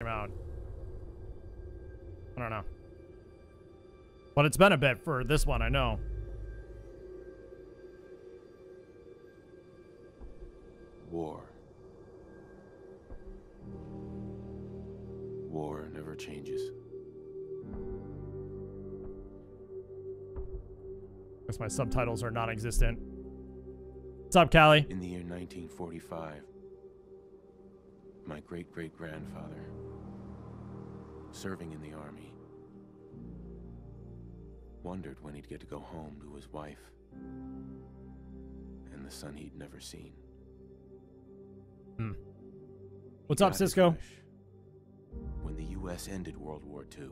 amount. I don't know. But it's been a bit for this one, I know. War never changes. I guess my subtitles are non-existent. What's up, Callie? In the year 1945, my great-great-grandfather, serving in the army, wondered when he'd get to go home to his wife and the son he'd never seen. Hmm. What's up, Cisco? When the U.S. ended World War II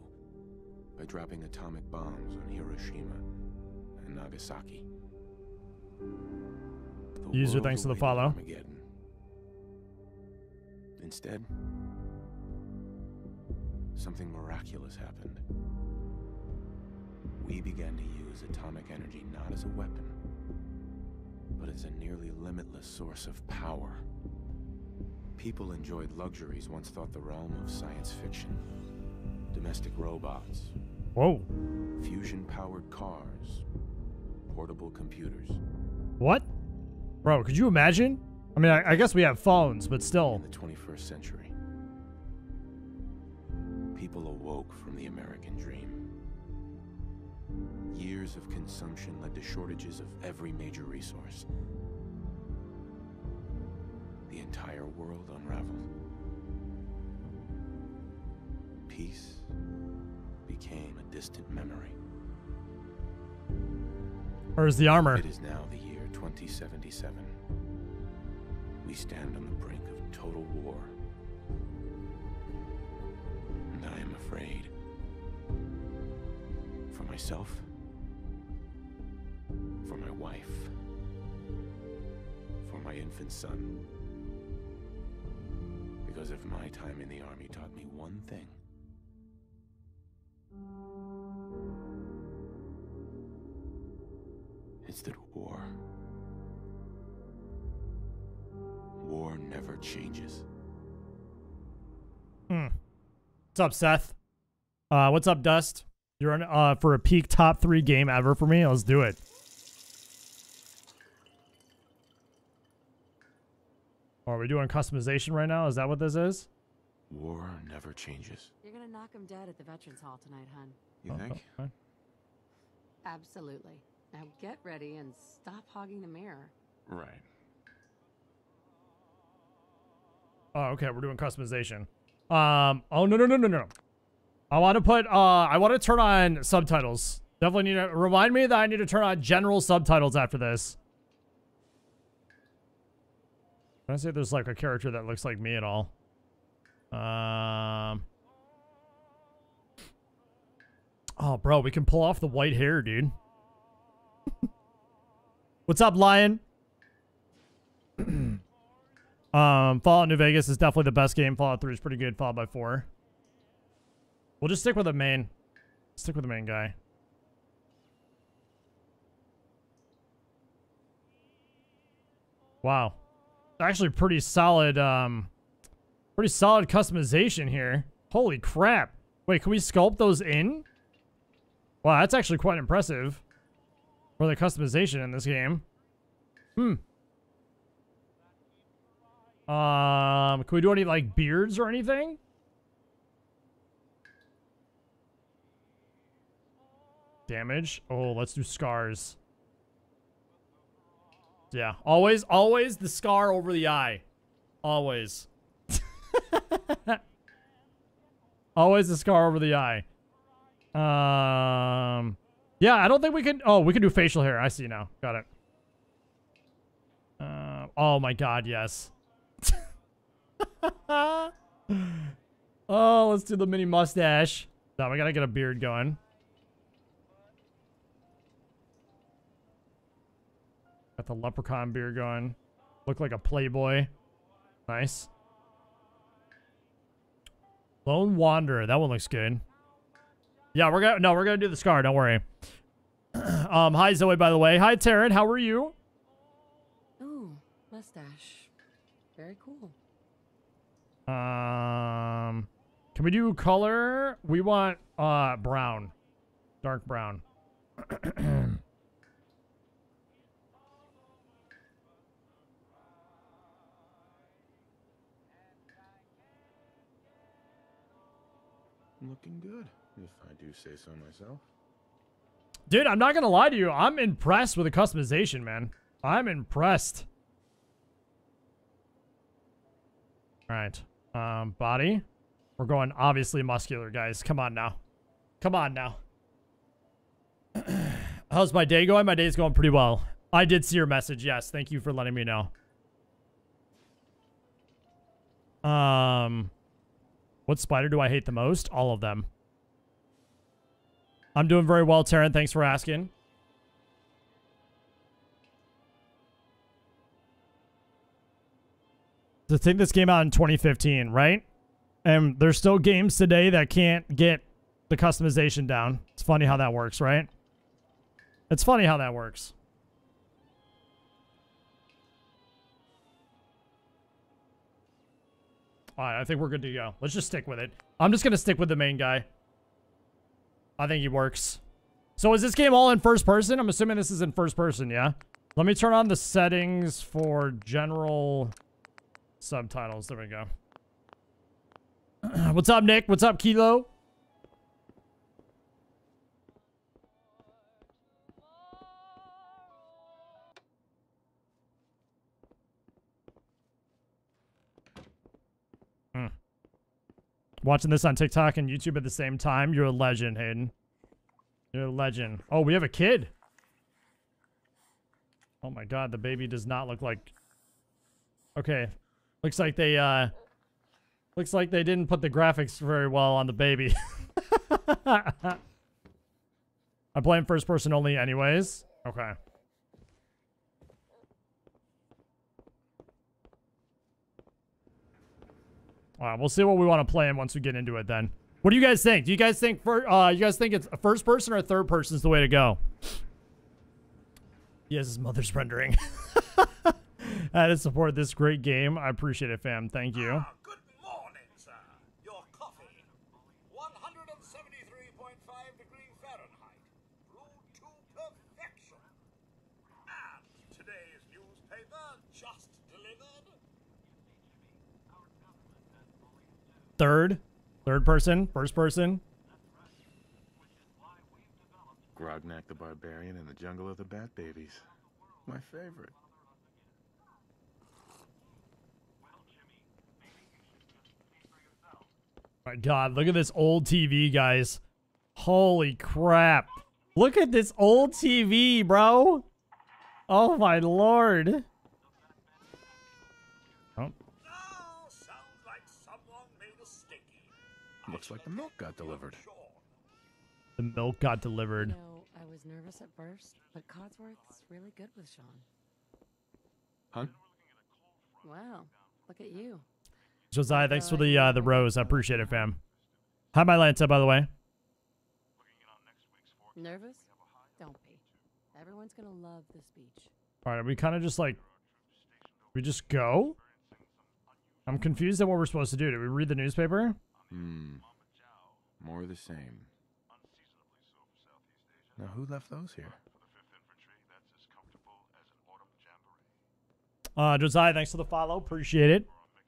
by dropping atomic bombs on Hiroshima and Nagasaki. User, thanks to the follow. Instead, something miraculous happened. We began to use atomic energy not as a weapon, but as a nearly limitless source of power. People enjoyed luxuries once thought the realm of science fiction. Domestic robots. Whoa. Fusion-powered cars. Portable computers. What? Bro, could you imagine? I mean, I guess we have phones, but still. In the 21st century, people awoke from the American dream. Years of consumption led to shortages of every major resource. The entire world unraveled. Peace became a distant memory. Where's the armor? It is now the year 2077. We stand on the brink of total war. And I am afraid. For myself. For my wife. For my infant son. Because if my time in the army taught me one thing, it's that war never changes. Hmm. What's up, Seth? What's up, Dust? You're on for a peak top 3 game ever for me. Let's do it. Are we doing customization right now? Is that what this is? War never changes. You're gonna knock him dead at the Veterans Hall tonight, hun. You think? Okay. Absolutely. Now get ready and stop hogging the mirror. Right. Oh, okay. We're doing customization. Oh no no no no no. I want to put. I want to turn on subtitles. Definitely need to remind me that I need to turn on general subtitles after this. I don't see if there's like a character that looks like me at all. Oh, bro, we can pull off the white hair, dude. What's up, Lion? Fallout New Vegas is definitely the best game. Fallout 3 is pretty good. Fallout by 4. We'll just stick with the main. Stick with the main guy. Wow. Actually pretty solid customization here. Holy crap. Wait, can we sculpt those in? Wow, that's actually quite impressive for the customization in this game. Hmm. Can we do any like beards or anything? Damage. Oh, let's do scars. Yeah, always the scar over the eye. Always. Always the scar over the eye. Yeah, I don't think we can... Oh, we can do facial hair. I see now. Got it. Oh my god, yes. Oh, let's do the mini mustache. Now we gotta get a beard going. Got the leprechaun beard going. Look like a playboy. Nice. Lone Wanderer. That one looks good. Yeah, we're gonna... No, we're gonna do the scar. Don't worry. Hi, Zoe, by the way. Hi, Taryn. How are you? Ooh, mustache. Very cool. Can we do color? We want brown. Dark brown. Looking good, if I do say so myself. Dude, I'm not gonna lie to you. I'm impressed with the customization, man. I'm impressed. All right, body. We're going obviously muscular, guys. Come on now. Come on now. How's my day going? My day's going pretty well. I did see your message. Yes, thank you for letting me know. What spider do I hate the most? All of them. I'm doing very well, Taryn. Thanks for asking. To think this came out in 2015, right? And there's still games today that can't get the customization down. It's funny how that works, right? It's funny how that works. All right, I think we're good to go. Let's just stick with it. I'm just going to stick with the main guy. I think he works. So is this game all in first person? I'm assuming this is in first person, yeah? Let me turn on the settings for general subtitles. There we go. What's up, Nick? What's up, Kilo? Watching this on TikTok and YouTube at the same time. You're a legend, Hayden. You're a legend. Oh, we have a kid. Oh my God, the baby does not look like... Okay. Looks like they didn't put the graphics very well on the baby. I'm playing first person only anyways. Okay. All right, we'll see what we want to play in once we get into it then. What do you guys think? Do you guys think it's a first person or a third person is the way to go? Yes, his mother's rendering. I did support this great game. I appreciate it, fam. Thank you. Ah, good morning, sir. Your coffee. 173.5°F. Brewed to perfection. And today's newspaper just delivered. Third person, first person. Grognak the Barbarian and the Jungle of the Bat Babies. My favorite. My God, look at this old TV, guys. Holy crap. Look at this old TV, bro. Oh, my Lord. Looks like the milk got delivered. The milk got delivered. You know, I was nervous at first, but Codsworth's really good with Sean. Huh? Wow, look at you. Josiah, thanks for the rose. I appreciate it, fam. Hi, my Lanta, by the way. Nervous? Don't be. Everyone's gonna love the speech. All right, are we kind of just like... We just go? I'm confused at what we're supposed to do. Did we read the newspaper? Hmm. More of the same. Now, who left those here? Josiah, thanks for the follow. Appreciate it.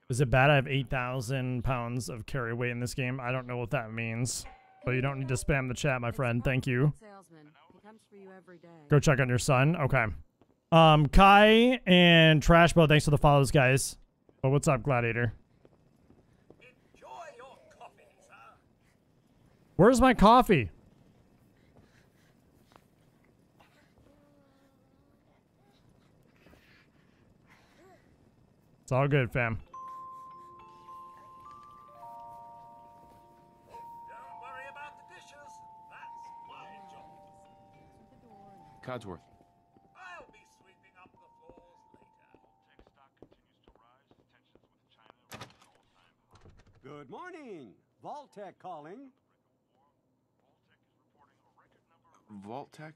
Is it bad I have 8,000 pounds of carry weight in this game? I don't know what that means. But you don't need to spam the chat, my friend. Thank you. Go check on your son. Okay. Kai and Trashbo, thanks for the follows, guys. But what's up, Gladiator? Where's my coffee? It's all good, fam. Don't worry about the dishes. That's my job. Codsworth. I'll be sweeping up the floors later. Good morning. Vault-Tec calling. Vault-Tec?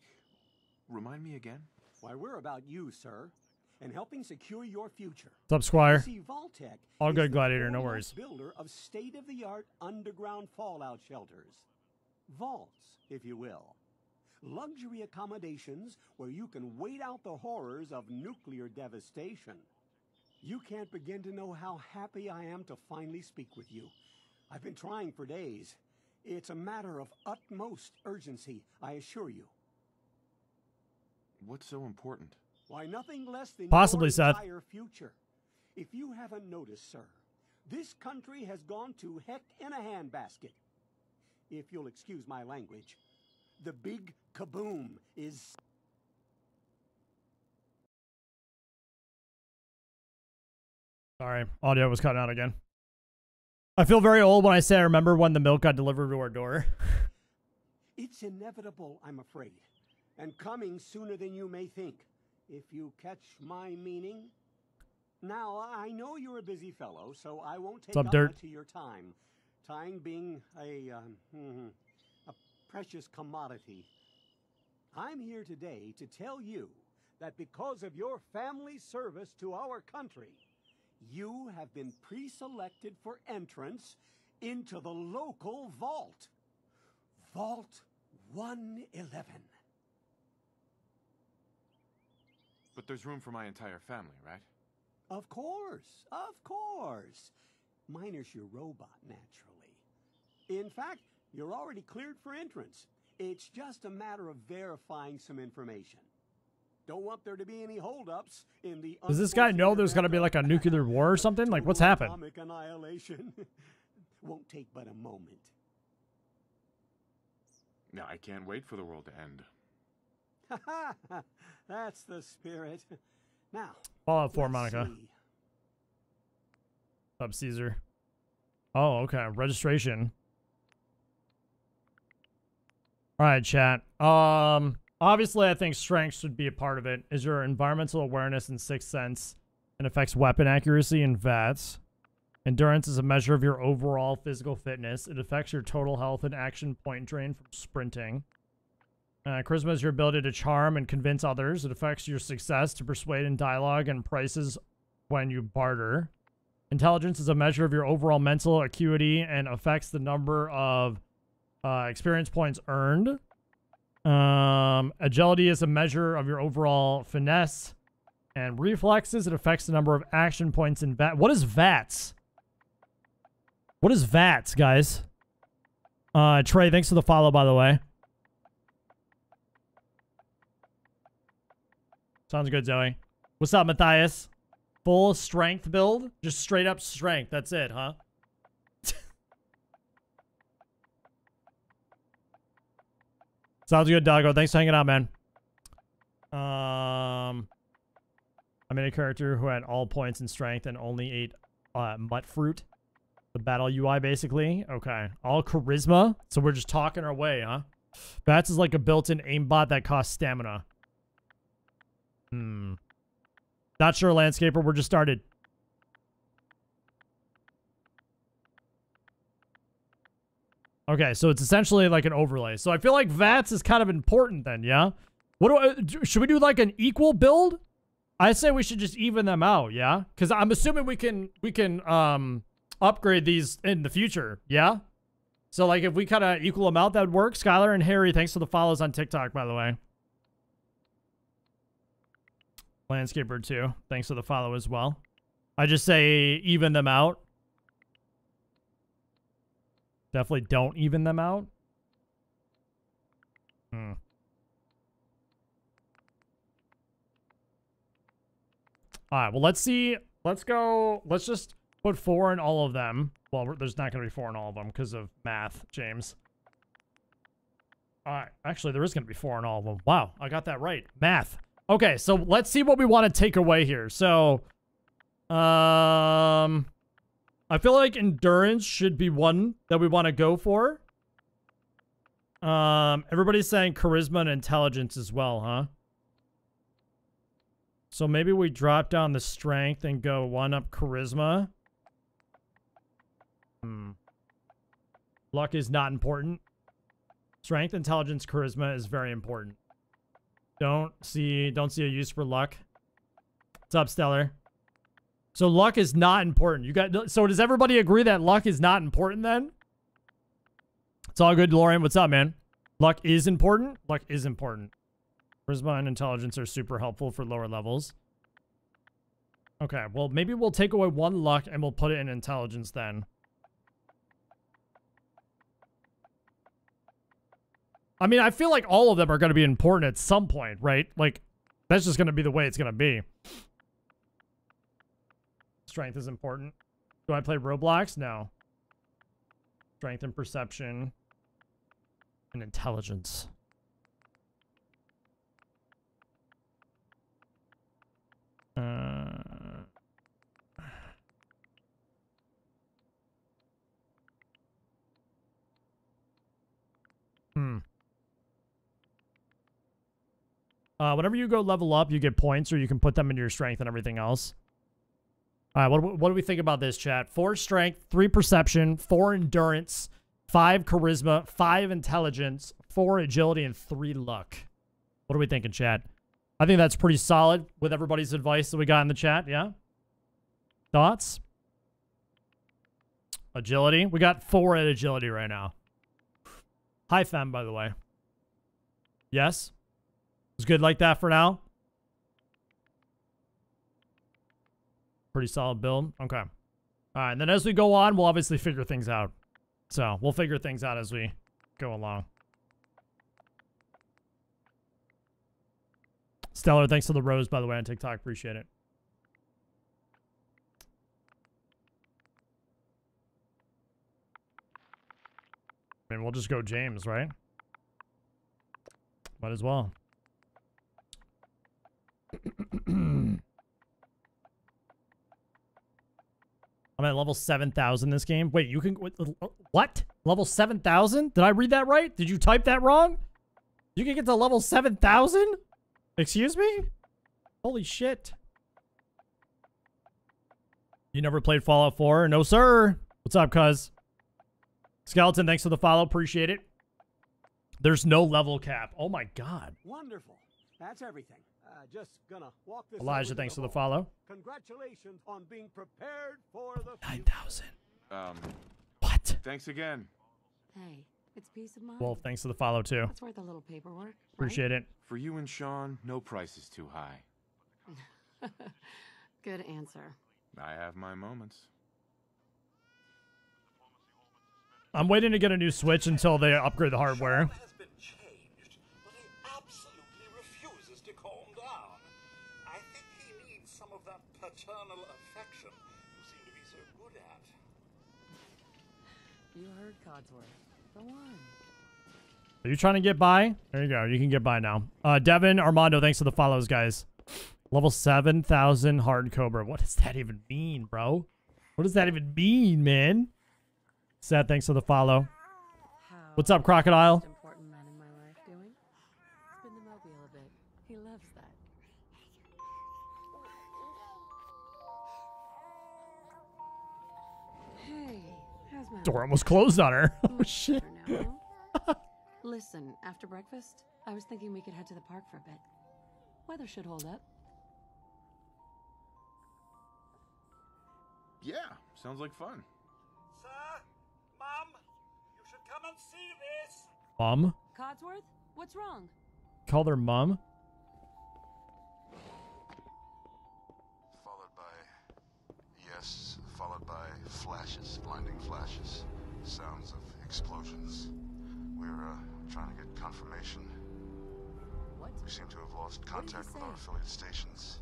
Remind me again? Why, we're about you, sir. and helping secure your future. What's up, Squire? Vault-Tec all good, Gladiator, no worries. Builder of state-of-the-art underground fallout shelters. Vaults, if you will. Luxury accommodations where you can wait out the horrors of nuclear devastation. You can't begin to know how happy I am to finally speak with you. I've been trying for days. It's a matter of utmost urgency, I assure you. What's so important? Why, nothing less than possibly your entire future. If you haven't noticed, sir, this country has gone to heck in a handbasket. If you'll excuse my language, the big kaboom is... Sorry, audio was cutting out again. I feel very old when I say I remember when the milk got delivered to our door. It's inevitable, I'm afraid, and coming sooner than you may think, if you catch my meaning. Now, I know you're a busy fellow, so I won't take up much of your time. Time being a precious commodity. I'm here today to tell you that because of your family service to our country, you have been pre-selected for entrance into the local vault. Vault 111. But there's room for my entire family, right? Of course, of course. Minus your robot, naturally. In fact, you're already cleared for entrance. It's just a matter of verifying some information. Don't want there to be any holdups in the... Does this guy know there's going to be like a nuclear war or something? Like, what's happened? Atomic annihilation. Won't take but a moment. No, I can't wait for the world to end. That's the spirit. Now, Fallout 4, Monica. See. Up, Caesar. Oh, okay. Registration. All right, chat. Obviously, I think strength should be a part of it. Is your environmental awareness and sixth sense, and affects weapon accuracy and VATS. Endurance is a measure of your overall physical fitness. It affects your total health and action point drain from sprinting. Charisma is your ability to charm and convince others. It affects your success to persuade in dialogue and prices when you barter. Intelligence is a measure of your overall mental acuity and affects the number of experience points earned. Agility is a measure of your overall finesse and reflexes. It affects the number of action points in VATS. What is VATS? What is VATS, guys? Trey, thanks for the follow, by the way. Sounds good, Zoe. What's up, Matthias? Full strength build? Just straight up strength. That's it, huh? Sounds good, Doggo. Thanks for hanging out, man. I made a character who had all points in strength and only ate mutt fruit. The battle UI, basically. Okay. All charisma. So we're just talking our way, huh? Bats is like a built-in aimbot that costs stamina. Hmm. Not sure, Landscaper. We're just started. Okay, so it's essentially like an overlay. So I feel like VATS is kind of important then, yeah? What do I... Should we do like an equal build? I say we should just even them out, yeah? Because I'm assuming we can upgrade these in the future, yeah? So like if we kind of equal them out, that would work. Skylar and Harry, thanks for the follows on TikTok, by the way. Landscaper too, thanks for the follow as well. I just say even them out. Definitely don't even them out. Hmm. All right, well, let's see. Let's go. Let's just put 4 in all of them. Well, there's not going to be 4 in all of them because of math, James. All right, actually, there is going to be 4 in all of them. Wow, I got that right. Math. Okay, so let's see what we want to take away here. So, I feel like endurance should be one that we want to go for. Everybody's saying charisma and intelligence as well, huh? So maybe we drop down the strength and go one up charisma. Hmm. Luck is not important. Strength, intelligence, charisma is very important. Don't see a use for luck. What's up, Stellar? So luck is not important. You got. So does everybody agree that luck is not important then? It's all good, Lauren. What's up, man? Luck is important. Luck is important. Charisma and intelligence are super helpful for lower levels. Okay, well, maybe we'll take away one luck and we'll put it in intelligence then. I mean, I feel like all of them are going to be important at some point, right? Like, that's just going to be the way it's going to be. Strength is important. Do I play Roblox? No. Strength and perception and intelligence. Whenever you go level up, you get points, or you can put them into your strength and everything else. All right, what do we think about this, chat? 4 strength, 3 perception, 4 endurance, 5 charisma, 5 intelligence, 4 agility, and 3 luck. What are we thinking, chat? I think that's pretty solid with everybody's advice that we got in the chat, yeah? Thoughts? Agility. We got 4 at agility right now. Hi, fam, by the way. Yes? It's good like that for now? Pretty solid build. Okay. All right, and then as we go on, we'll obviously figure things out. So we'll figure things out as we go along. Stellar, thanks for the rose, by the way, on TikTok. Appreciate it. I mean, we'll just go James, right? Might as well. I'm at level 7,000 this game. Wait, you can... What? Level 7,000? Did I read that right? Did you type that wrong? You can get to level 7,000? Excuse me? Holy shit. You never played Fallout 4? No, sir. What's up, cuz? Skeleton, thanks for the follow. Appreciate it. There's no level cap. Oh, my God. Wonderful. That's everything. Just gonna walk this Elijah, thanks for the follow. Congratulations on being prepared for the 9,000. What? Thanks again. Hey. It's peace of mind. Well, thanks to the follow, too. It's worth a little paperwork. Right? Appreciate it. For you and Sean, no price is too high. Good answer. I have my moments. I'm waiting to get a new Switch until they upgrade the hardware. Has been changed, but he absolutely refuses to calm down. I think he needs some of that paternal affection you seem to be so good at. You heard Codsworth. Are you trying to get by? There you go. You can get by now. Devin, Armando, thanks for the follows, guys. Level 7,000 hard cobra. What does that even mean, bro? What does that even mean, man? Seth, thanks for the follow. What's up, Crocodile? Door almost closed on her. Oh, shit. Listen, after breakfast, I was thinking we could head to the park for a bit. Weather should hold up. Yeah, sounds like fun. Sir, Mom, you should come and see this. Mom? Codsworth, what's wrong? Call their mom? Followed by flashes, blinding flashes, sounds of explosions. We're trying to get confirmation. What? We seem to have lost contact with our affiliate stations.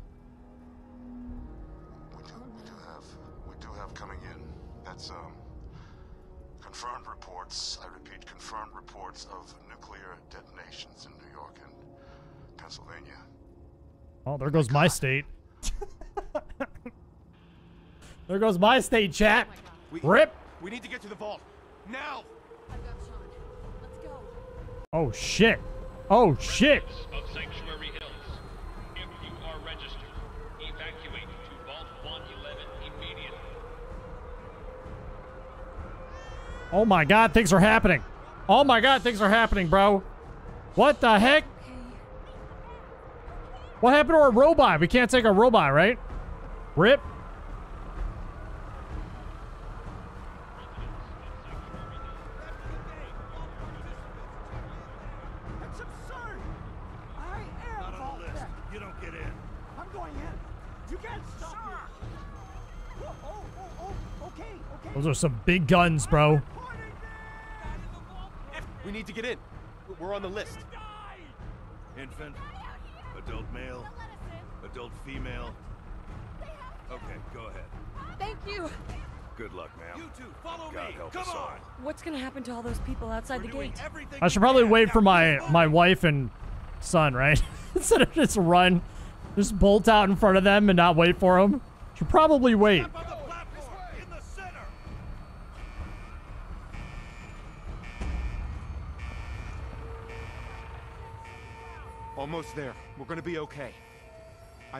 We do have coming in. That's confirmed reports. I repeat, confirmed reports of nuclear detonations in New York and Pennsylvania. Oh, there goes my state. There goes my state, chat. Rip. We need to get to the vault now. I've got Sean. Let's go. Oh shit. Oh shit. Of Sanctuary Hills. If you are registered, evacuate to Vault 111 immediately. Oh my God, things are happening. Oh my God, things are happening, bro. What the heck? What happened to our robot? We can't take our robot, right? Rip. Those are some big guns, bro. We need to get in. We're on the list. Infant, adult male, adult female. Okay, go ahead. Thank you. Good luck, ma'am. You two, follow me. Come on. What's gonna happen to all those people outside the gate? I should probably wait for my wife and son, right? Instead of just run, just bolt out in front of them and not wait for them. Should probably wait. Almost there. We're gonna be okay.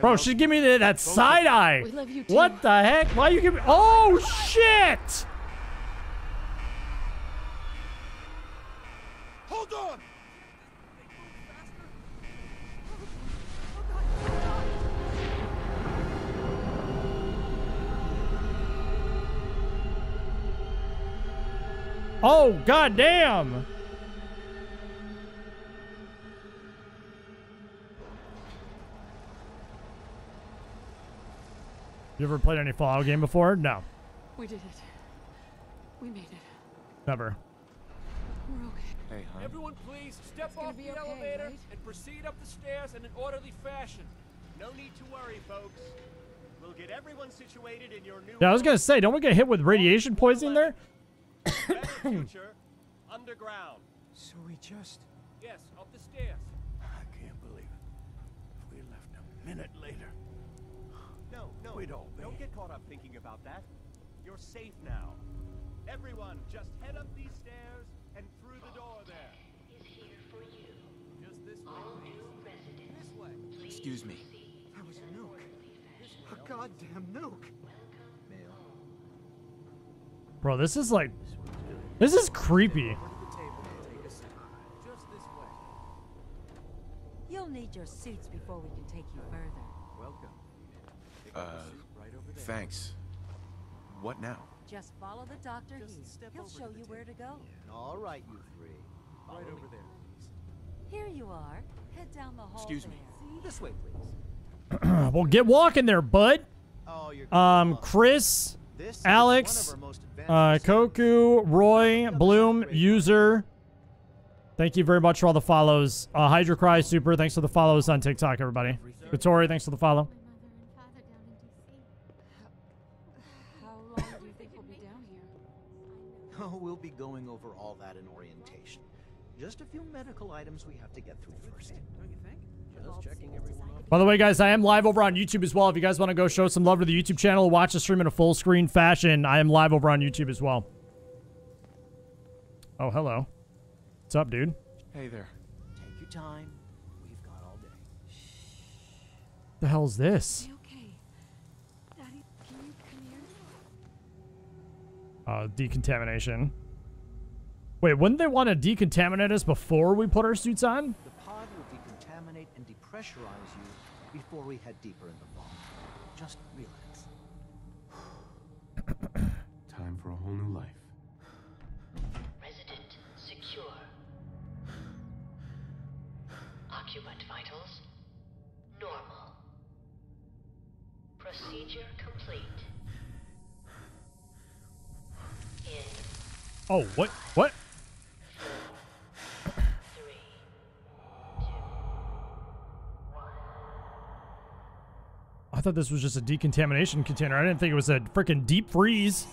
Bro, she give me that side eye. We love you too. What the heck? Why you give me? Oh shit! Hold on. Oh goddamn! You ever played any Fallout game before? No. We did it. We made it. Never. We're okay. Hey, hon. Everyone, please step off the elevator and proceed up the stairs in an orderly fashion. No need to worry, folks. We'll get everyone situated in your new. Yeah, I was gonna say, don't we get hit with radiation poisoning there? Better future, underground. So we just. Yes, up the stairs. I can't believe it. We left a minute later. No, don't get caught up thinking about that. You're safe now. Everyone, just head up these stairs and through the door there. Is here for you. Just this way. This way. Excuse me. That was a nuke. A goddamn nuke. Bro, this is like... This is creepy. Just this way. You'll need your suits before we can take you further. Welcome. Thanks. What now? Just follow the doctor. He'll show you where to go. All right, you three. Right over there, please. Here you are. Head down the hall. Excuse me. This way, please. Well, get walking there, bud. Chris, Alex, Koku, Roy, Bloom, User. Thank you very much for all the follows. Hydrocry, Super, thanks for the follows on TikTok, everybody. Vittori, thanks for the follow. We'll be going over all that in orientation. Just a few medical items we have to get through first. Don't you think? Just checking everyone off. By the way, guys, I am live over on YouTube as well. If you guys want to go show some love to the YouTube channel, watch the stream in a full screen fashion. I am live over on YouTube as well. Oh, hello. What's up, dude? Hey there. Take your time. We've got all day. Shh. The hell is this? Decontamination. Wait, wouldn't they want to decontaminate us before we put our suits on? The pod will decontaminate and depressurize you before we head deeper in the vault. Just relax. Time for a whole new life. Resident secure. Occupant vitals normal. Procedure complete. Oh, what? What? 3, 2, 1. I thought this was just a decontamination container. I didn't think it was a freaking deep freeze.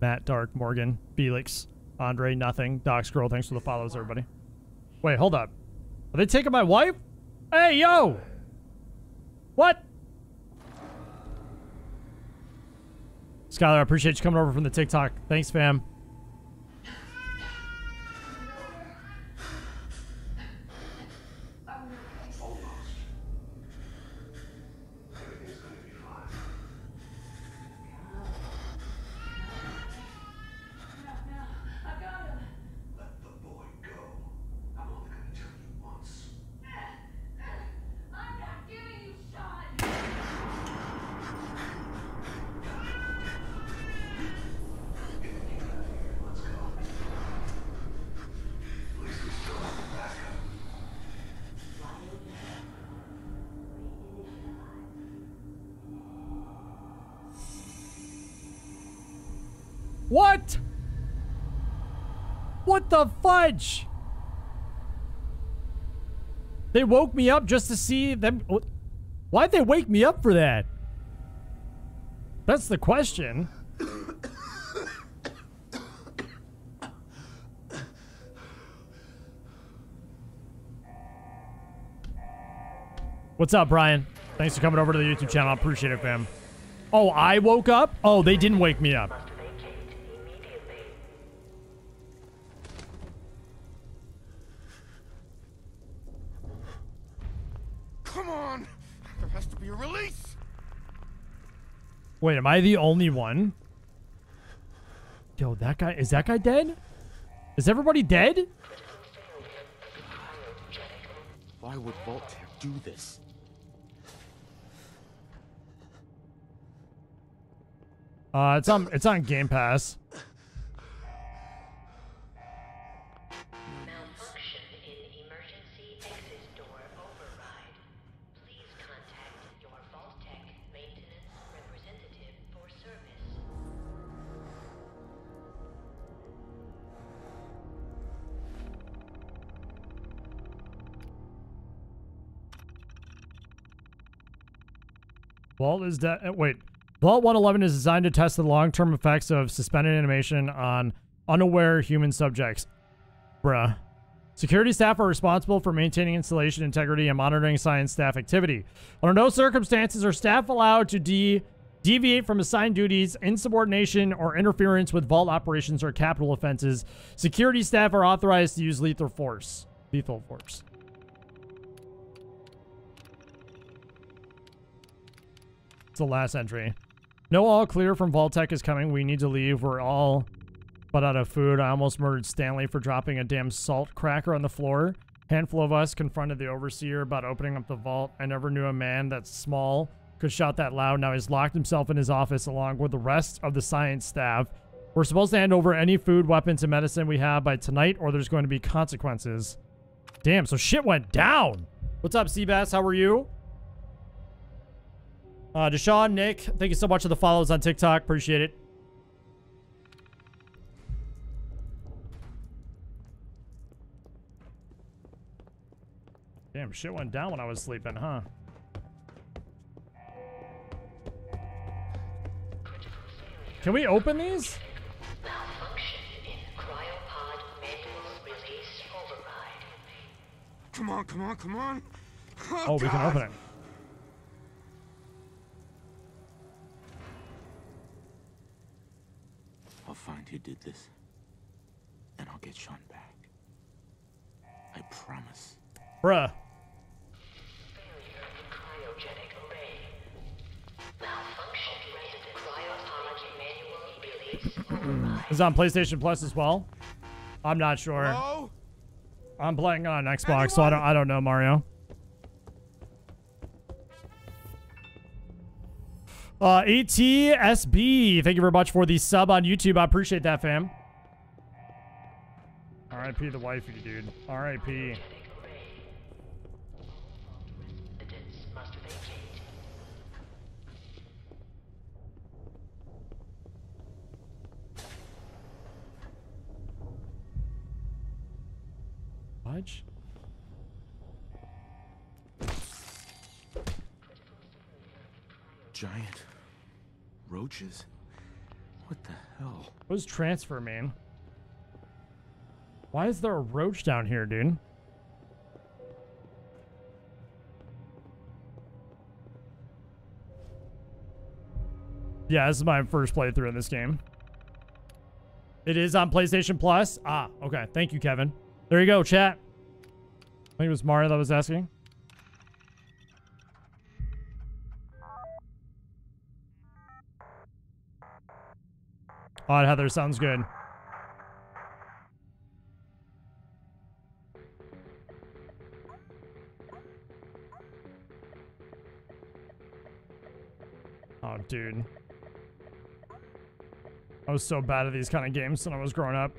Matt, Dark, Morgan, Felix, Andre, Nothing, Doc Scroll. Thanks for the follows, everybody. Wait, hold up. Are they taking my wife? Hey, yo! What? Skylar, I appreciate you coming over from the TikTok. Thanks, fam. What? What the fudge? They woke me up just to see them. Why'd they wake me up for that? That's the question. What's up, Brian? Thanks for coming over to the YouTube channel. I appreciate it, fam. Oh, I woke up? Oh, they didn't wake me up. Come on! There has to be a release! Wait, am I the only one? Yo, that guy... Is that guy dead? Is everybody dead? Why would Vault-Tec do this? It's on Game Pass. Malfunction in emergency exit door override. Please contact your Vault-Tec maintenance representative for service. Vault is dead. Wait. Vault 111 is designed to test the long-term effects of suspended animation on unaware human subjects. Bruh. Security staff are responsible for maintaining installation integrity and monitoring science staff activity. Under no circumstances are staff allowed to deviate from assigned duties, insubordination, or interference with vault operations or capital offenses. Security staff are authorized to use lethal force. Lethal force. It's the last entry. No all clear from Vault-Tec is coming. We need to leave. We're all but out of food. I almost murdered Stanley for dropping a damn salt cracker on the floor. Handful of us confronted the overseer about opening up the vault. I never knew a man that small could shout that loud. Now he's locked himself in his office along with the rest of the science staff. We're supposed to hand over any food, weapons, and medicine we have by tonight or there's going to be consequences. Damn, so shit went down. What's up, Seabass? How are you? Deshaun, Nick, thank you so much for the follows on TikTok. Appreciate it. Damn, shit went down when I was sleeping, huh? Can we open these? Malfunction in cryopod manual release override. Come on, come on, come on. Oh, we can open it. I'll find who did this, and I'll get Sean back. I promise. Bruh. Failure of the cryogenic array. Malfunction in the cryopod manual release. Is on PlayStation Plus as well? I'm not sure. Hello? I'm playing on Xbox, so I don't know, Mario. ATSB, thank you very much for the sub on YouTube. I appreciate that, fam. R.I.P. the wifey, dude. R.I.P. Fudge? Giant. Roaches? What the hell? What does transfer mean? Why is there a roach down here, dude? Yeah, this is my first playthrough in this game. It is on PlayStation Plus? Ah, okay. Thank you, Kevin. There you go, chat. I think it was Mario that was asking. Oh, Heather, sounds good. Oh, dude. I was so bad at these kind of games when I was growing up.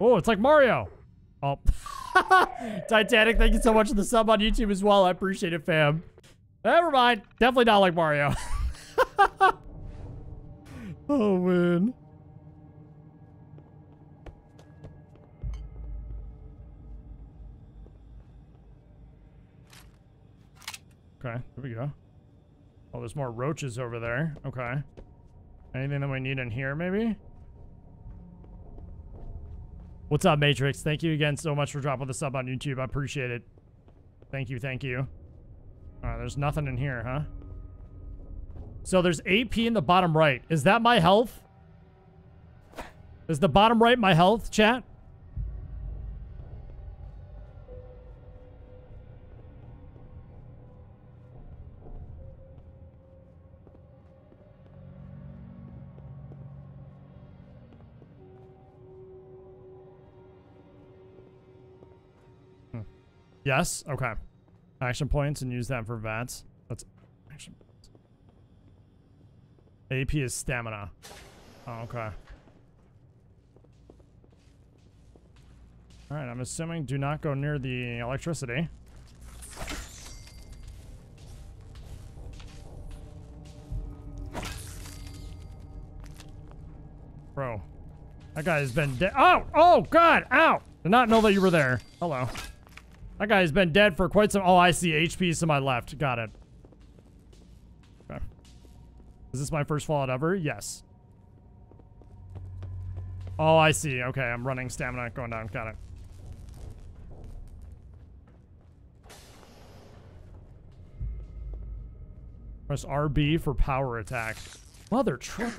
Oh, it's like Mario. Oh. Titanic, thank you so much for the sub on YouTube as well. I appreciate it, fam. Never mind. Definitely not like Mario. Oh, man. Okay, here we go. Oh, there's more roaches over there. Okay. Anything that we need in here, maybe? What's up, Matrix? Thank you again so much for dropping the sub on YouTube. I appreciate it. Thank you, thank you. All right, there's nothing in here, huh? So there's AP in the bottom right. Is that my health? Is the bottom right my health, chat? Yes? Okay. Action points and use that for VATS. That's action points. AP is stamina. Oh, okay. Alright, I'm assuming do not go near the electricity. Bro. That guy has been dead. Oh! Oh, God! Ow! Did not know that you were there. Hello. That guy's been dead for quite some... Oh, I see. HP's to my left. Got it. Okay. Is this my first Fallout ever? Yes. Oh, I see. Okay, I'm running stamina going down. Got it. Press RB for power attack. Mother truck.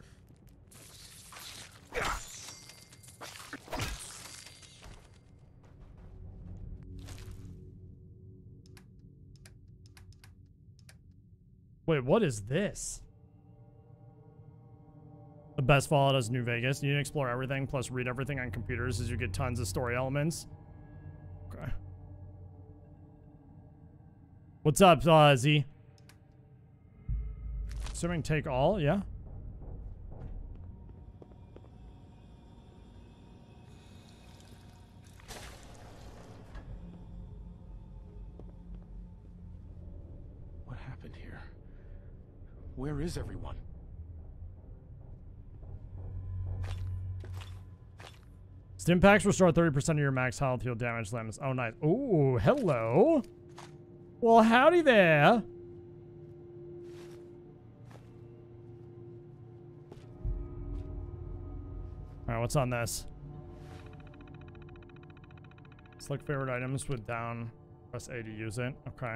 Wait, what is this? The best Fallout is New Vegas. You need to explore everything, plus read everything on computers as you get tons of story elements. Okay. What's up, Z? Assuming take all, yeah? Where is everyone? Stimpaks restore 30% of your max health, heal damage limbs. Oh, nice. Oh, hello. Well, howdy there. Alright, what's on this? Select favorite items with down. Press A to use it. Okay.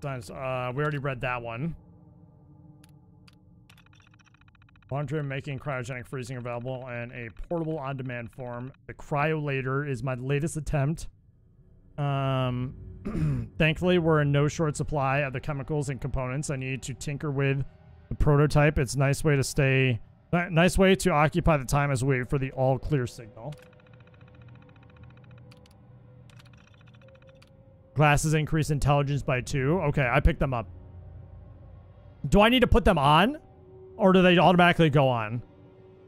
We already read that one. Laundry making cryogenic freezing available in a portable on-demand form. The CryoLator is my latest attempt. Thankfully, we're in no short supply of the chemicals and components I need to tinker with the prototype. It's a nice way to occupy the time as we wait for the all-clear signal. Glasses increase intelligence by 2. Okay, I picked them up. Do I need to put them on? Or do they automatically go on?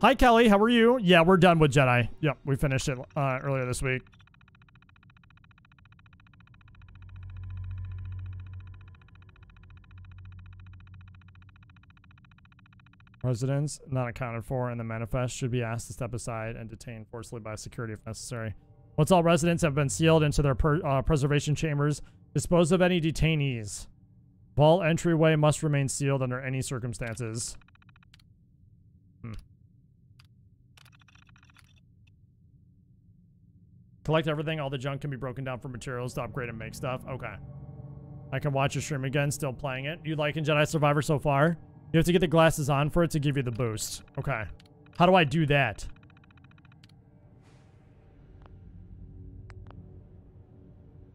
Hi, Kelly. How are you? Yeah, we're done with Jedi. Yep, we finished it earlier this week. Residents not accounted for in the manifest should be asked to step aside and detained forcefully by security if necessary. Once all residents have been sealed into their preservation chambers, dispose of any detainees. Vault entryway must remain sealed under any circumstances. Collect everything. All the junk can be broken down for materials to upgrade and make stuff. Okay. I can watch your stream again, still playing it. You liking Jedi Survivor so far? You have to get the glasses on for it to give you the boost. Okay. How do I do that?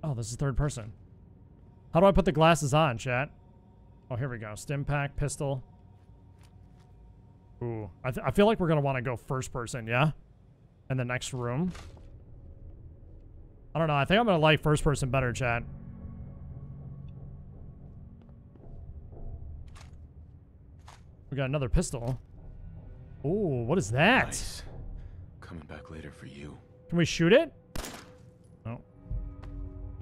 Oh, this is third person. How do I put the glasses on, chat? Oh, here we go. Stimpak, pistol. Ooh. I feel like we're going to want to go first person, yeah? In the next room. I don't know. I think I'm going to like first person better, chat. We got another pistol. Ooh, what is that? Nice. Coming back later for you. Can we shoot it? No.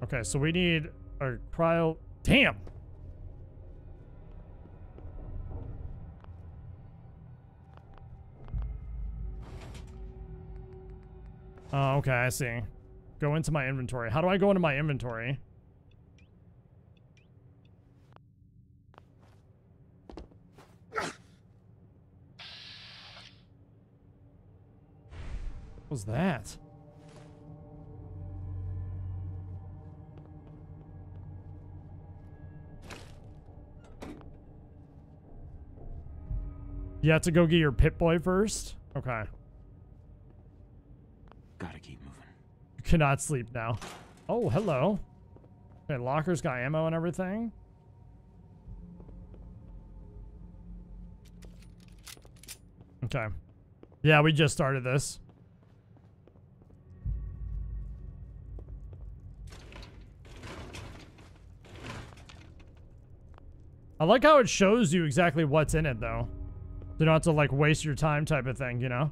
Okay, so we need a cryo. Damn. Oh, okay, I see. Go into my inventory. How do I go into my inventory? What was that? You have to go get your Pip-Boy first? Okay. Gotta keep moving. You cannot sleep now. Oh, hello. Okay, lockers got ammo and everything. Okay. Yeah, we just started this. I like how it shows you exactly what's in it, though. So you don't have to, like, waste your time type of thing, you know?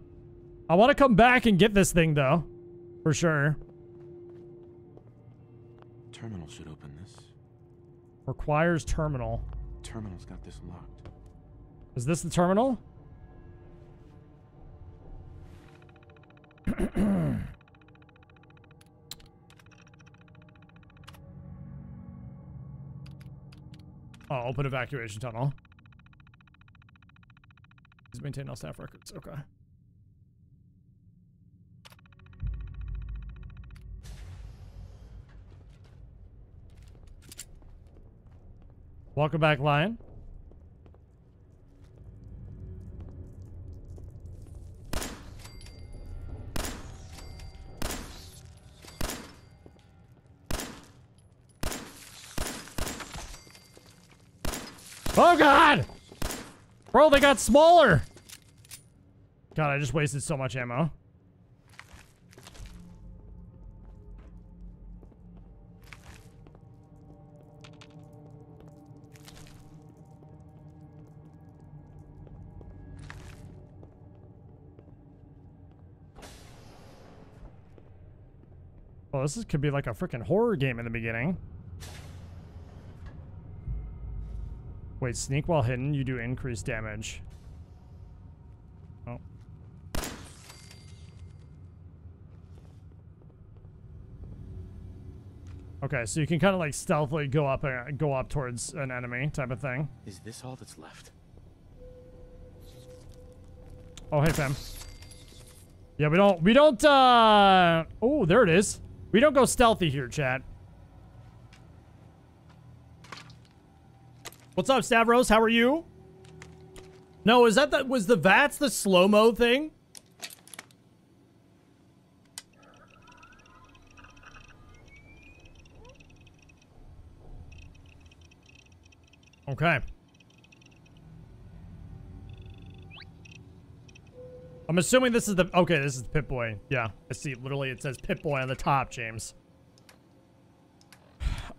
I want to come back and get this thing, though. For sure. Terminal should open this. Requires terminal. Terminal's got this locked. Is this the terminal? Oh, open evacuation tunnel. Please maintain all staff records. Okay. Welcome back, Lion. Oh, God! Bro, they got smaller! God, I just wasted so much ammo. Well, this could be like a freaking horror game in the beginning. Wait, sneak while hidden, you do increased damage. Oh. Okay, so you can kind of like stealthily go up towards an enemy type of thing. Is this all that's left? Oh, hey fam. Yeah, we don't oh, there it is. We don't go stealthy here, chat. What's up, Stavros? How are you? No, is that was the VATS the slow-mo thing? Okay. I'm assuming this is the... Okay, this is the Pip-Boy. Yeah, I see. Literally, it says Pip-Boy on the top, James.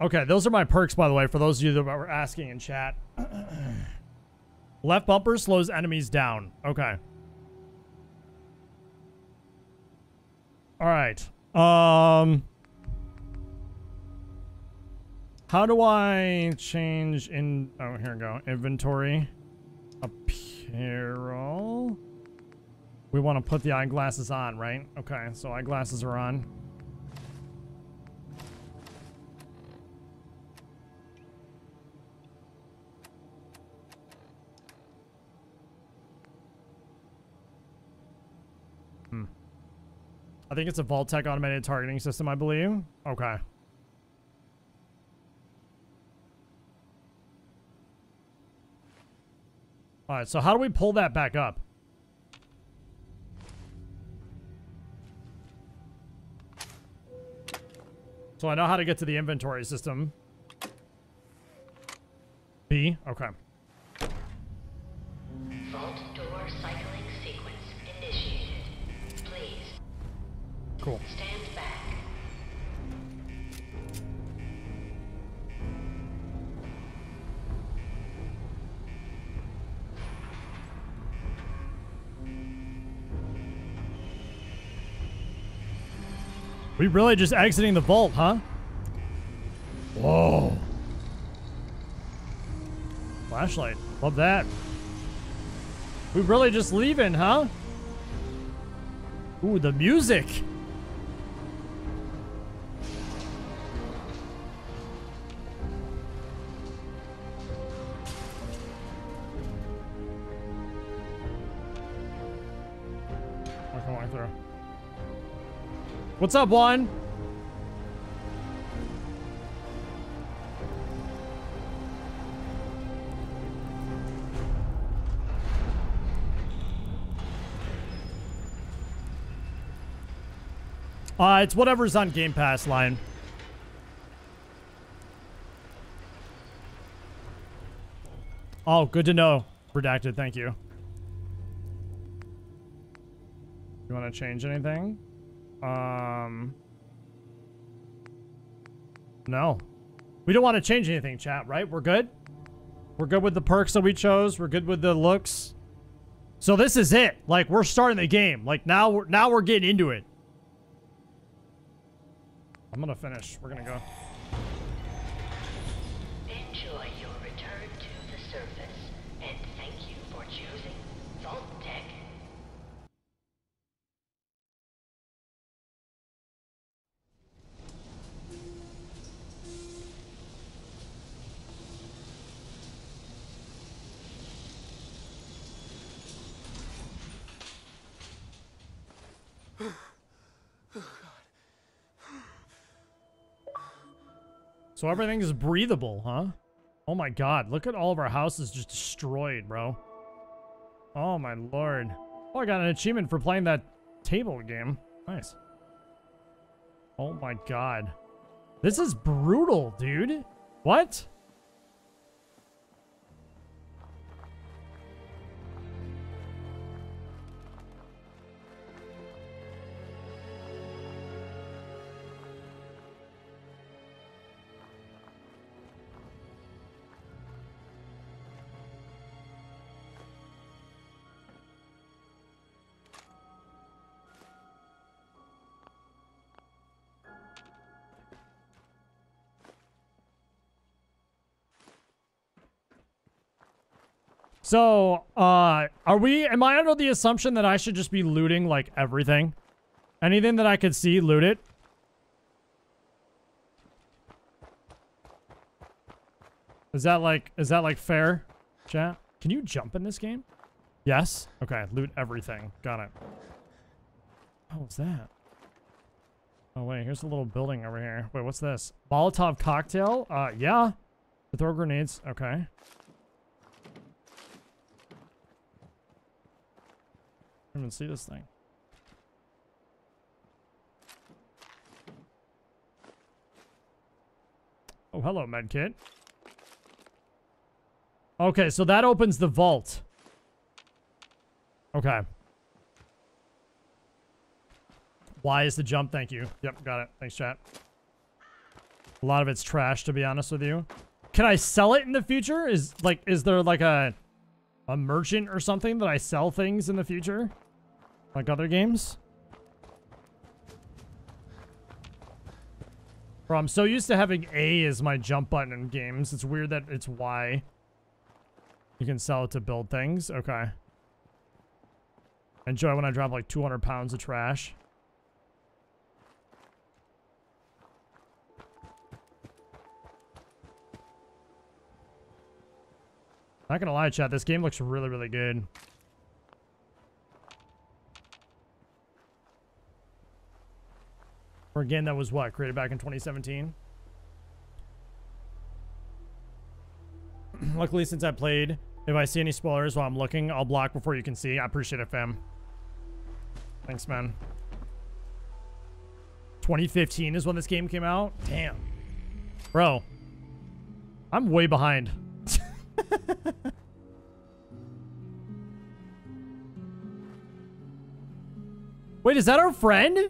Okay, those are my perks, by the way, for those of you that were asking in chat. Left bumper slows enemies down. Okay. All right. How do I change in... Oh, here we go. Inventory. Apparel. We want to put the eyeglasses on, right? Okay, so eyeglasses are on. I think it's a Vault-Tec automated targeting system, I believe. Okay. Alright, so how do we pull that back up? So I know how to get to the inventory system. B? Okay. Vault door cycling sequence initiated. Please. Cool. Stand back. We really just exiting the vault, huh? Whoa. Flashlight. Love that. We really just leaving, huh? Ooh, the music. What's up, Juan? It's whatever's on Game Pass, Lion. Oh, good to know. Redacted, thank you. You want to change anything? No. We don't want to change anything, chat, right? We're good? We're good with the perks that we chose. We're good with the looks. So this is it. Like, we're starting the game. Like, now we're getting into it. I'm gonna finish. We're gonna go. Enjoy your return to the surface, and thank you for choosing Vault-Tec. So everything is breathable, huh? Oh my god, look at all of our houses just destroyed, bro. Oh my lord. Oh, I got an achievement for playing that table game. Nice. Oh my god. This is brutal, dude. What? So, am I under the assumption that I should just be looting, like, everything? Anything that I could see, loot it? Is that, like, fair, chat? Can you jump in this game? Yes? Okay, loot everything. Got it. Oh, what's that? Oh, wait, here's a little building over here. Wait, what's this? Molotov cocktail? Yeah. To throw grenades. Okay. I don't even see this thing. Oh, hello, medkit. Okay, so that opens the vault. Okay. Why is the jump? Thank you. Yep, got it. Thanks, chat. A lot of it's trash, to be honest with you. Can I sell it in the future? Is there like a merchant or something that I sell things in the future? Like other games? Bro, I'm so used to having A as my jump button in games. It's weird that it's Y. You can sell it to build things. Okay. Enjoy when I drop like 200 pounds of trash. Not gonna lie, chat, this game looks really, really good. Or again, that was what? Created back in 2017? Luckily, since I played, if I see any spoilers while I'm looking, I'll block before you can see. I appreciate it, fam. Thanks, man. 2015 is when this game came out? Damn. Bro. I'm way behind. Wait, is that our friend?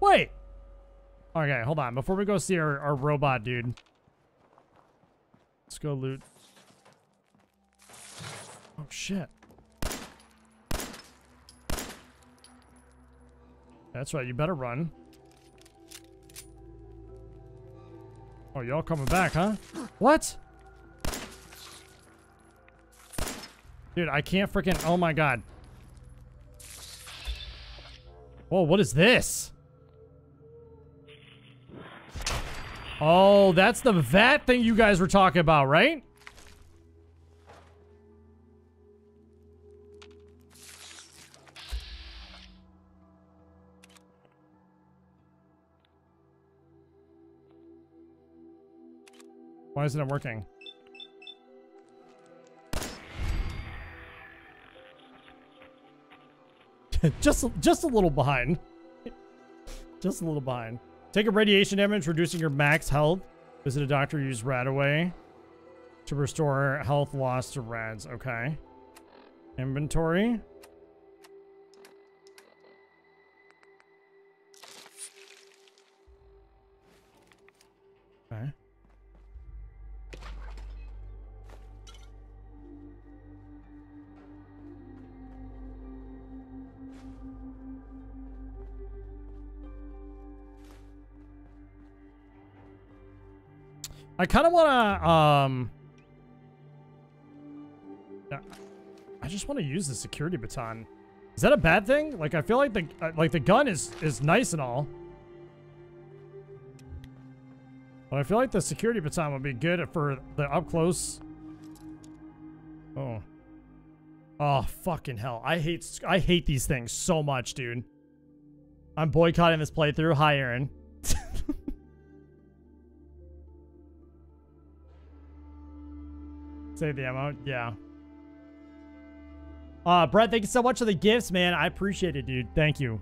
Wait. Okay, hold on. Before we go see our robot dude, let's go loot. Oh, shit. That's right. You better run. Oh, y'all coming back, huh? What? Dude, I can't freaking... Oh, my God. Whoa, what is this? Oh, that's the VAT thing you guys were talking about, right? Why isn't it working? Just a little behind. Just a little behind. Take a radiation damage, reducing your max health. Visit a doctor, use RadAway to restore health loss to rads. Okay. Inventory. Okay. I kind of want to, I just want to use the security baton. Is that a bad thing? Like, I feel like the gun is nice and all. But I feel like the security baton would be good for the up close. Oh. Oh, fucking hell. I hate these things so much, dude. I'm boycotting this playthrough. Hi, Aaron. Save the ammo, yeah. Brett, thank you so much for the gifts, man. I appreciate it, dude. Thank you.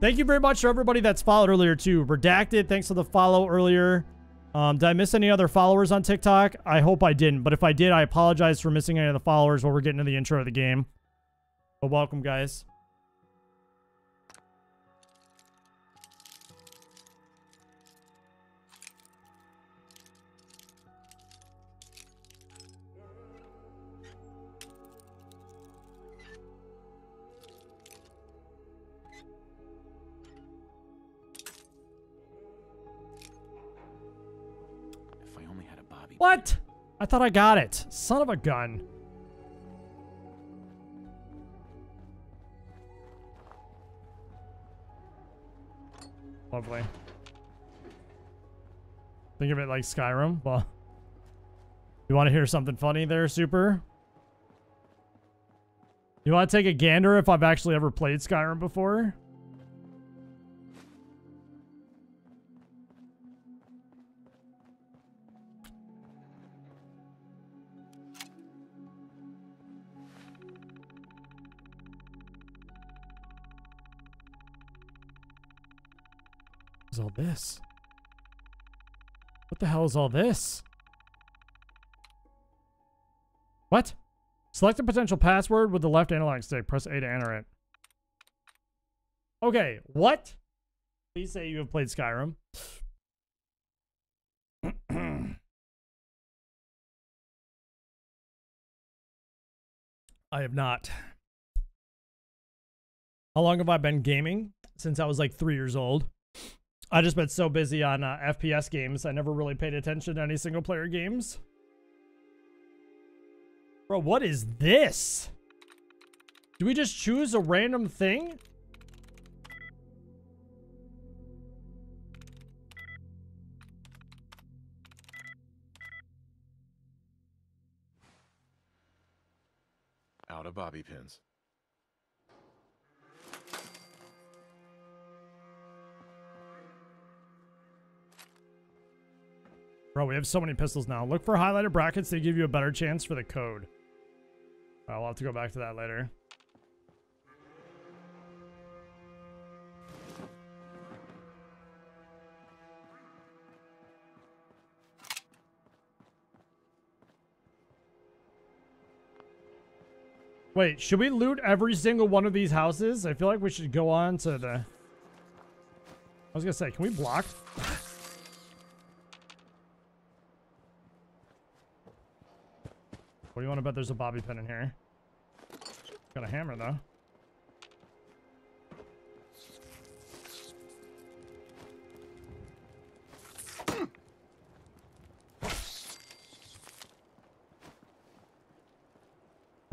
Thank you very much for everybody that's followed earlier, too. Redacted, thanks for the follow earlier. Did I miss any other followers on TikTok? I hope I didn't, but if I did, I apologize for missing any of the followers while we're getting to the intro of the game. But welcome, guys. What? I thought I got it. Son of a gun. Lovely. Think of it like Skyrim. Well, you want to hear something funny there, Super? You want to take a gander if I've actually ever played Skyrim before? All this? What the hell is all this? What? Select a potential password with the left analog stick. Press A to enter it. Okay, what? Please say you have played Skyrim. I have not. How long have I been gaming? Since I was like 3 years old. I just been so busy on FPS games, I never really paid attention to any single player games. Bro, what is this? Do we just choose a random thing? Out of bobby pins. Bro, we have so many pistols now. Look for highlighted brackets. They give you a better chance for the code. I'll have to go back to that later. Wait, should we loot every single one of these houses? I feel like we should go on to the... I was gonna say, can we block? What do you want to bet there's a bobby pin in here? Got a hammer, though.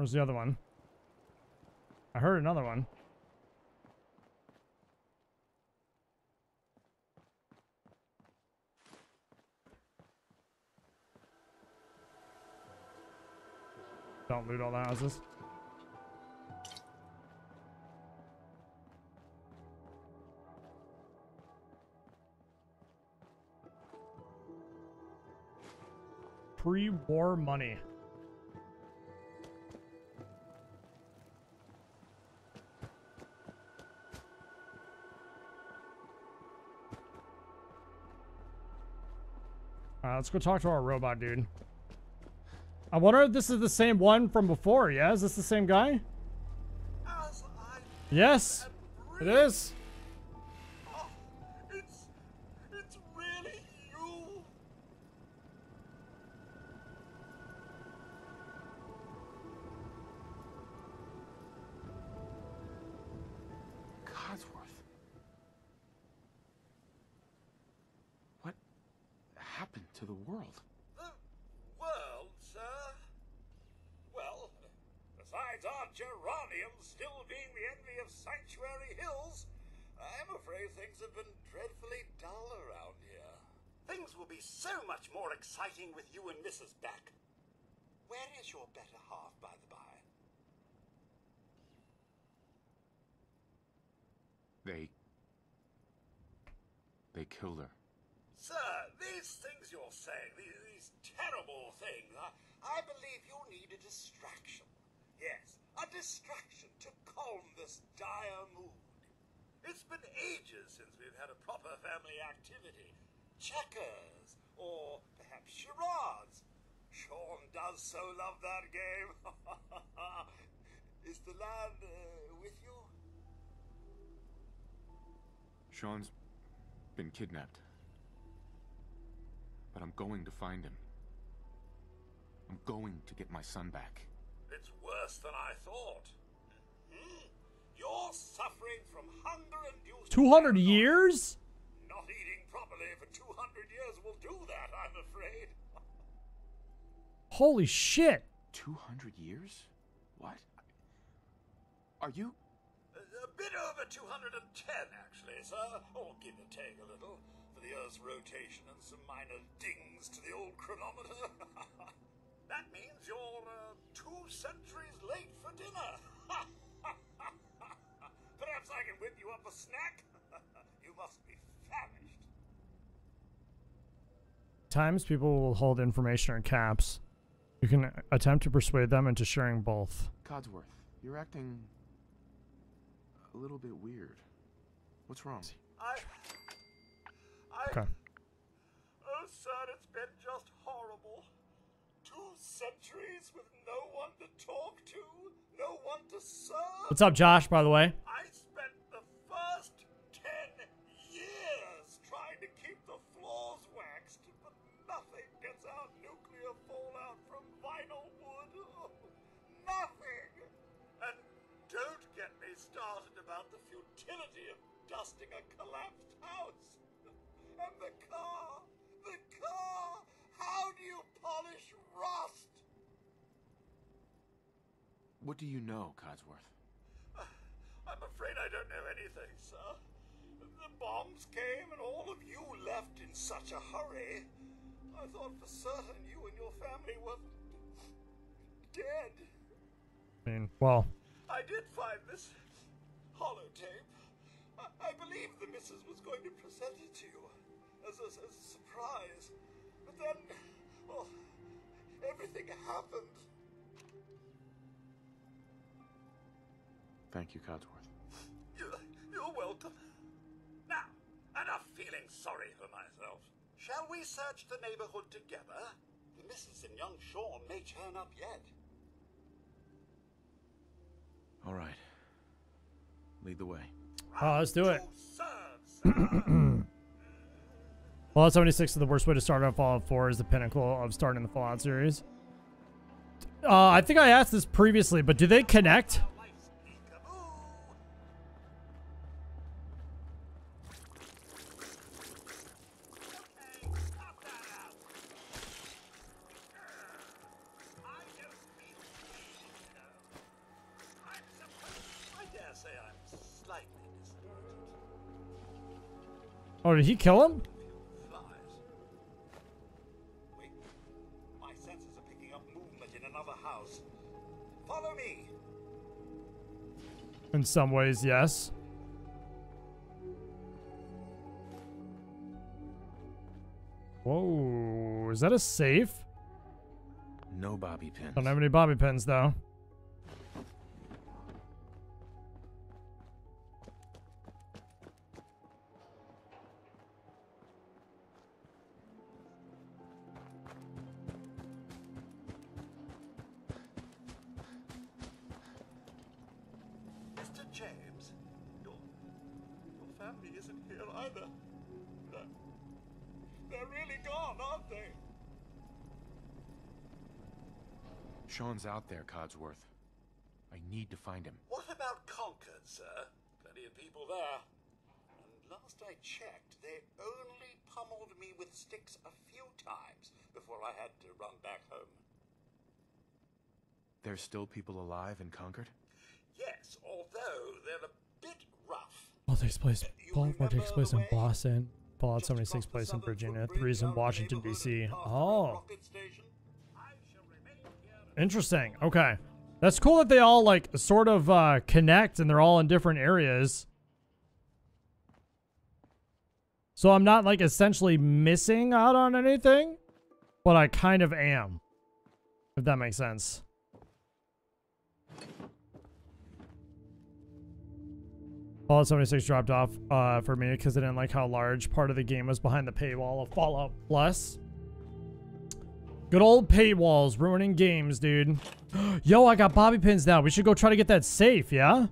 Where's the other one? I heard another one. Don't loot all the houses. Pre-war money. Let's go talk to our robot dude. I wonder if this is the same one from before. Yeah, is this the same guy? Yes, it is. Oh, it's really you. Codsworth. What happened to the world? Geraniums still being the envy of Sanctuary Hills, I'm afraid things have been dreadfully dull around here. Things will be so much more exciting with you and Mrs. back. Where is your better half, by the by? They killed her. Sir, these things you're saying, these terrible things, I believe you need a distraction. Yes, a distraction to calm this dire mood. It's been ages since we've had a proper family activity. Checkers, or perhaps charades. Sean does so love that game. Is the lad with you? Sean's been kidnapped. But I'm going to find him. I'm going to get my son back. It's worse than I thought. Hmm? You're suffering from hunger-induced... 200 years? Not eating properly for 200 years will do that, I'm afraid. Holy shit. 200 years? What? Are you... A bit over 210, actually, sir. Or give or take a little. For the Earth's rotation and some minor dings to the old chronometer. That means you're 2 centuries late for dinner. Perhaps I can whip you up a snack. You must be famished. Times people will hold information in caps. You can attempt to persuade them into sharing both. Codsworth, you're acting a little bit weird. What's wrong? Okay. Oh, sir, it's been just horrible. 2 centuries with no one to talk to, no one to serve. What's up, Josh, by the way? I spent the first 10 years trying to keep the floors waxed, but nothing gets out nuclear fallout from vinyl wood. Oh, nothing. And don't get me started about the futility of dusting a collapsed house. And the car. The car. How do you polish rust? What do you know, Codsworth? I'm afraid I don't know anything, sir. The bombs came and all of you left in such a hurry. I thought for certain you and your family were dead. I mean, well... I did find this holotape. I believe the missus was going to present it to you as a surprise. But then, well, everything happened. Thank you, Codsworth. You're welcome. Now, enough feeling sorry for myself. Shall we search the neighborhood together? The missus and young Sean may turn up yet. All right. Lead the way. Oh, let's do it. Serve, Fallout 76 is the worst way to start on Fallout 4 is the pinnacle of starting the Fallout series. I think I asked this previously, but do they connect? Oh, did he kill him? Wait. My senses are picking up movement in another house. Follow me. In some ways, yes. Whoa, is that a safe? No bobby pins. Don't have any bobby pins, though. Mr. James, your family isn't here either. They're really gone, aren't they? Sean's out there, Codsworth. I need to find him. What about Concord, sir? Plenty of people there. And last I checked, they only pummeled me with sticks a few times before I had to run back home. There's still people alive in Concord? Yes, although they're a bit rough. Well, takes place. Fallout 4 takes place in Boston. Fallout 76 place in Virginia. 3 is in Washington, D.C. Oh. Interesting. Okay. That's cool that they all, like, sort of connect and they're all in different areas. So I'm not, like, essentially missing out on anything, but I kind of am. If that makes sense. Fallout 76 dropped off for me because I didn't like how large part of the game was behind the paywall of Fallout Plus. Good old paywalls ruining games, dude. Yo, I got bobby pins now. We should go try to get that safe, yeah?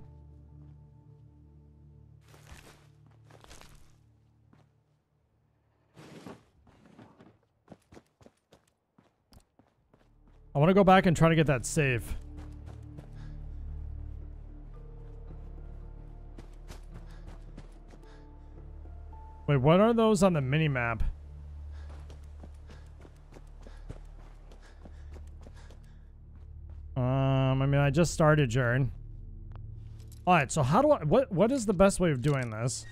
I want to go back and try to get that safe. Wait, what are those on the mini-map? I mean, I just started, Jern. Alright, so how do I... What is the best way of doing this?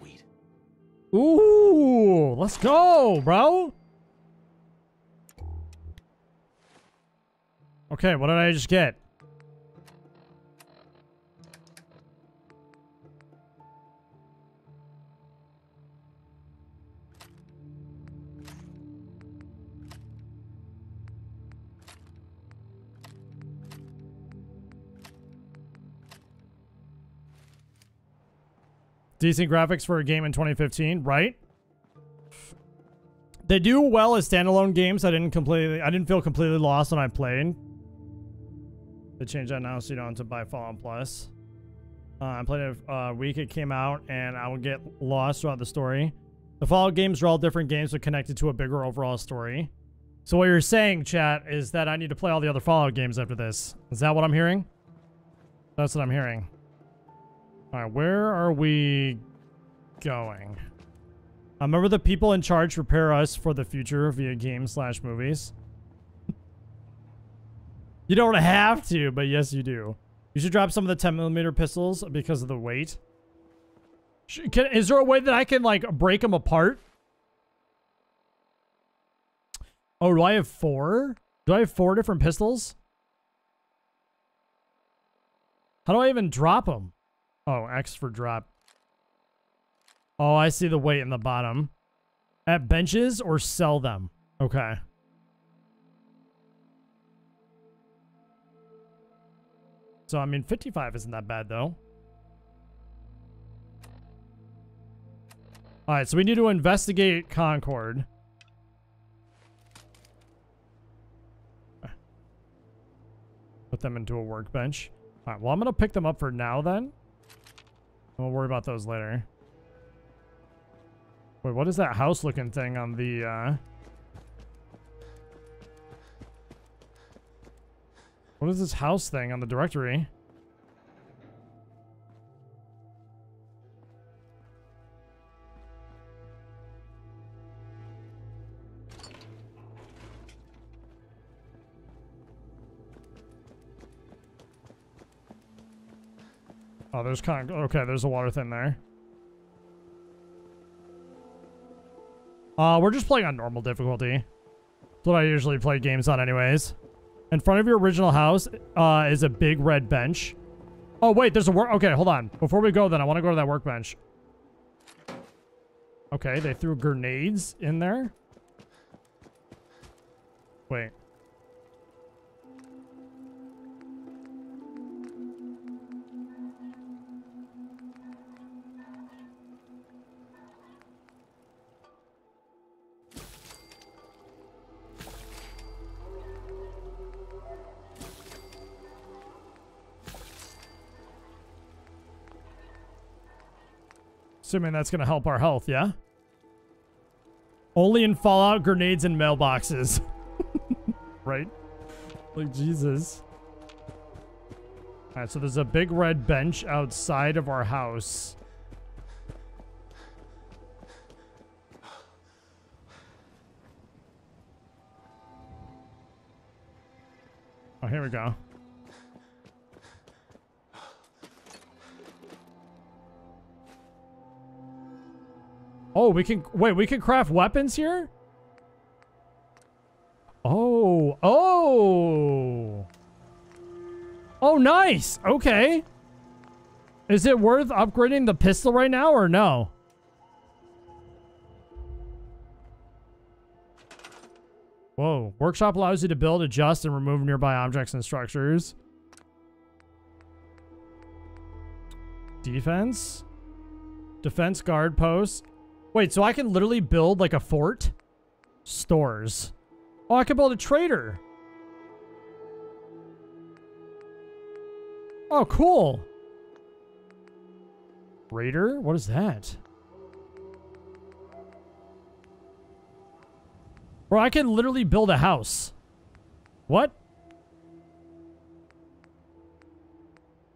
Sweet. Ooh, let's go, bro! Okay, what did I just get? Decent graphics for a game in 2015, right? They do well as standalone games. I didn't feel completely lost when I played. They changed that now so you don't have to buy Fallout Plus. I played it a week it came out and I would get lost throughout the story. The Fallout games are all different games but connected to a bigger overall story. So what you're saying, chat, is that I need to play all the other Fallout games after this. Is that what I'm hearing? That's what I'm hearing. Alright, where are we going? I remember the people in charge prepare us for the future via games/movies. You don't have to, but yes, you do. You should drop some of the 10mm pistols because of the weight. Is there a way that I can, like, break them apart? Oh, do I have 4? Do I have 4 different pistols? How do I even drop them? Oh, X for drop. Oh, I see the weight in the bottom. At benches or sell them? Okay. So, I mean, 55 isn't that bad, though. Alright, so we need to investigate Concord. Put them into a workbench. Alright, well, I'm going to pick them up for now, then. We'll worry about those later. Wait, what is that house-looking thing on the, What is this house thing on the directory? Oh, there's kind of... Okay, there's a water thing there. We're just playing on normal difficulty. That's what I usually play games on anyways. In front of your original house is a big red bench. Oh, wait, there's a work... Okay, hold on. Before we go, then, I want to go to that workbench. Okay, they threw grenades in there. Wait. Assuming that's going to help our health, yeah? Only in Fallout, grenades and mailboxes. Right? Like, Jesus. Alright, so there's a big red bench outside of our house. Oh, here we go. Oh, we can... Wait, we can craft weapons here? Oh. Oh! Oh, nice! Okay. Is it worth upgrading the pistol right now or no? Whoa. Workshop allows you to build, adjust, and remove nearby objects and structures. Defense. Defense guard posts. Wait, so I can literally build, like, a fort? Stores. Oh, I can build a trader. Oh, cool. Raider? What is that? Bro, I can literally build a house. What?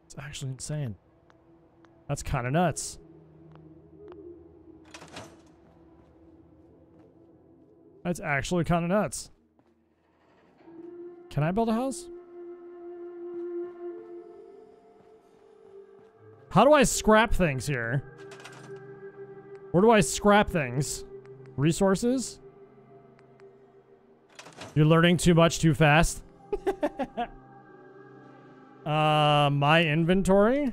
It's actually insane. That's kind of nuts. That's actually kind of nuts. Can I build a house? How do I scrap things here? Where do I scrap things? Resources? You're learning too much too fast. My inventory?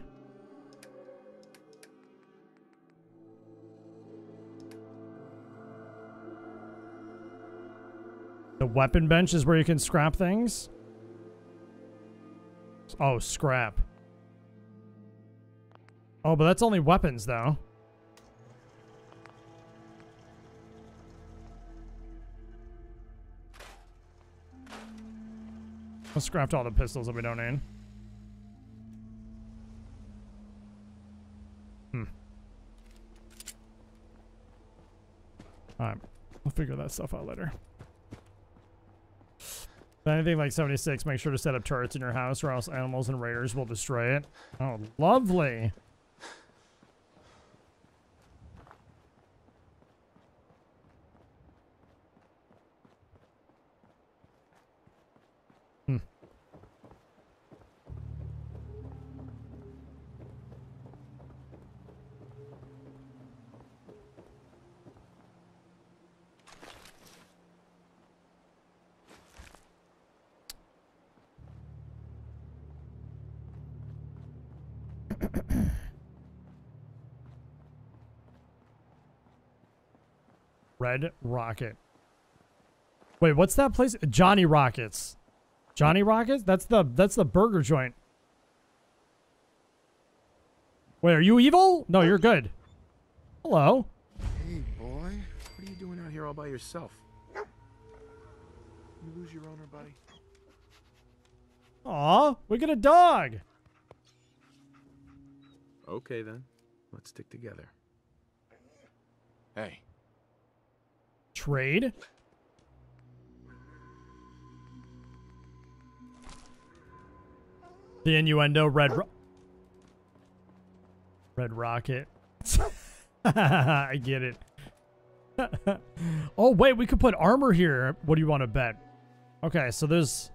The weapon bench is where you can scrap things. Oh, scrap. Oh, but that's only weapons, though. I scrapped all the pistols that we don't need. Hmm. Alright. We'll figure that stuff out later. Anything like 76, make sure to set up turrets in your house or else animals and raiders will destroy it. Oh, lovely. Hmm. Red Rocket. Wait, what's that place? Johnny Rockets. Johnny Rockets? That's the burger joint. Wait, are you evil? No, you're good. Hello. Hey, boy. What are you doing out here all by yourself? You lose your owner, buddy. Aw, we got a dog. Okay, then. Let's stick together. Hey. Trade? The innuendo, Red Rocket. I get it. Oh, wait, we could put armor here. What do you want to bet? Okay, so there's...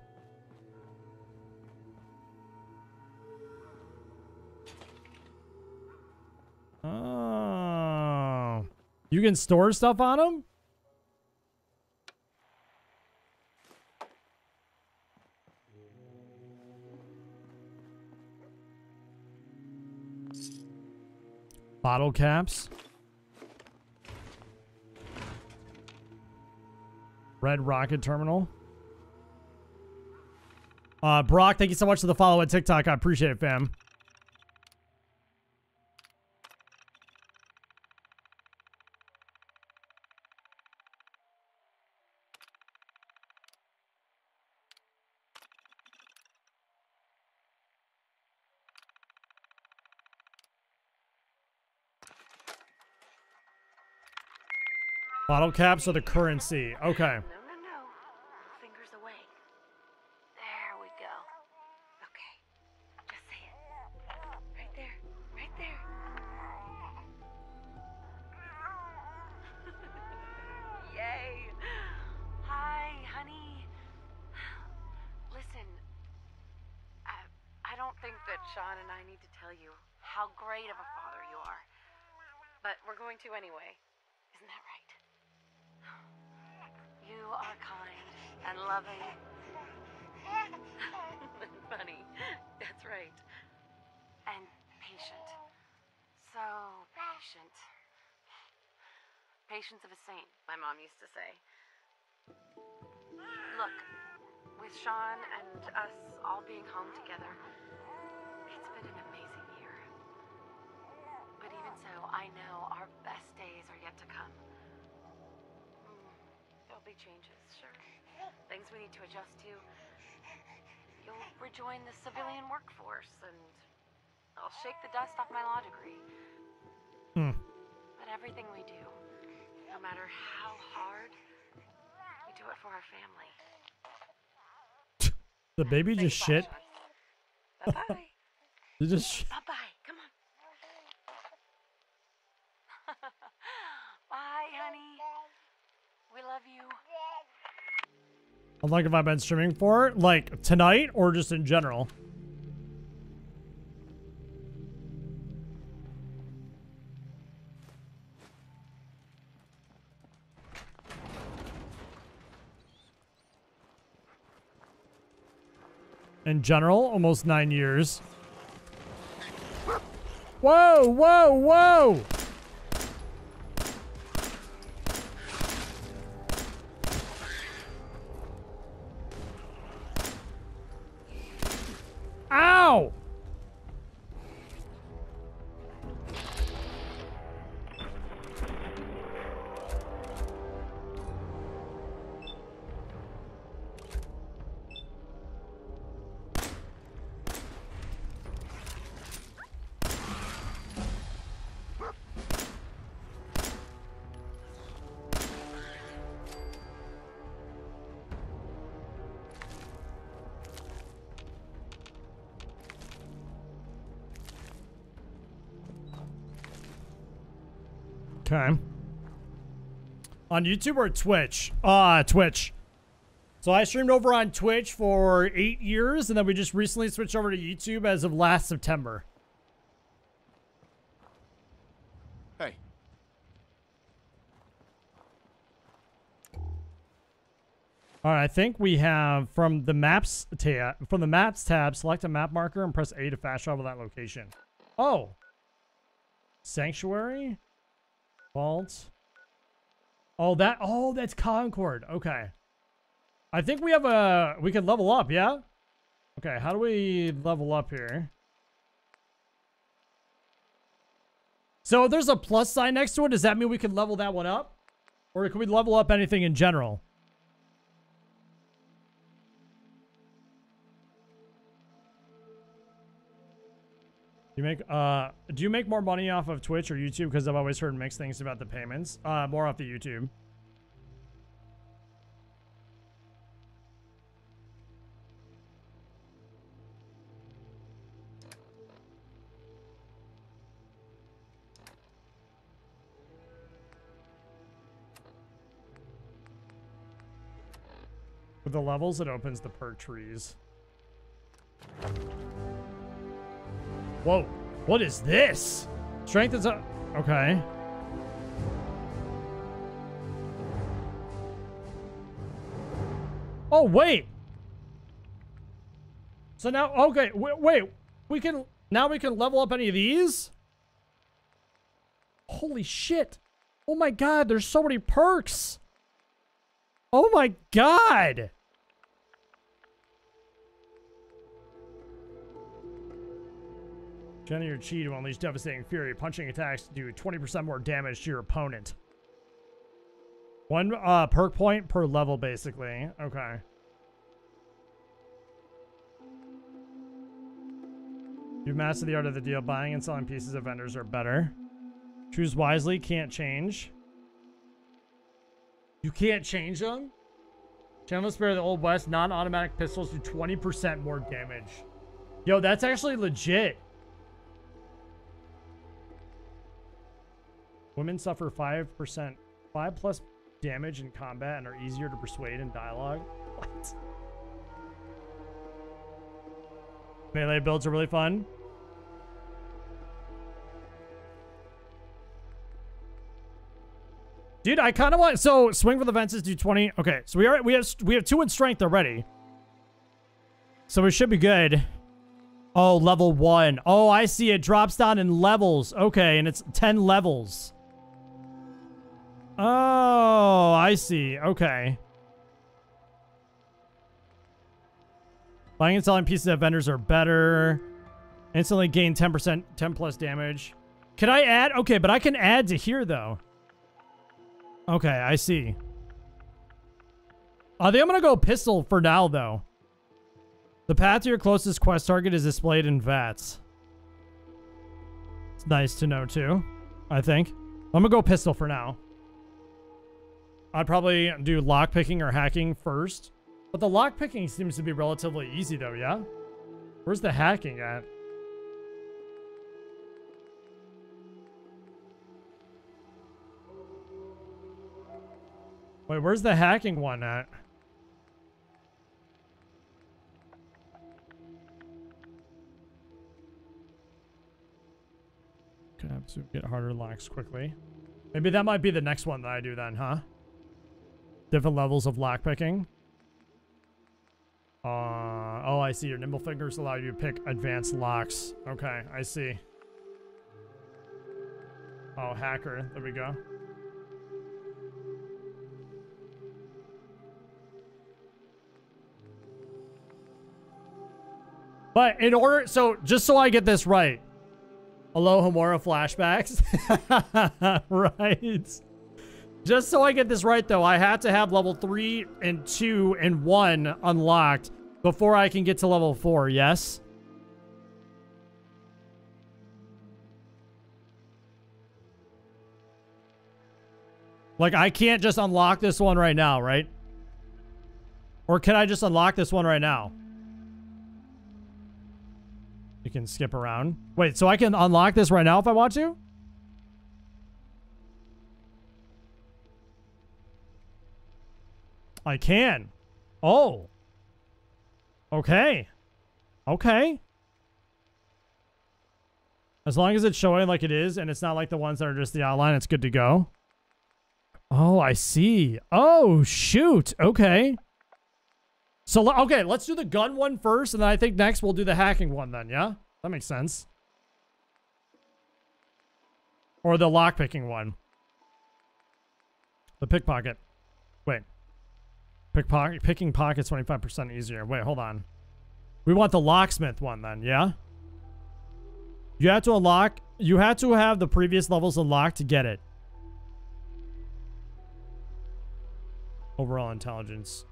You can store stuff on them? Bottle caps. Red Rocket Terminal. Brock, thank you so much for the follow at TikTok. I appreciate it, fam. Bottle caps are the currency. Okay. No. Fingers away. There we go. Okay. Just say it. Right there. Right there. Yay. Hi, honey. Listen. I don't think that Sean and I need to tell you how great of a father you are. But we're going to anyway. Isn't that right? You are kind and loving and funny, that's right, and patient, so patient. Patience of a saint, my mom used to say. Look, with Sean and us all being home together, it's been an amazing year. But even so, I know our best days are yet to come. Changes, sure. Things we need to adjust to. You'll rejoin the civilian workforce, and I'll shake the dust off my law degree. But everything we do, no matter how hard, we do it for our family. The baby just shit. Bye-bye. Bye-bye. Come on. Bye, honey. We love you. How long have I been streaming for? Like tonight or just in general? In general, almost 9 years. Whoa, whoa, whoa! Ow! Okay. On YouTube or Twitch? Twitch. So I streamed over on Twitch for 8 years, and then we just recently switched over to YouTube as of last September. Hey. All right. I think we have from the maps tab, select a map marker and press A to fast travel that location. Oh. Sanctuary. Vault. Oh, that's Concord. Okay. I think we have a, we can level up, yeah? Okay, how do we level up here? So there's a plus sign next to it. Does that mean we can level that one up? Or can we level up anything in general? Do you make more money off of Twitch or YouTube? Because I've always heard mixed things about the payments. More off the YouTube. With the levels, it opens the perk trees. Whoa, what is this? Strength is up. Okay. Oh, wait. So now, okay, wait. We can, now we can level up any of these? Holy shit. Oh my God, there's so many perks. Oh my God. Jenny or Chi to unleash Devastating Fury. Punching attacks do 20% more damage to your opponent. One perk point per level, basically. Okay. You've mastered the art of the deal. Buying and selling pieces of vendors are better. Choose wisely. Can't change. You can't change them? Channel Spare of the Old West. Non-automatic pistols do 20% more damage. Yo, that's actually legit. Women suffer 5%. 5 plus damage in combat and are easier to persuade in dialogue. What? Melee builds are really fun. Dude, I kind of want... So, swing for the fences, do 20. Okay, so we have 2 in strength already. So we should be good. Oh, level 1. Oh, I see. It drops down in levels. Okay, and it's 10 levels. Oh, I see. Okay. Buying and selling pieces of vendors are better. Instantly gain 10%, 10 plus damage. Can I add? Okay, but I can add to here, though. Okay, I see. I think I'm going to go pistol for now, though. The path to your closest quest target is displayed in VATS. It's nice to know, too, I think. I'm going to go pistol for now. I'd probably do lockpicking or hacking first. But the lockpicking seems to be relatively easy, though, yeah? Where's the hacking at? Wait, where's the hacking one at? Can I get harder locks quickly? Maybe that might be the next one that I do then, huh? Different levels of lockpicking. Oh, I see. Your nimble fingers allow you to pick advanced locks. Okay, I see. Oh, hacker. There we go. But in order... So, just so I get this right. Alohomora flashbacks. Right. Just so I get this right, though, I have to have level 3 and 2 and 1 unlocked before I can get to level 4, yes? Like, I can't just unlock this one right now, right? Or can I just unlock this one right now? You can skip around. Wait, so I can unlock this right now if I want to? I can. Oh. Okay. Okay. As long as it's showing like it is and it's not like the ones that are just the outline, it's good to go. Oh, I see. Oh, shoot. Okay. So, okay, let's do the gun one first, and then I think next we'll do the hacking one then, yeah? That makes sense. Or the lockpicking one. The pickpocket. Wait. Picking pockets 25% easier. Wait, hold on. We want the locksmith one then, yeah? You have to unlock... You had to have the previous levels unlocked to get it. Overall intelligence.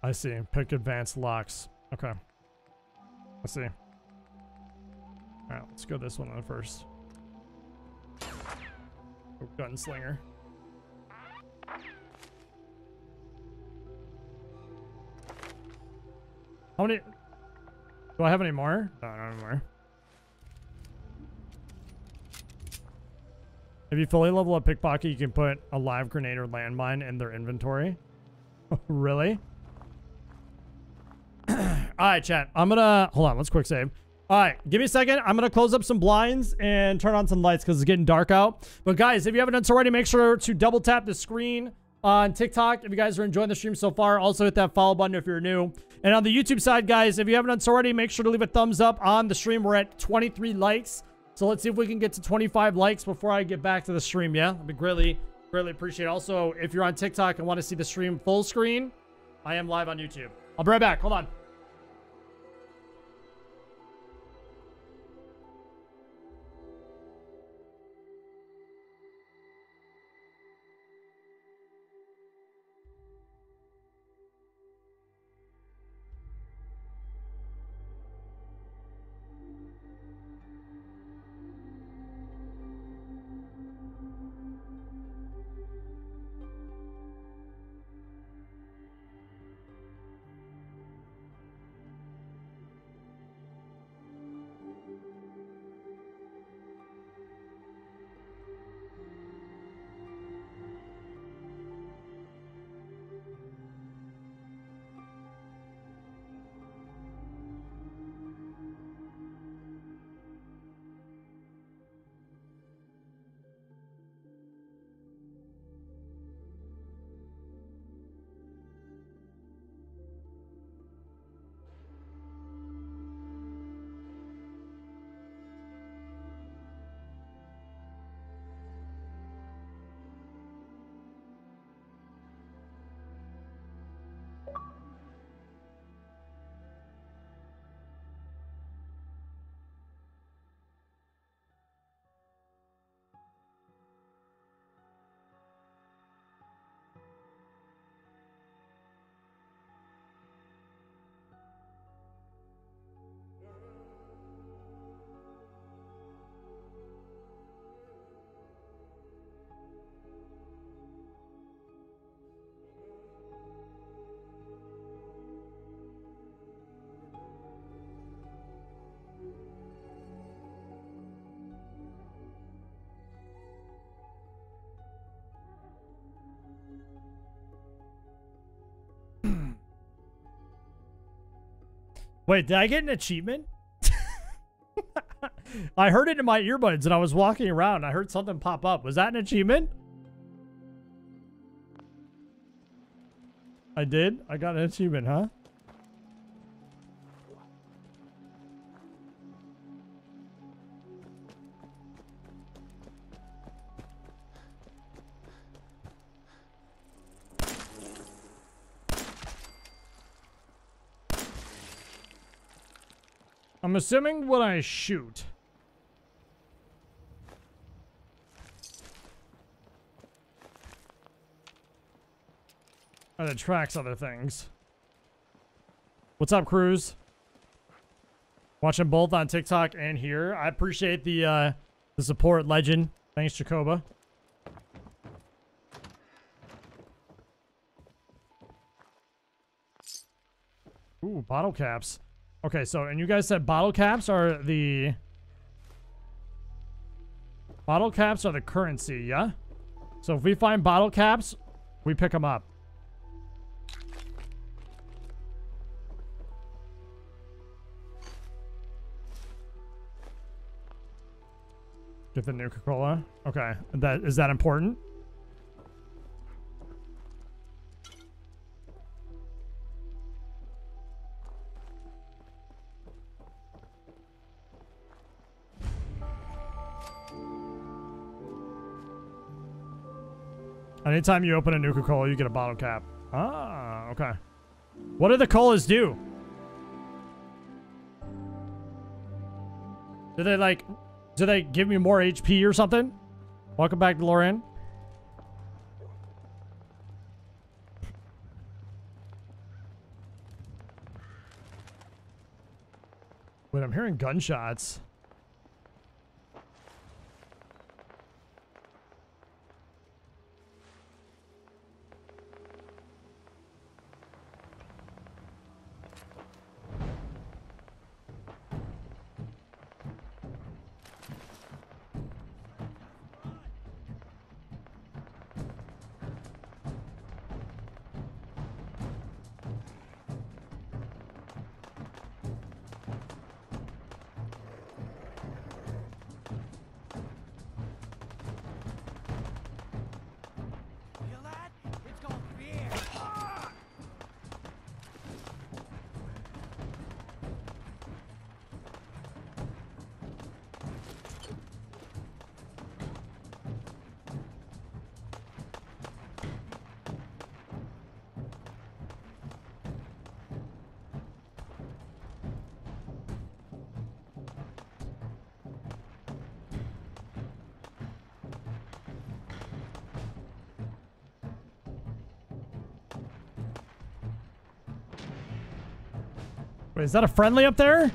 I see. Pick advanced locks. Okay. I see. Alright, let's go this one first. Oh, gunslinger. How many... Do I have any more? No, I don't have any more. If you fully level up Pickpocket, you can put a live grenade or landmine in their inventory. Really? Alright, chat. I'm gonna... Hold on, let's quick save. Alright, give me a second. I'm gonna close up some blinds and turn on some lights because it's getting dark out. But guys, if you haven't done so already, make sure to double tap the screen on TikTok if you guys are enjoying the stream so far. Also hit that follow button if you're new. And on the YouTube side, guys, if you haven't done so already, make sure to leave a thumbs up on the stream. We're at 23 likes. So let's see if we can get to 25 likes before I get back to the stream, yeah? I'd be greatly, greatly appreciate it. Also, if you're on TikTok and want to see the stream full screen, I am live on YouTube. I'll be right back. Hold on. Wait, did I get an achievement? I heard it in my earbuds and I was walking around. I heard something pop up. Was that an achievement? I did? I got an achievement, huh? I'm assuming what I shoot. That attracts other things. What's up, Cruz? Watching both on TikTok and here. I appreciate the support, legend. Thanks, Jacoba. Ooh, bottle caps. Okay, so, and you guys said bottle caps are the currency, yeah? So if we find bottle caps, we pick them up. Get the Nuka-Cola. Okay, that, is that important? Anytime you open a Nuka-Cola, you get a bottle cap. Ah, okay. What do the colas do? Do they, like, do they give me more HP or something? Welcome back, DeLorean. Wait, I'm hearing gunshots. Wait, is that a friendly up there?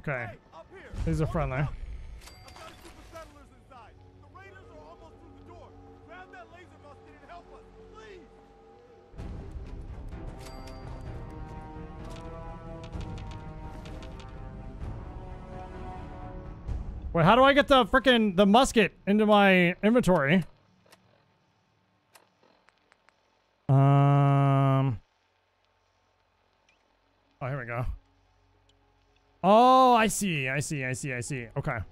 Okay, these are friendly. I've got super settlers inside. The raiders are almost through the door. Grab that laser musket and help us, please. Wait, how do I get the frickin' the musket into my inventory? Oh, here we go. Oh, I see, I see, I see, I see. Okay. All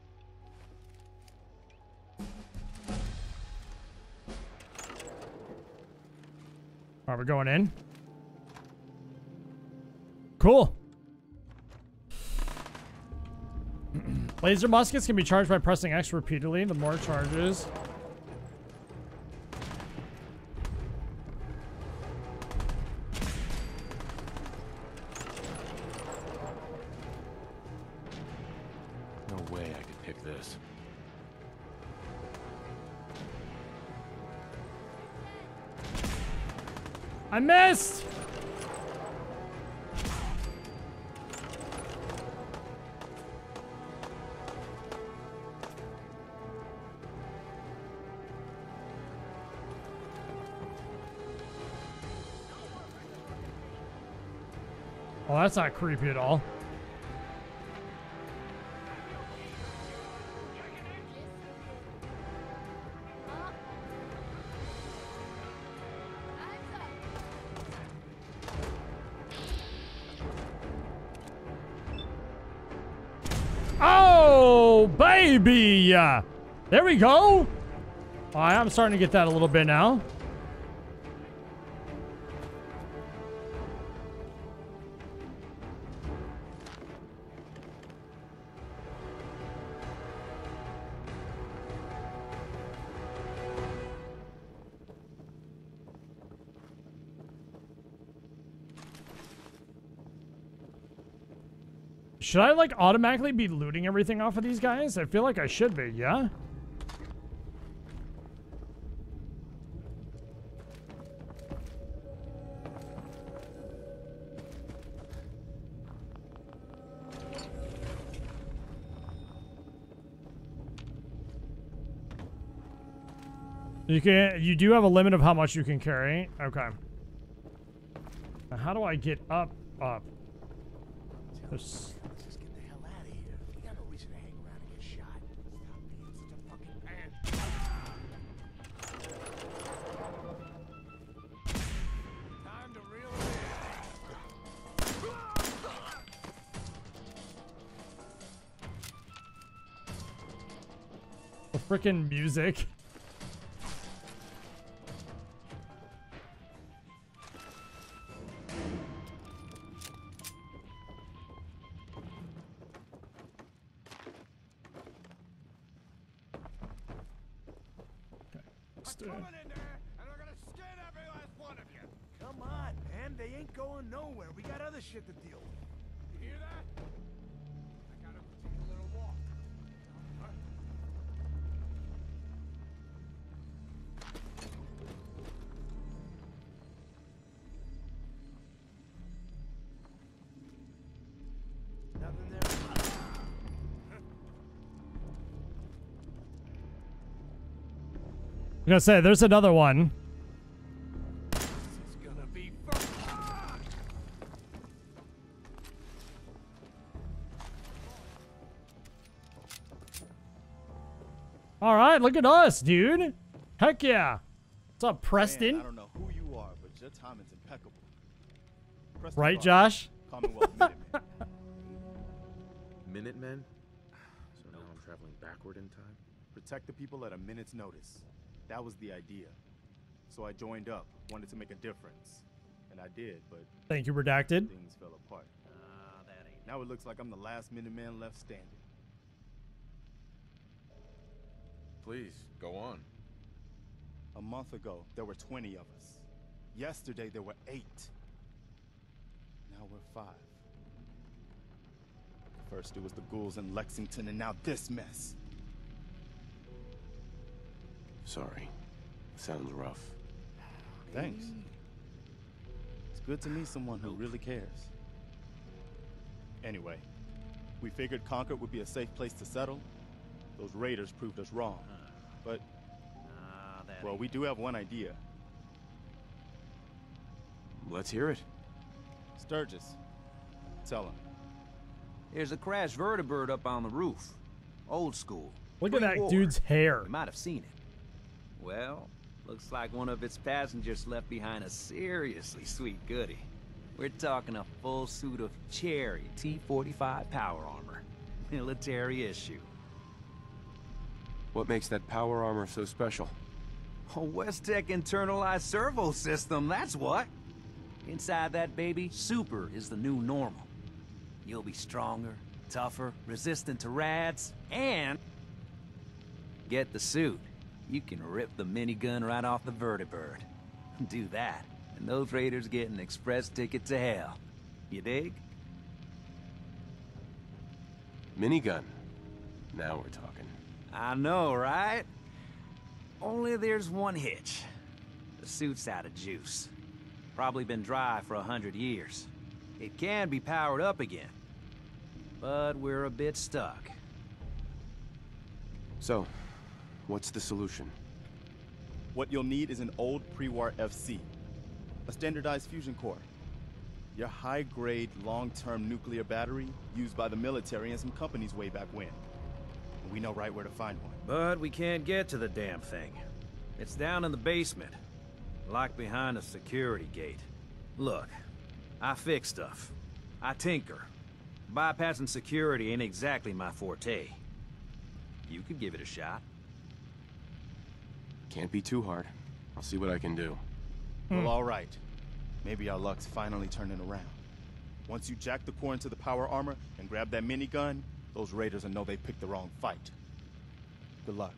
right, we're going in. Cool. Laser muskets can be charged by pressing X repeatedly. The more charges... I missed! Oh, that's not creepy at all. Baby, there we go. All right, I'm starting to get that a little bit now. Should I, like, automatically be looting everything off of these guys? I feel like I should be, yeah? You do have a limit of how much you can carry. Okay. Now, how do I get up? There's... Frickin' music. Okay, let's do it. Coming in there, and we're gonna skin every last one of you. Come on, man, they ain't going nowhere. We got other shit to deal with. You hear that? I was gonna say, there's another one. This is gonna be fun. All right, look at us, dude. Heck yeah. What's up, Preston? Man, I don't know who you are, but your time is impeccable. Preston, right, Josh? Commonwealth Minutemen. Minutemen? So now I'm traveling backward in time? Protect the people at a minute's notice. That was the idea. So I joined up, wanted to make a difference. And I did, but... Thank you, Redacted. Things fell apart. That ain't... Now it looks like I'm the last Minuteman left standing. Please, go on. A month ago, there were 20 of us. Yesterday, there were 8. Now we're 5. First, it was the ghouls in Lexington, and now this mess. Sorry. Sounds rough. Thanks. It's good to meet someone who really cares. Anyway, we figured Concord would be a safe place to settle. Those raiders proved us wrong. But, well, we do have one idea. Let's hear it. Sturges, tell him. There's a crashed vertibird up on the roof. Old school. Look at that dude's hair. You might have seen it. Well, looks like one of its passengers left behind a seriously sweet goodie. We're talking a full suit of Cherry T-45 power armor. Military issue. What makes that power armor so special? A Vault-Tec internalized servo system, that's what. Inside that baby, super is the new normal. You'll be stronger, tougher, resistant to rats, and... Get the suit. You can rip the minigun right off the vertibird. Do that, and those raiders get an express ticket to hell. You dig? Minigun. Now we're talking. I know, right? Only there's one hitch. The suit's out of juice. Probably been dry for 100 years. It can be powered up again, but we're a bit stuck. So, what's the solution? What you'll need is an old pre-war FC, a standardized fusion core, your high-grade, long-term nuclear battery used by the military and some companies way back when. We know right where to find one. But we can't get to the damn thing. It's down in the basement, locked behind a security gate. Look, I fix stuff. I tinker. Bypassing security ain't exactly my forte. You could give it a shot. Can't be too hard. I'll see what I can do. Well, all right. Maybe our luck's finally turning around. Once you jack the core into the power armor and grab that minigun, those raiders will know they picked the wrong fight. Good luck.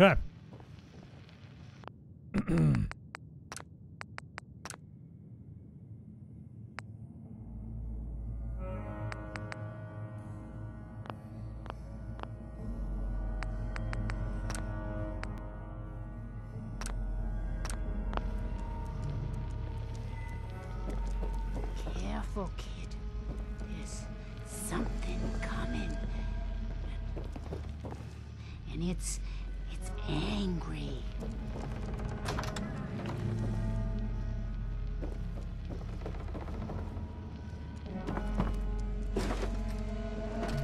Okay. Careful, kid. There's something coming. And it's angry.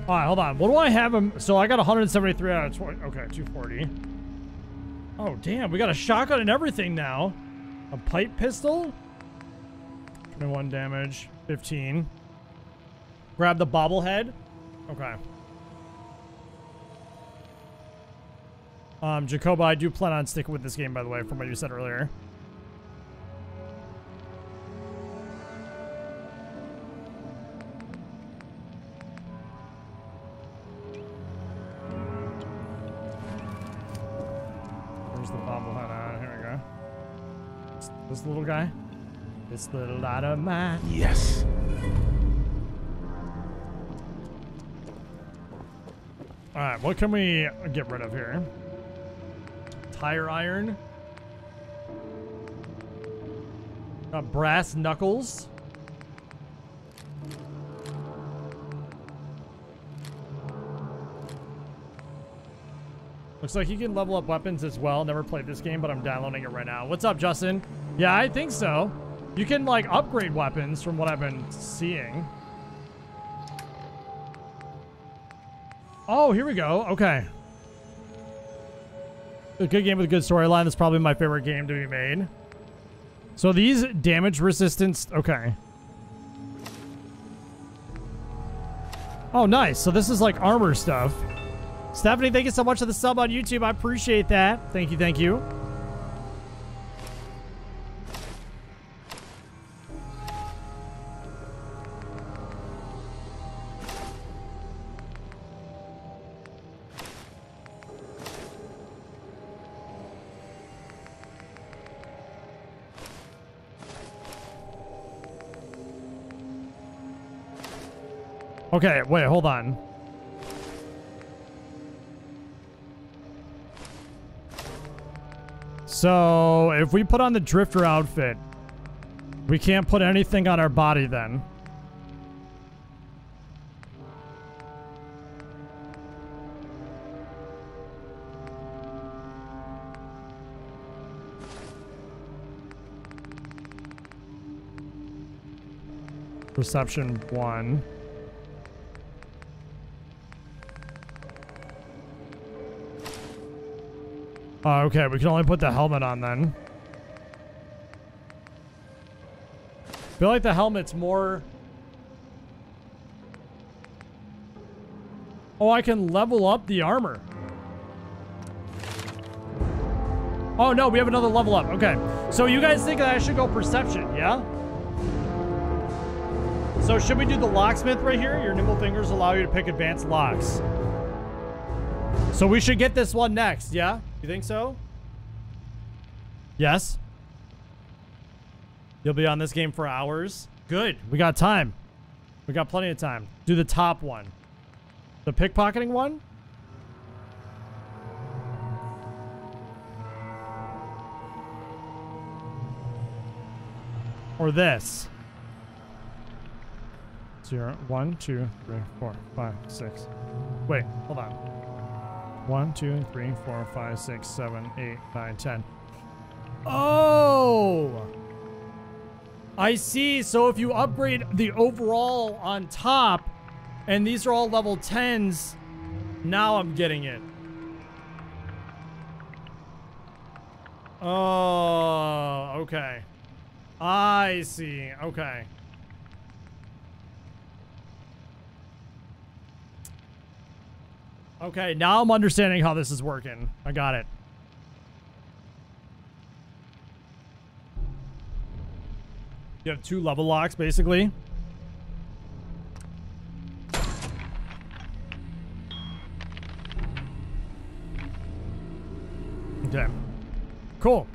All right, hold on. What do I have him? So I got 173 out of 20. Okay, 240. Oh, damn. We got a shotgun and everything now. A pipe pistol. 21 damage. 15. Grab the bobblehead. Okay. Jacoba, I do plan on sticking with this game, by the way, from what you said earlier. Where's the bobblehead at? Here we go. It's this little guy. This little lot of mine. Yes. All right, what can we get rid of here? Tire iron. Brass knuckles. Looks like you can level up weapons as well. Never played this game, but I'm downloading it right now. What's up, Justin? Yeah, I think so. You can, like, upgrade weapons from what I've been seeing. Oh, here we go. Okay. A good game with a good storyline. That's probably my favorite game to be made. So these damage resistance... Okay. Oh, nice. So this is like armor stuff. Stephanie, thank you so much for the sub on YouTube. I appreciate that. Thank you, thank you. Okay, wait, hold on. So, if we put on the drifter outfit, we can't put anything on our body then. Perception 1. Okay, we can only put the helmet on then. I feel like the helmet's more... Oh, I can level up the armor. Oh no, we have another level up. Okay. So you guys think that I should go perception, yeah? So should we do the locksmith right here? Your nimble fingers allow you to pick advanced locks. So we should get this one next, yeah? You think so? Yes. You'll be on this game for hours. Good. We got time. We got plenty of time. Do the top one. The pickpocketing one? Or this? 0, 1, 2, 3, 4, 5, 6. Wait, hold on. 1, 2, 3, 4, 5, 6, 7, 8, 9, 10. Oh! I see. So if you upgrade the overall on top, and these are all level 10s, now I'm getting it. Oh, okay. I see. Okay. Okay, now I'm understanding how this is working. I got it. You have 2 level locks, basically. Okay. Cool.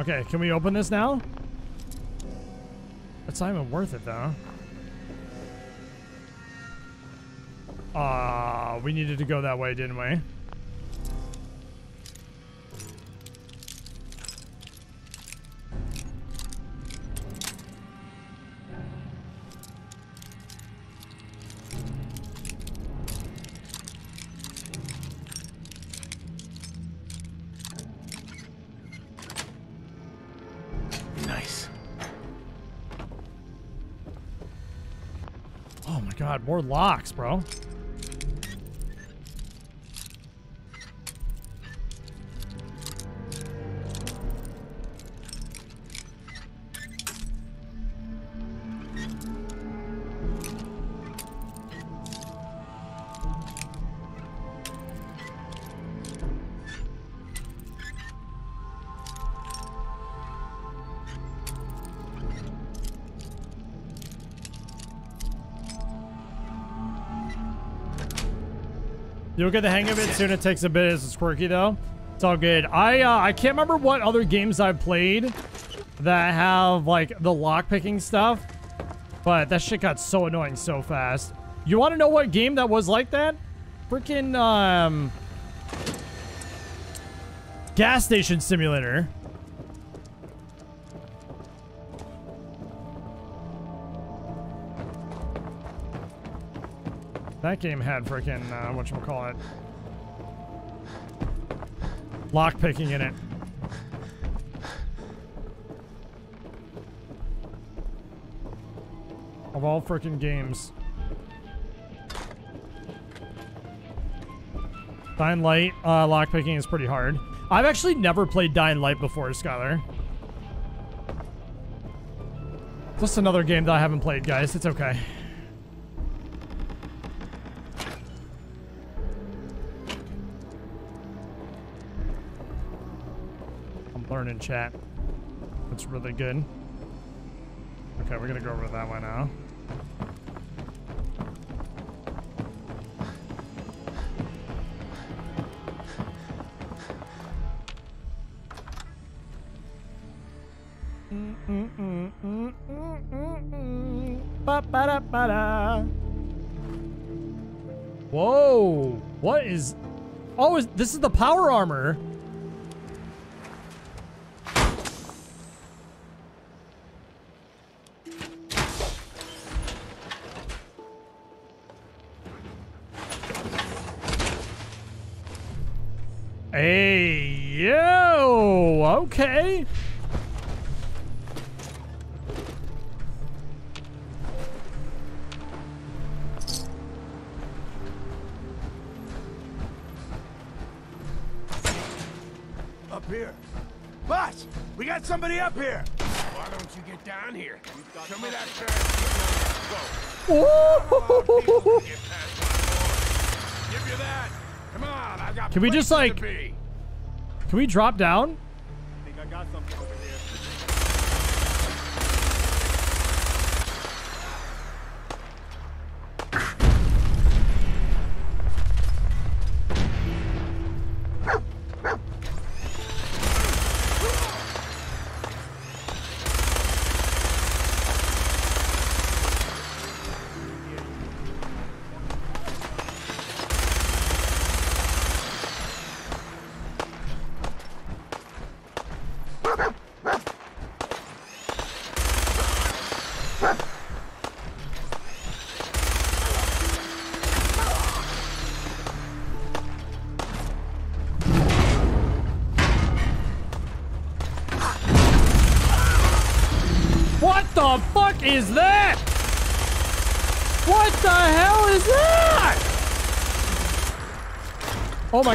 Okay, can we open this now? That's not even worth it, though. We needed to go that way, didn't we? God, more locks, bro. You'll get the hang of it soon. It takes a bit. It's quirky, though. It's all good. I can't remember what other games I've played that have, like, the lockpicking stuff, but that shit got so annoying so fast. You want to know what game that was like that? Freaking, Gas Station Simulator. That game had freaking whatchamacallit, lockpicking in it. Of all freaking games. Dying Light lockpicking is pretty hard. I've actually never played Dying Light before, Skylar. Just another game that I haven't played, guys. It's okay. I'm learning, chat. That's really good. Okay, we're gonna go over that way now. Whoa! What is? Oh, this is the power armor? Hey, yo! Okay. We got somebody up here. Why don't you get down here? Show me that turn. Give you that. Come on, I got. Can we just like? Can we drop down? I think I got something over is that? What the hell is that? Oh my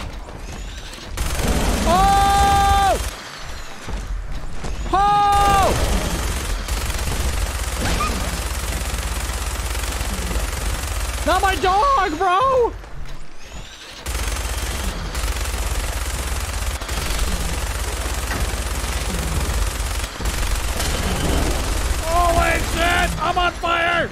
Oh! Oh! Not my dog, bro! I'm on fire!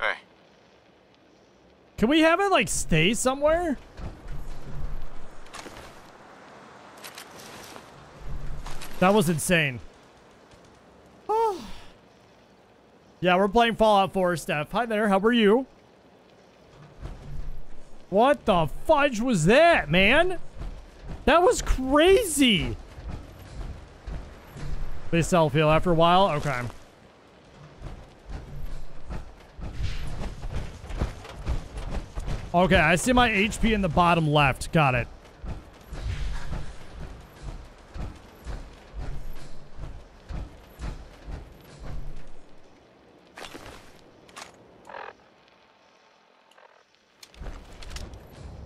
Hey. Can we have it like stay somewhere? That was insane. Oh. Yeah, we're playing Fallout 4, Steph. Hi there, how are you? What the fudge was that, man? That was crazy. They self-heal after a while? Okay. Okay, I see my HP in the bottom left. Got it.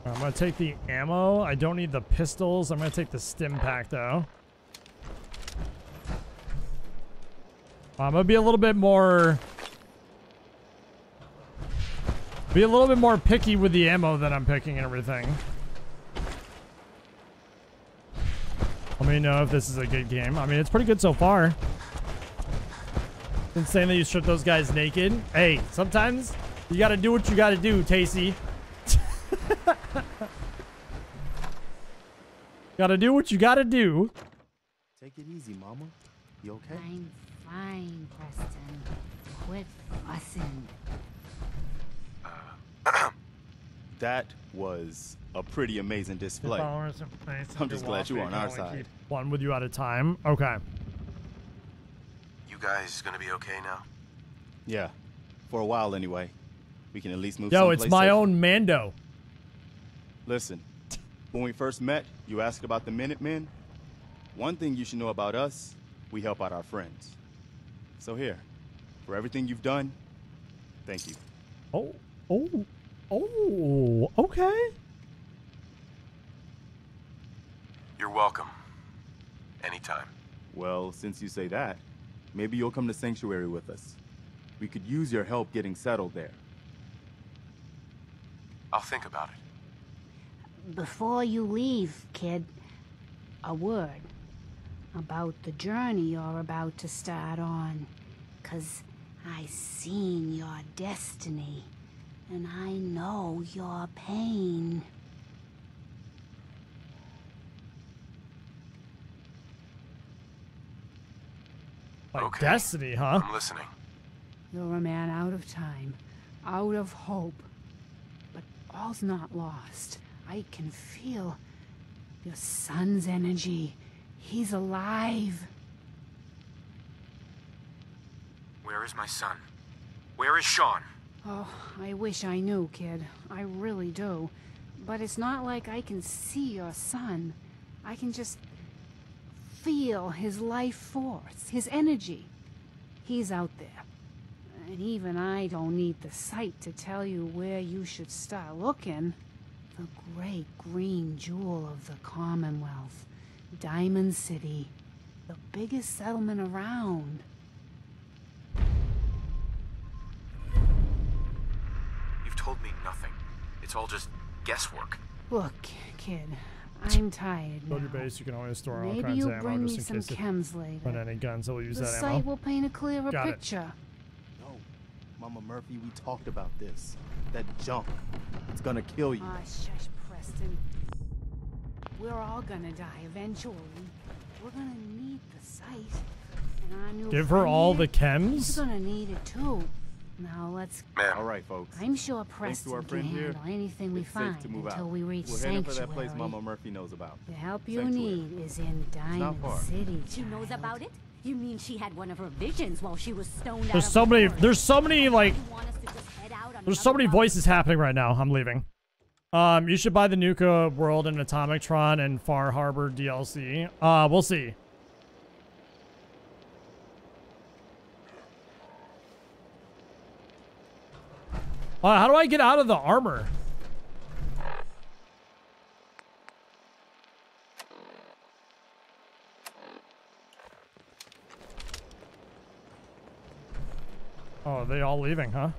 I'm gonna take the ammo. I don't need the pistols. I'm gonna take the Stimpak though. I'm gonna be a little bit more picky with the ammo that I'm picking and everything. Let me know if this is a good game. I mean, it's pretty good so far. It's insane that you strip those guys naked. Hey, sometimes you gotta do what you gotta do, Tacey. Gotta do what you gotta do. Take it easy, Mama. You okay? I'm fine, Preston. Quit fussing. that was a pretty amazing display. I'm just glad you were on our side. One with you at a time. Okay. You guys gonna be okay now? Yeah, for a while anyway. We can at least move. Yo, it's my own Mando. Listen, when we first met, you asked about the Minutemen. One thing you should know about us, we help out our friends. So here, for everything you've done, thank you. Oh, oh, oh, okay. You're welcome. Anytime. Well, since you say that, maybe you'll come to Sanctuary with us. We could use your help getting settled there. I'll think about it. Before you leave, kid, a word about the journey you're about to start on, 'cause I seen your destiny, and I know your pain. My okay. Destiny, huh? I'm listening. You're a man out of time, out of hope. All's not lost. I can feel your son's energy. He's alive. Where is my son? Where is Sean? Oh, I wish I knew, kid. I really do. But it's not like I can see your son. I can just feel his life force, his energy. He's out there. And even I don't need the sight to tell you where you should start looking. The great green jewel of the Commonwealth. Diamond City. The biggest settlement around. You've told me nothing. It's all just guesswork. Look, kid, I'm tired now. Build your base, you can always store all kinds of ammo just in case you run out of guns, so we'll use that ammo. The site will paint a clearer picture. Mama Murphy, we talked about this. That junk, it's gonna kill you. Ah, shush, Preston. We're all gonna die eventually. We're gonna need the site. And I knew give her all the chems? She's gonna need it too. Now let's... All right, folks. I'm sure Preston can handle anything we find until we reach Sanctuary. We're headed for that place Mama Murphy knows about. The help you need is in Diamond City. She knows about it? You mean she had one of her visions while she was stoned out? There's so many voices happening right now. I'm leaving. You should buy the Nuka World and Atomictron and Far Harbor DLC. We'll see. How do I get out of the armor? Oh, are they all leaving, huh?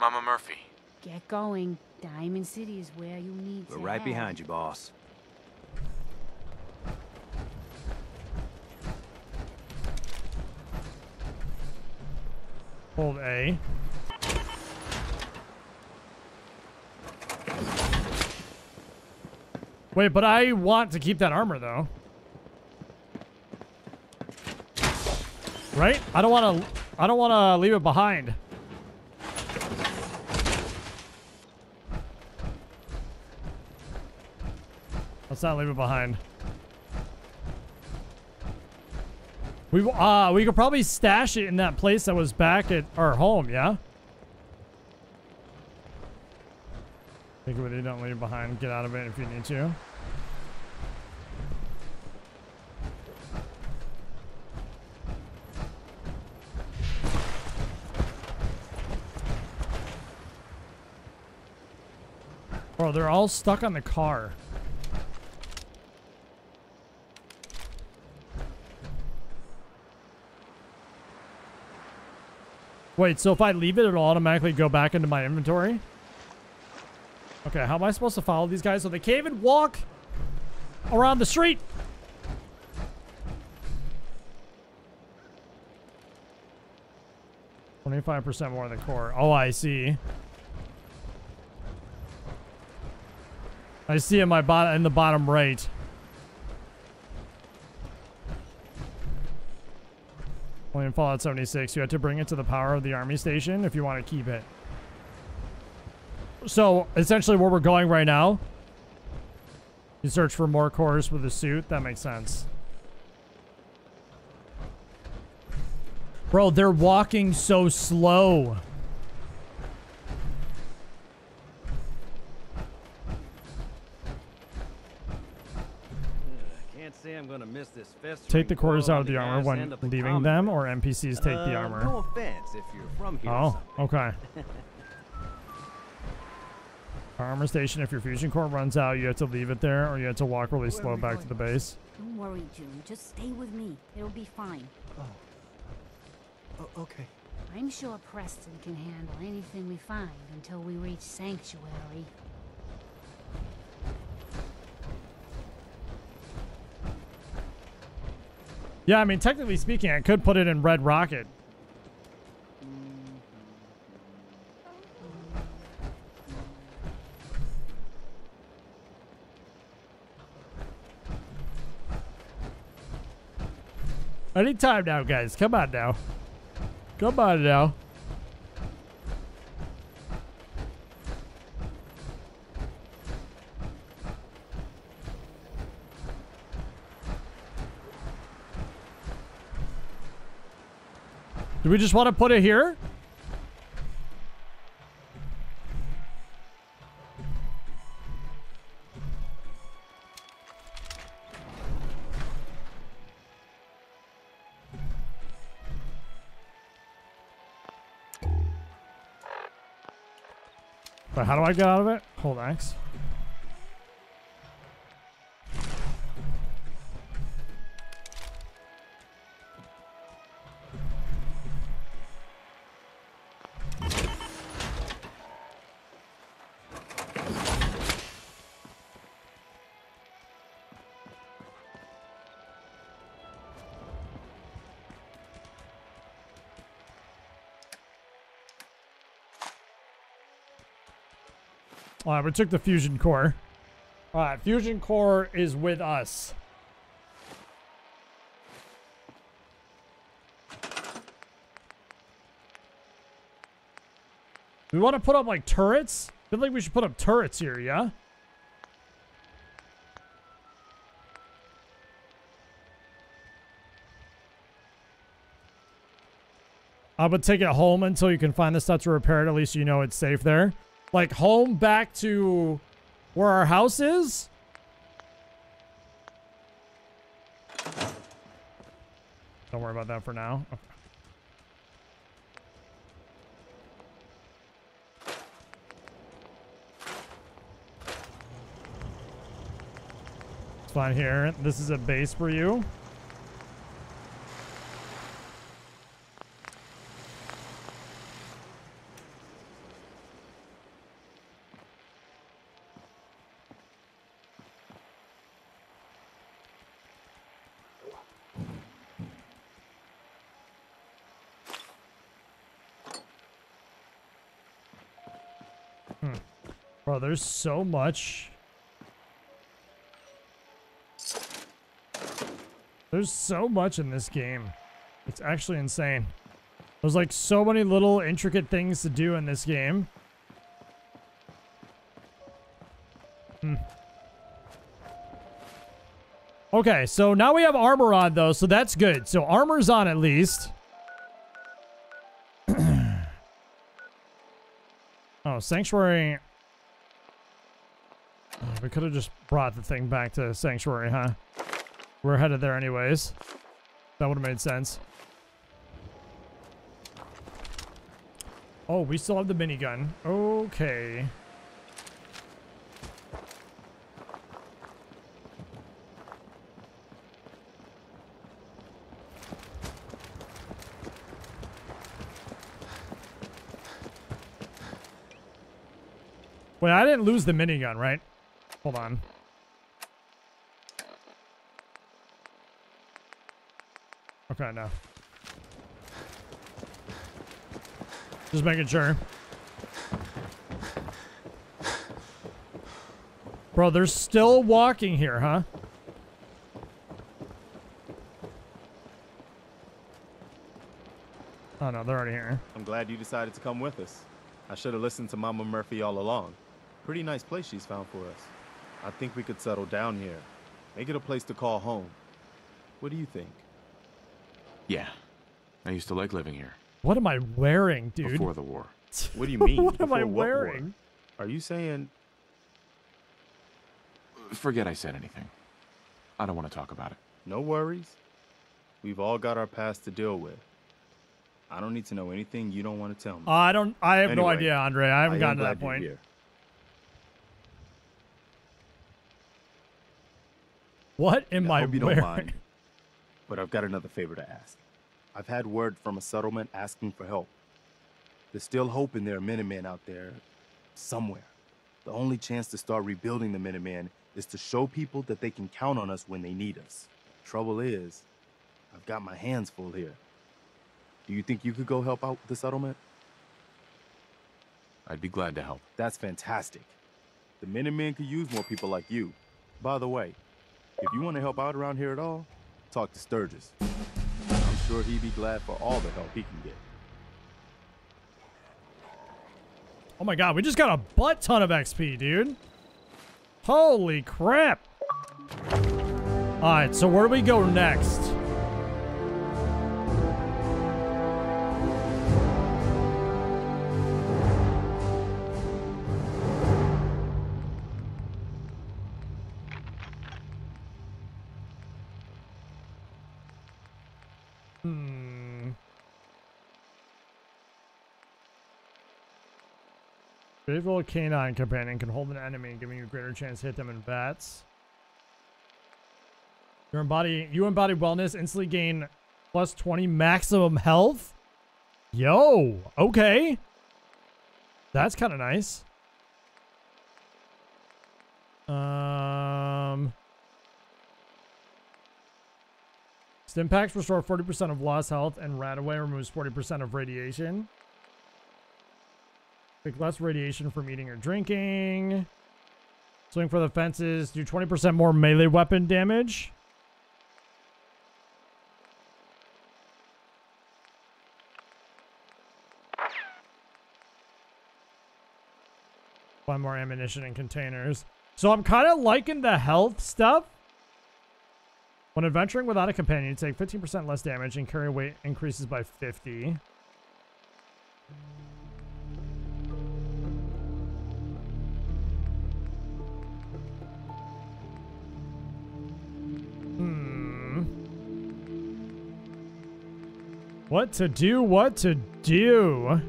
Mama Murphy. Get going. Diamond City is where you need to head. We're right behind you, boss. Hold A. Wait, but I want to keep that armor, though. Right? I don't want to leave it behind. Let's not leave it behind. We could probably stash it in that place that was back at our home, yeah? Think of it, you don't leave it behind. Get out of it if you need to. Bro, they're all stuck on the car. Wait, so if I leave it, it'll automatically go back into my inventory? Okay, how am I supposed to follow these guys? So they can't even walk around the street. $25% more than the core. Oh, I see. I see in my bottom, in the bottom right. Only in Fallout 76, you had to bring it to the power of the army station if you want to keep it. So essentially where we're going right now, you search for more cores with a suit. That makes sense. Bro, they're walking so slow. Can't say I'm gonna miss this festival. Take the cores out of the armor when leaving them, or NPCs take the armor. No offense if you're from here. Oh, okay. Armor station. If your fusion core runs out, you have to leave it there, or you have to walk really slow back to the base. Don't worry, June. Just stay with me. It'll be fine. Oh, okay. I'm sure Preston can handle anything we find until we reach Sanctuary. Yeah, I mean, technically speaking, I could put it in Red Rocket. I need time now, guys. Come on now. Come on now. Do we just want to put it here? But how do I get out of it? Hold X. Alright, we took the fusion core. Alright, fusion core is with us. We want to put up like turrets? I feel like we should put up turrets here, yeah? I would take it home until you can find the stuff to repair it. At least you know it's safe there. Like home back to where our house is? Don't worry about that for now. Okay. It's fine here. This is a base for you. Bro, there's so much. There's so much in this game. It's actually insane. There's like so many little intricate things to do in this game. Okay, so now we have armor on though, so that's good. So armor's on at least. Oh, Sanctuary... We could have just brought the thing back to Sanctuary, huh? We're headed there anyways. That would have made sense. Oh, we still have the minigun. Okay. Wait, I didn't lose the minigun, right? Hold on. Okay, no. Just making sure. Bro, they're still walking here, huh? Oh no, they're already here. I'm glad you decided to come with us. I should have listened to Mama Murphy all along. Pretty nice place she's found for us. I think we could settle down here. Make it a place to call home. What do you think? Yeah. I used to like living here. What am I wearing, dude? Before the war. What do you mean? What am I wearing? War? Are you saying... Forget I said anything. I don't want to talk about it. No worries. We've all got our past to deal with. I don't need to know anything you don't want to tell me. I have no idea, Andre. I haven't gotten to that point. What am I wearing? I hope you don't mind, but I've got another favor to ask. I've had word from a settlement asking for help. There's still hope in there are Minutemen out there somewhere. The only chance to start rebuilding the Minutemen is to show people that they can count on us when they need us. Trouble is, I've got my hands full here. Do you think you could go help out the settlement? I'd be glad to help. That's fantastic. The Minutemen could use more people like you. By the way, if you want to help out around here at all, talk to Sturges. I'm sure he'd be glad for all the help he can get. Oh my god, we just got a butt ton of XP, dude. Holy crap. Alright, so where do we go next? Favorable canine companion can hold an enemy, giving you a greater chance to hit them in VATS. You embody wellness, instantly gain plus 20 maximum health. Yo, okay. That's kind of nice. Stimpaks restore 40% of lost health, and RadAway removes 40% of radiation. Take less radiation from eating or drinking. Swing for the fences. Do 20% more melee weapon damage. Buy more ammunition and containers. So I'm kind of liking the health stuff. When adventuring without a companion, take 15% less damage and carry weight increases by 50. What to do, what to do?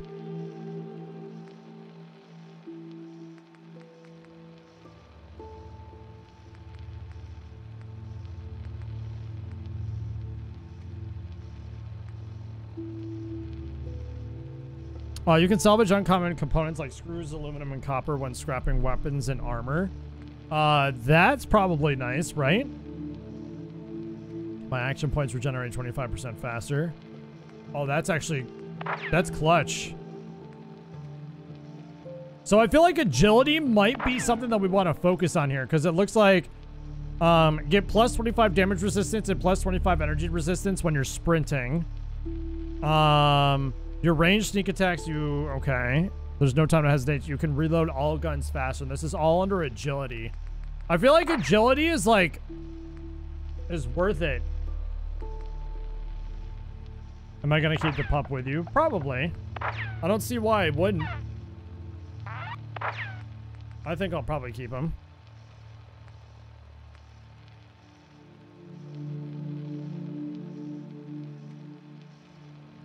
You can salvage uncommon components like screws, aluminum, and copper when scrapping weapons and armor. That's probably nice, right? My action points regenerate 25% faster. Oh, that's actually... that's clutch. So I feel like agility might be something that we want to focus on here, because it looks like get plus 25 damage resistance and plus 25 energy resistance when you're sprinting. Your ranged sneak attacks, okay. There's no time to hesitate. You can reload all guns faster. And this is all under agility. I feel like agility is is worth it. Am I going to keep the pup with you? Probably. I don't see why I wouldn't. I think I'll probably keep him.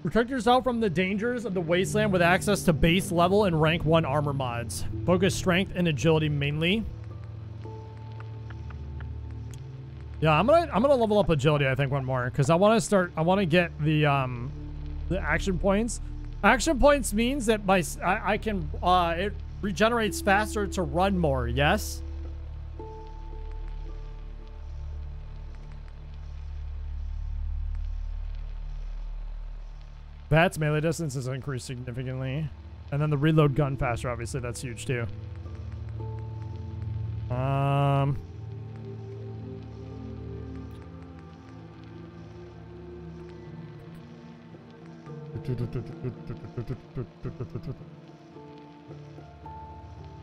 Protect yourself from the dangers of the wasteland with access to base level and rank 1 armor mods. Focus strength and agility mainly. Yeah, I'm gonna level up agility, I think, one more, because I wanna get the action points. Action points means that I can it regenerates faster to run more, yes? Bats melee distance is increased significantly. And then the reload gun faster, obviously, that's huge too.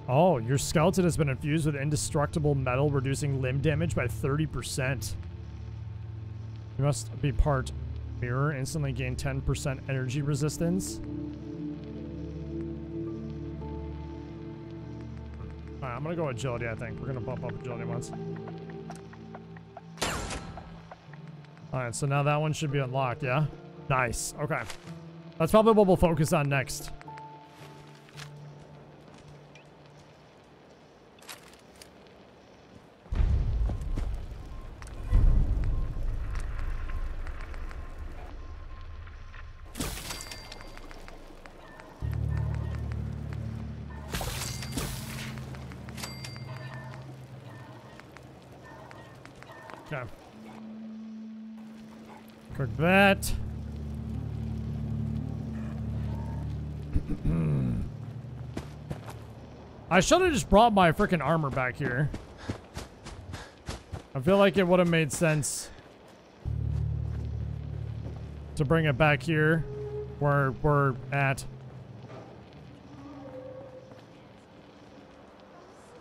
Oh, your skeleton has been infused with indestructible metal, reducing limb damage by 30%. You must be part mirror, instantly gain 10% energy resistance. All right, I'm gonna go agility, I think. We're gonna bump up agility once. All right, so now that one should be unlocked, yeah? Nice, okay. That's probably what we'll focus on next. That. I should have just brought my freaking armor back here. I feel like it would have made sense to bring it back here where we're at.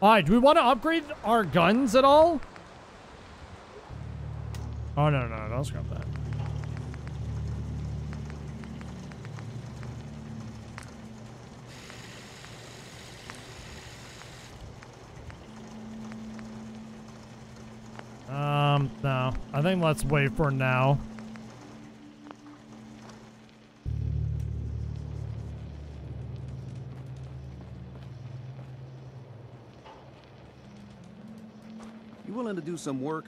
Alright, do we want to upgrade our guns at all? Oh, no, no, no, let's grab that. No. I think let's wait for now. You willing to do some work?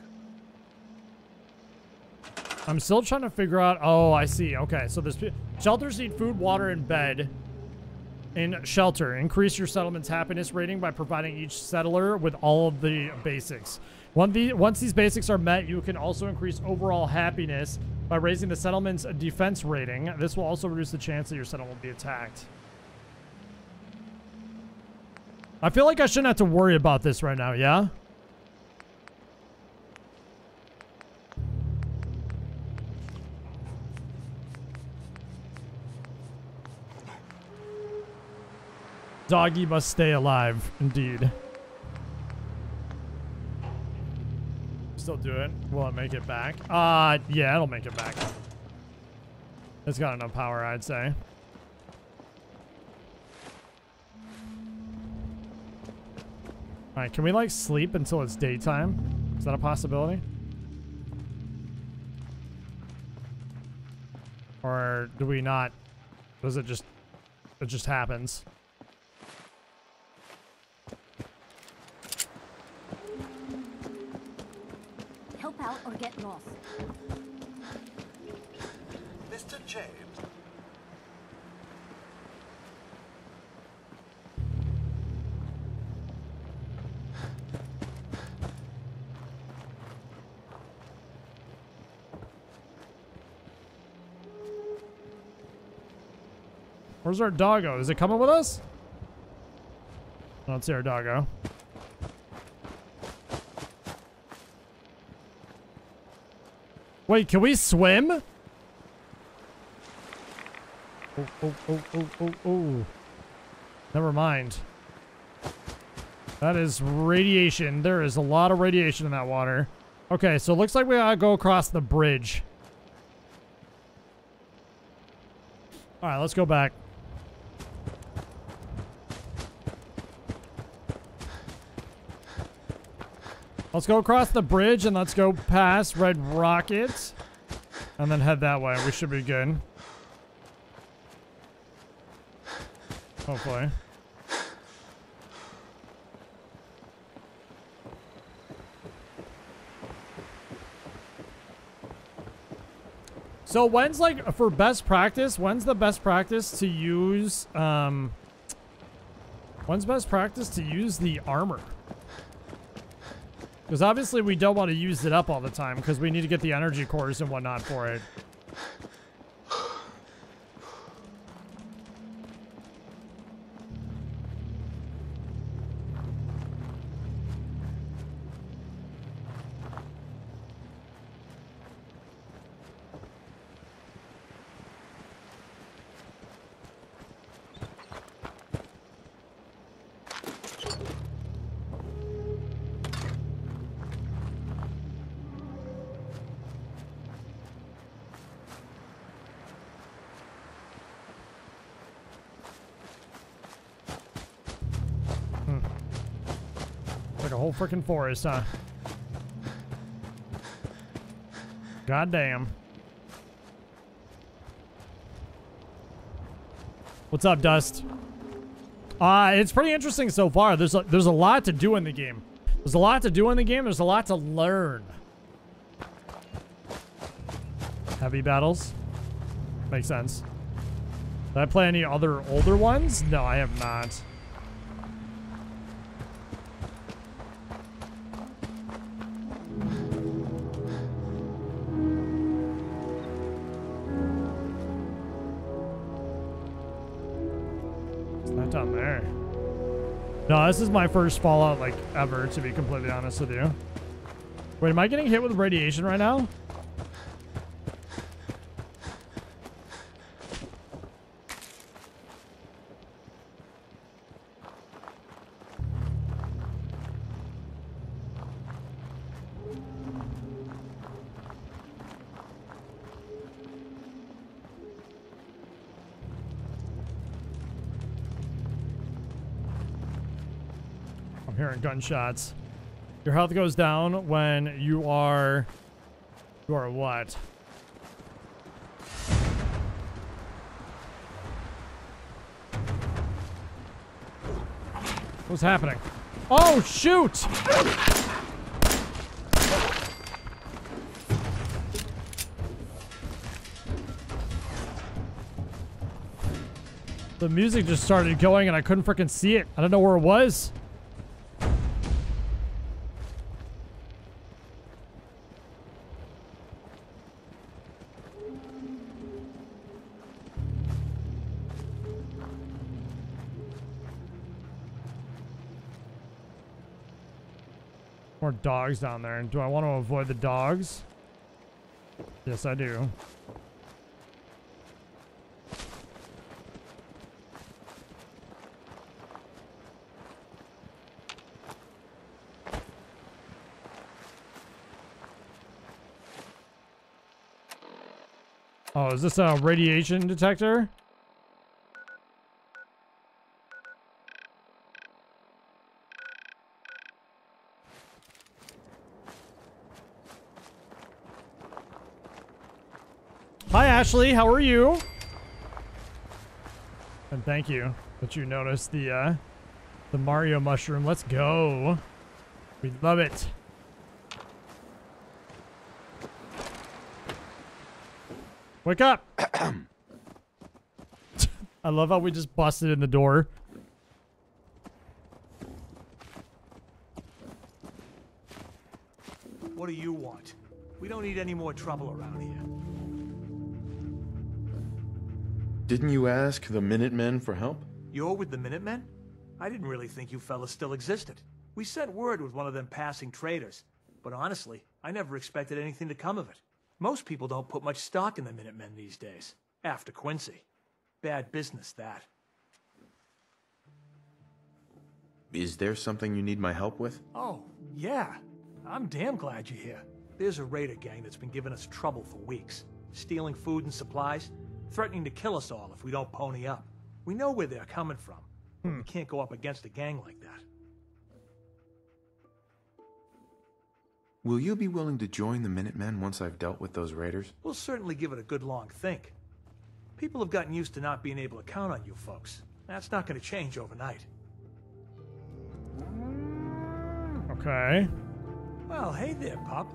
I'm still trying to figure out... Oh, I see. Okay, so there's... Shelters need food, water, and bed. In shelter, increase your settlement's happiness rating by providing each settler with all of the basics. Once these basics are met, you can also increase overall happiness by raising the settlement's defense rating. This will also reduce the chance that your settlement will be attacked. I feel like I shouldn't have to worry about this right now, yeah? Doggy must stay alive, indeed. Still do it. Will it make it back? Yeah, it'll make it back. It's got enough power, I'd say. Alright, can we like sleep until it's daytime? Is that a possibility? Or do we not? Does it just happens? Out or get lost. Mr. James. Where's our doggo? Is it coming with us? I don't see our doggo. Wait, can we swim? Oh, oh, oh, oh, oh, oh. Never mind. That is radiation. There is a lot of radiation in that water. Okay, so it looks like we gotta go across the bridge. All right, let's go back. Let's go across the bridge and let's go past Red Rocket and then head that way. We should be good. Hopefully. So when's like, for best practice, when's the best practice to use, when's best practice to use the armor? Because obviously we don't want to use it up all the time because we need to get the energy cores and whatnot for it. like a whole freaking forest, huh? Goddamn. What's up, Dust? It's pretty interesting so far. There's a lot to do in the game. There's a lot to do in the game. There's a lot to learn. Heavy battles. Makes sense. Did I play any other older ones? No, I have not. Down there. No, this is my first Fallout like ever, to be completely honest with you. Wait, am I getting hit with radiation right now? Gunshots. Your health goes down when you are... You are what? What's happening? Oh, shoot! The music just started going and I couldn't freaking see it. I don't know where it was. More dogs down there. Do I want to avoid the dogs? Yes, I do. Oh, is this a radiation detector? Hi, Ashley. How are you? And thank you that you noticed the Mario mushroom. Let's go. We love it. Wake up. I love how we just busted in the door. What do you want? We don't need any more trouble around here. Didn't you ask the Minutemen for help? You're with the Minutemen? I didn't really think you fellas still existed. We sent word with one of them passing traders, but honestly, I never expected anything to come of it. Most people don't put much stock in the Minutemen these days, after Quincy. Bad business, that. Is there something you need my help with? Oh, yeah. I'm damn glad you're here. There's a raider gang that's been giving us trouble for weeks, stealing food and supplies, threatening to kill us all if we don't pony up. We know where they're coming from, but we can't go up against a gang like that. Will you be willing to join the Minutemen once I've dealt with those raiders? We'll certainly give it a good long think. People have gotten used to not being able to count on you folks. That's not going to change overnight. Okay. Well, hey there, pup.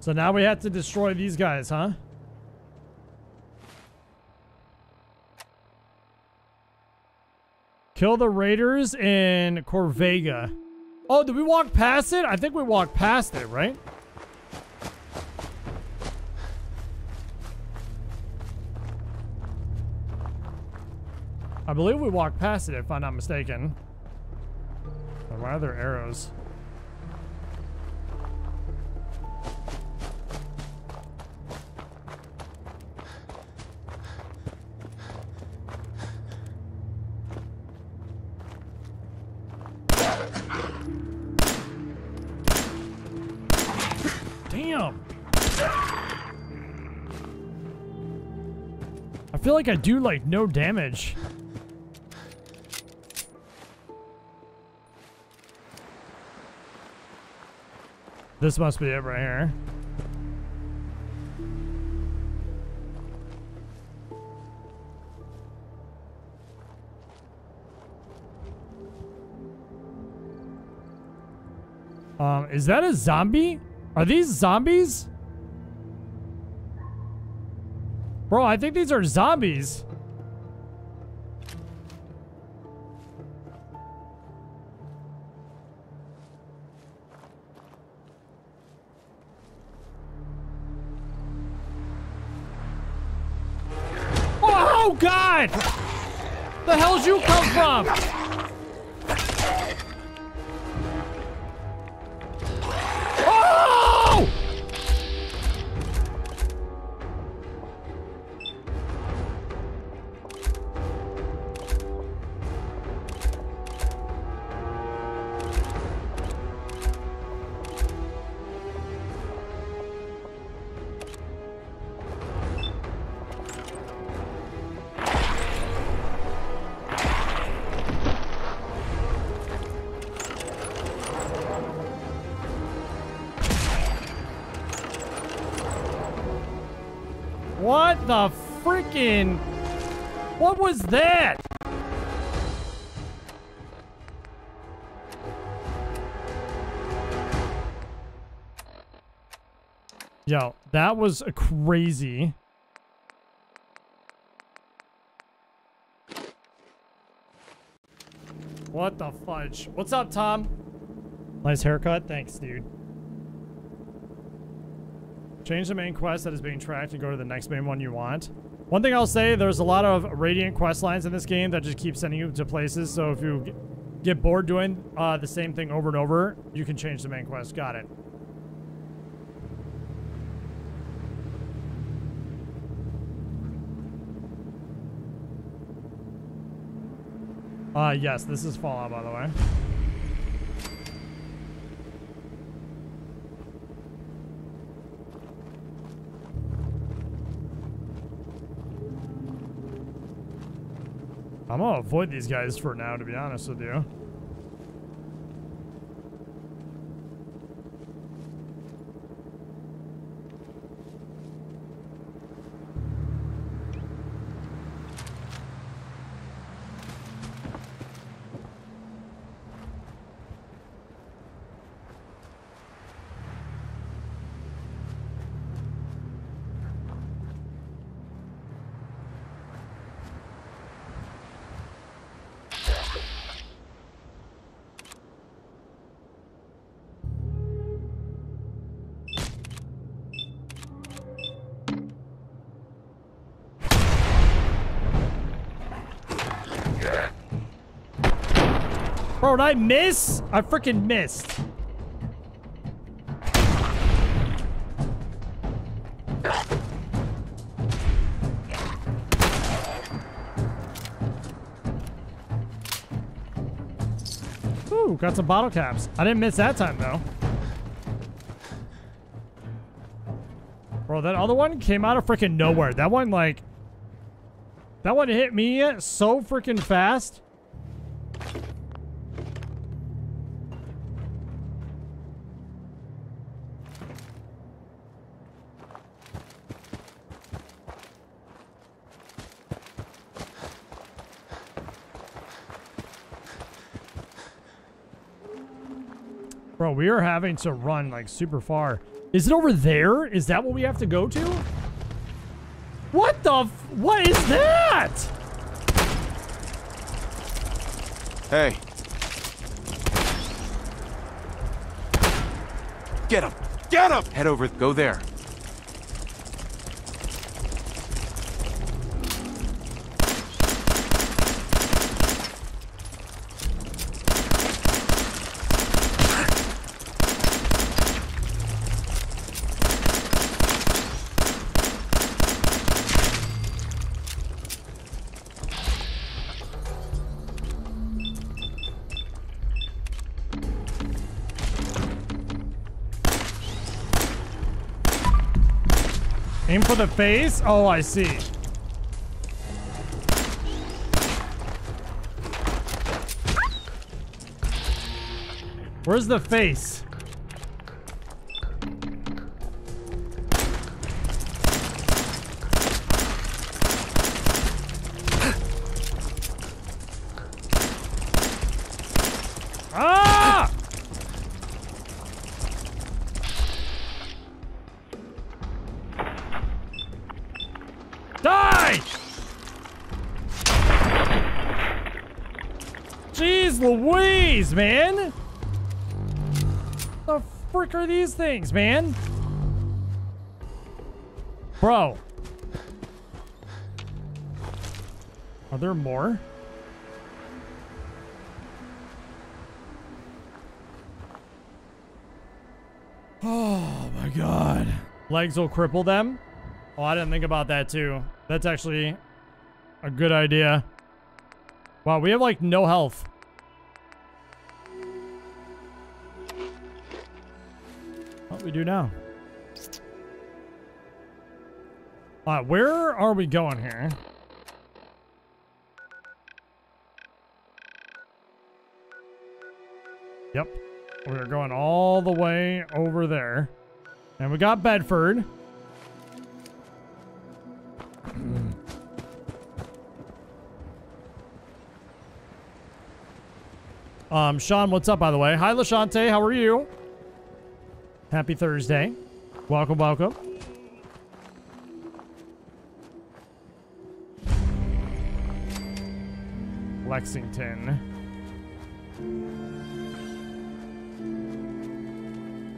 So now we have to destroy these guys, huh? Kill the raiders in Corvega. Oh, did we walk past it? I think we walked past it, right? I believe we walked past it, if I'm not mistaken. But why are there arrows? I feel like I do like no damage. This must be it right here. Is that a zombie? Are these zombies? Bro, I think these are zombies. Oh God! The hell's you come from? Oh! The freaking, what was that? Yo, that was crazy. What the fudge? What's up, Tom? Nice haircut. Thanks, dude. Change the main quest that is being tracked and go to the next main one you want. One thing I'll say, there's a lot of Radiant quest lines in this game that just keep sending you to places, so if you get bored doing the same thing over and over, you can change the main quest. Got it. Yes, this is Fallout, by the way. I'm gonna avoid these guys for now, to be honest with you. Bro, did I miss? I freaking missed. Ooh, got some bottle caps. I didn't miss that time, though. Bro, that other one came out of freaking nowhere. That one, like... That one hit me so freaking fast. Bro, we are having to run like super far. Is it over there? Is that what we have to go to? What the f, what is that? Hey. Get him. Get him. Head over. Go there. Aim for the face? Oh, I see. Where's the face? die! Jeez Louise, man! What the frick are these things, man? Bro. Are there more? Oh my god. Legs will cripple them? Oh, I didn't think about that too. That's actually a good idea. Wow, we have like no health. What do we do now? Alright, where are we going here? Yep. We're going all the way over there. And we got Bedford. Sean, what's up, by the way? Hi, LaShante. How are you? Happy Thursday. Welcome, welcome. Lexington.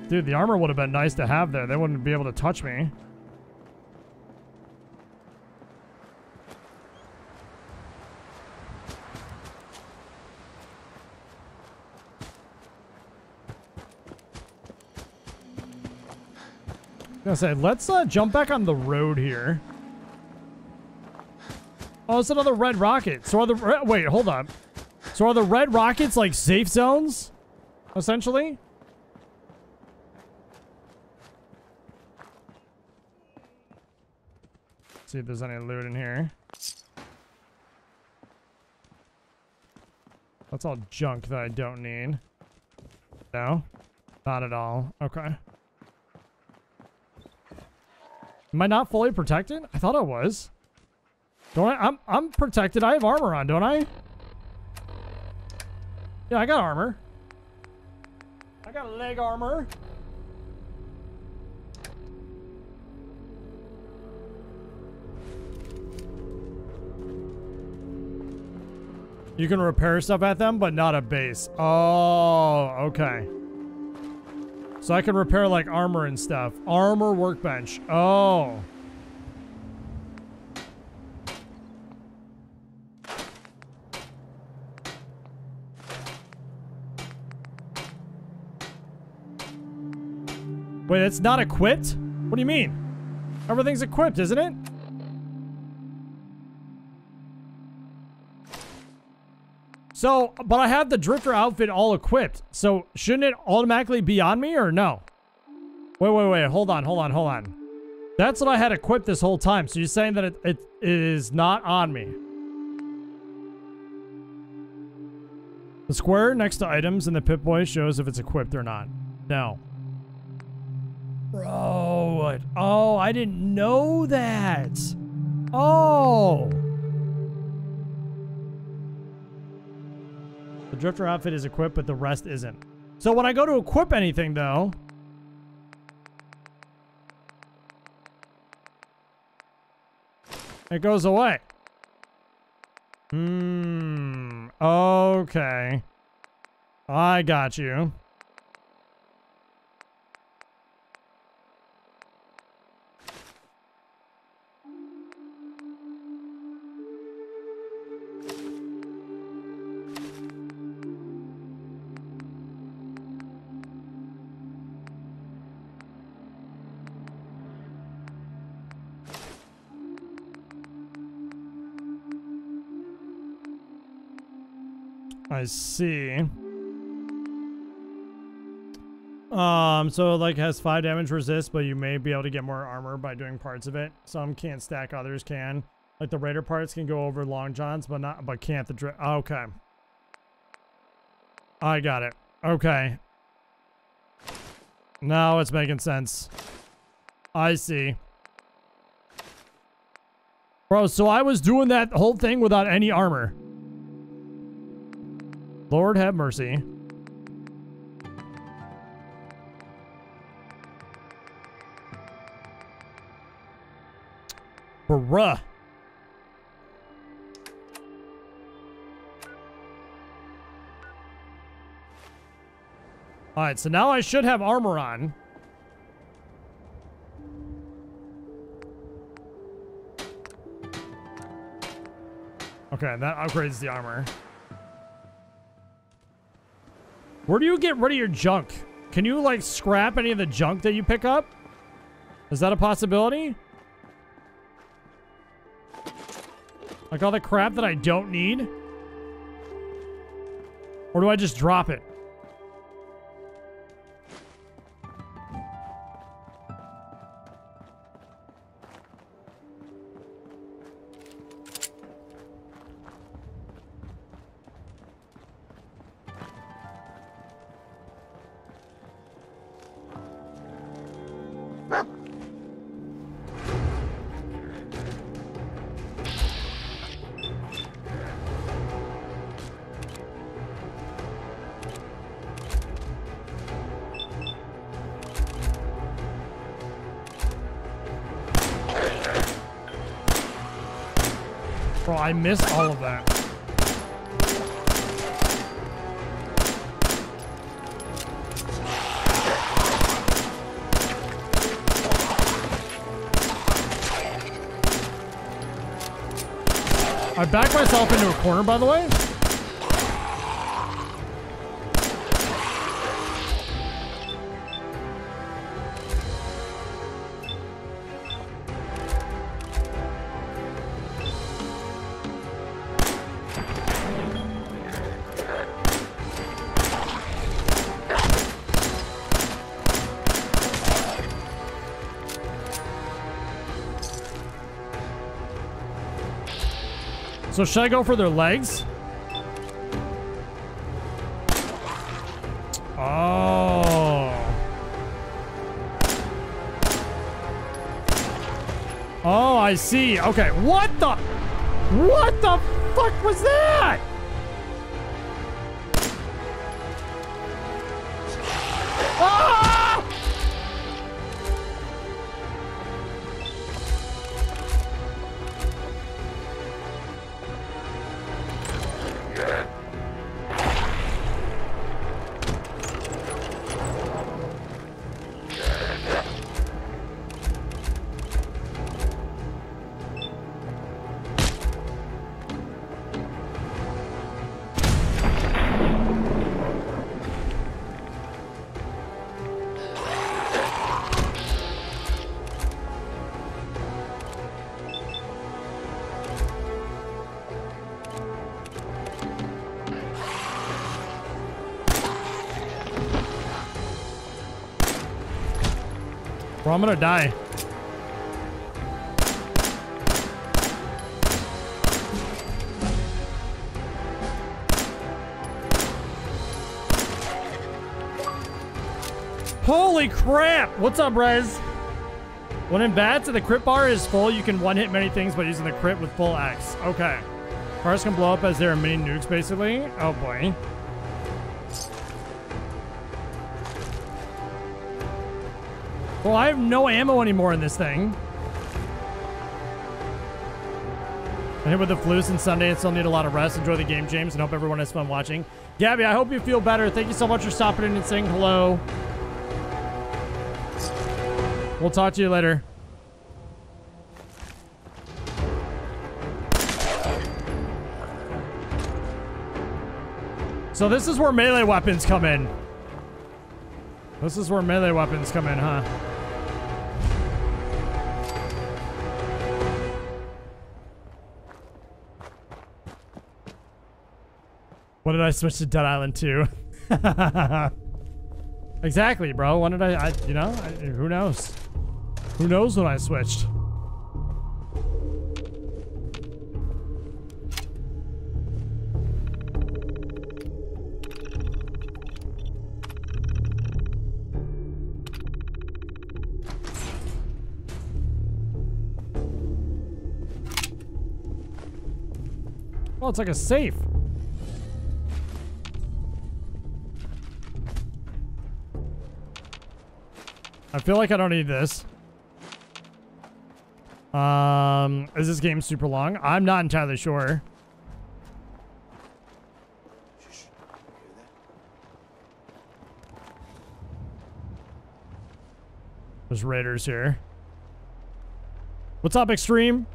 Dude, the armor would have been nice to have there. They wouldn't be able to touch me. I was gonna say, let's jump back on the road here. Oh, it's another Red Rocket. So are the... Wait, hold on. So are the Red Rockets like safe zones? Essentially? See if there's any loot in here. That's all junk that I don't need. No? Not at all. Okay. Am I not fully protected? I thought I was. Don't I? I'm protected. I have armor on, don't I? Yeah, I got armor. I got leg armor. You can repair stuff at them, but not a base. Oh, okay. So I can repair, like, armor and stuff. Armor workbench. Oh. Wait, it's not equipped? What do you mean? Everything's equipped, isn't it? So, but I have the Drifter outfit all equipped. So, shouldn't it automatically be on me or no? Wait, wait, wait. Hold on, hold on, hold on. That's what I had equipped this whole time. So, you're saying that it is not on me. The square next to items in the Pip-Boy shows if it's equipped or not. No. Bro. What? Oh, I didn't know that. Oh. The Drifter outfit is equipped, but the rest isn't. So when I go to equip anything, though... it goes away. Hmm. Okay. I got you. I see. So like has 5 damage resist, but you may be able to get more armor by doing parts of it. Some can't stack, others can. Like the Raider parts can go over Long Johns, but not, but can't the Drift. Okay. I got it. Okay. Now it's making sense. I see. Bro, so I was doing that whole thing without any armor. Lord have mercy. Bruh. Alright, so now I should have armor on. Okay, that upgrades the armor. Where do you get rid of your junk? Can you, like, scrap any of the junk that you pick up? Is that a possibility? Like all the crap that I don't need? Or do I just drop it? I miss all of that. I backed myself into a corner, by the way. So should I go for their legs? Oh. Oh, I see. Okay. What the fuck was that? I'm gonna die. Holy crap! What's up, Rez? When in VATS and the crit bar is full, you can one-hit many things by using the crit with full X. Okay. Cars can blow up as there are mini nukes, basically. Oh boy. Well, I have no ammo anymore in this thing. I'm here with the flu since Sunday and still need a lot of rest. Enjoy the game, James, and hope everyone has fun watching. Gabby, I hope you feel better. Thank you so much for stopping in and saying hello. We'll talk to you later. So this is where melee weapons come in. This is where melee weapons come in, huh? When did I switch to Dead Island 2? Exactly, bro. When did I you know, who knows? Who knows when I switched? Oh, it's like a safe. I feel like I don't need this. Is this game super long? I'm not entirely sure. There's raiders here. What's up, Extreme?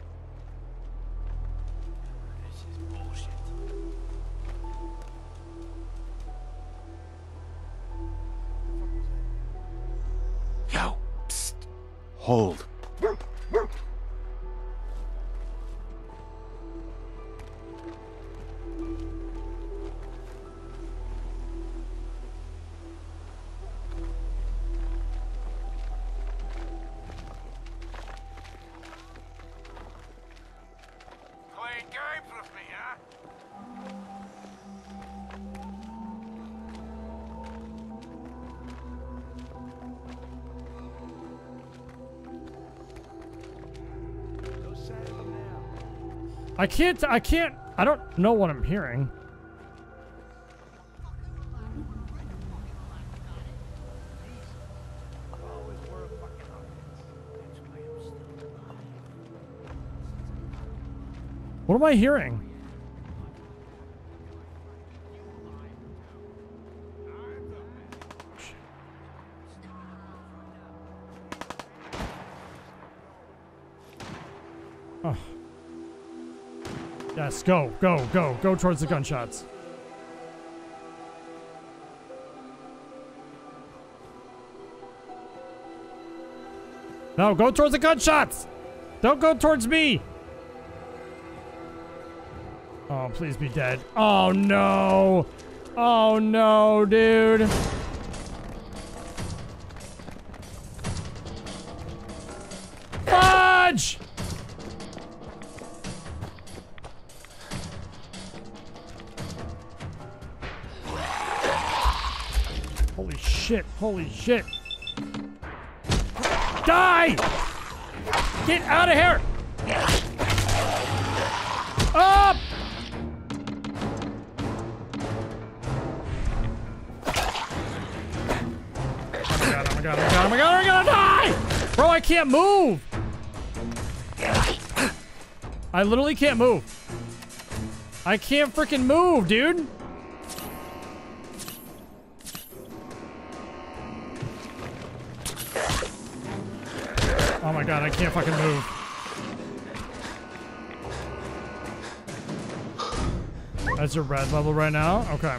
This is bullshit. Yo, psst. Hold. I don't know what I'm hearing. What am I hearing? Go, go, go, go towards the gunshots. No, go towards the gunshots! Don't go towards me! Oh, please be dead. Oh, no! Oh, no, dude! Fudge! Holy shit. Die! Get out of here! Up! Oh my god, oh my god, oh my god, I'm gonna die! Bro, I can't move! I literally can't move. I can't freaking move, dude! God, I can't fucking move. That's your red level right now? Okay.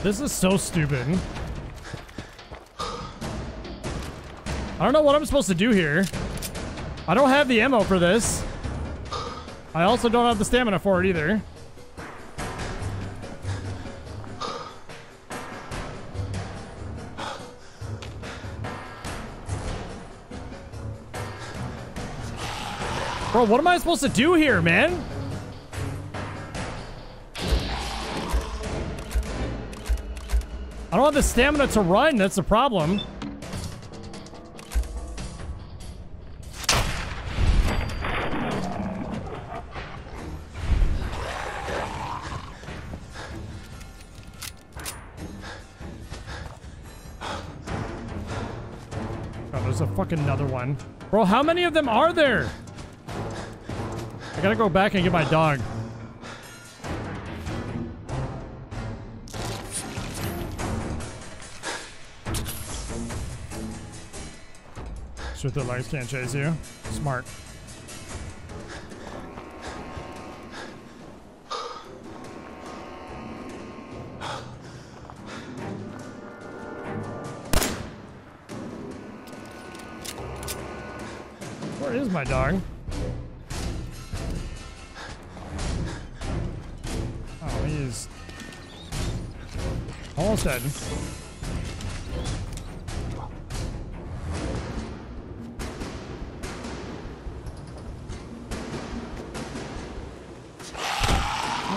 This is so stupid. I don't know what I'm supposed to do here. I don't have the ammo for this. I also don't have the stamina for it either. Bro, what am I supposed to do here, man? I don't have the stamina to run, that's the problem. Oh, there's a fucking another one. Bro, how many of them are there? I gotta go back and get my dog. Sure, the legs can't chase you. Smart. Where is my dog? Oh, he's almost dead.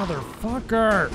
Motherfucker!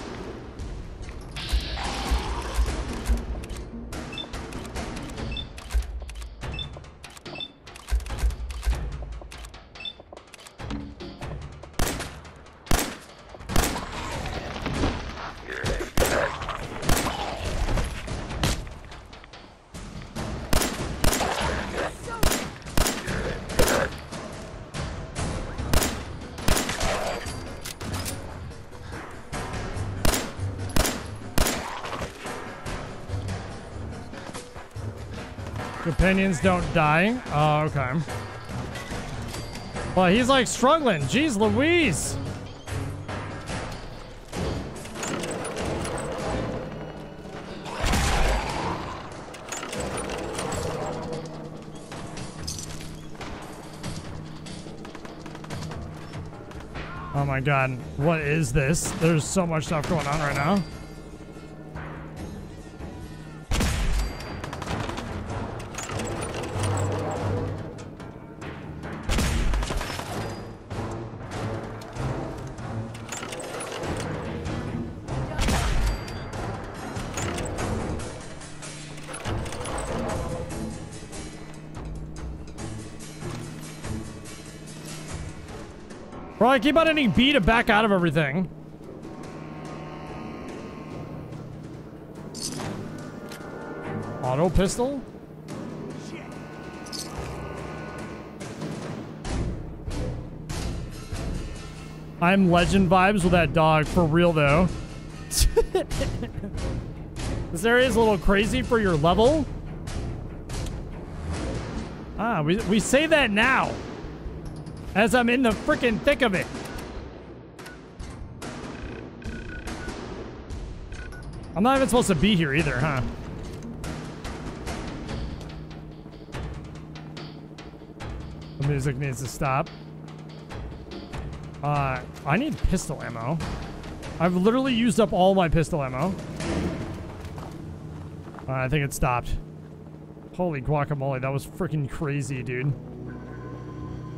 Companions don't die. Oh, okay. Well, he's like struggling. Jeez Louise. Oh my god, what is this? There's so much stuff going on right now. Bro, I keep on hitting B to back out of everything. Auto pistol? Shit. I'm legend vibes with that dog, for real though. This area is a little crazy for your level. Ah, we say that now. As I'm in the freaking thick of it. I'm not even supposed to be here either, huh? The music needs to stop. I need pistol ammo. I've literally used up all my pistol ammo. I think it stopped. Holy guacamole, that was freaking crazy, dude.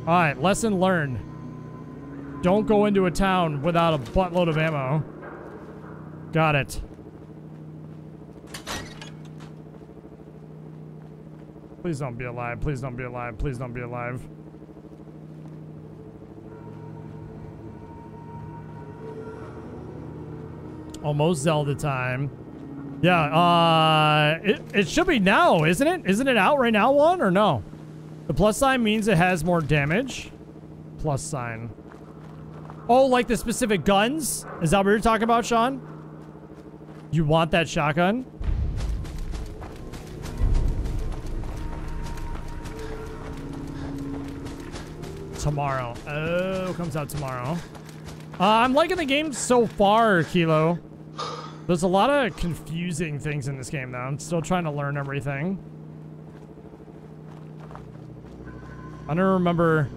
All right, lesson learned. Don't go into a town without a buttload of ammo. Got it. Please don't be alive. Please don't be alive. Please don't be alive. Almost Zelda time. Yeah, it should be now, isn't it? Isn't it out right now, one, or no? The plus sign means it has more damage. Plus sign. Oh, like the specific guns? Is that what you're talking about, Sean? You want that shotgun? Tomorrow. Oh, comes out tomorrow. I'm liking the game so far, Kilo. There's a lot of confusing things in this game, though. I'm still trying to learn everything. I don't remember.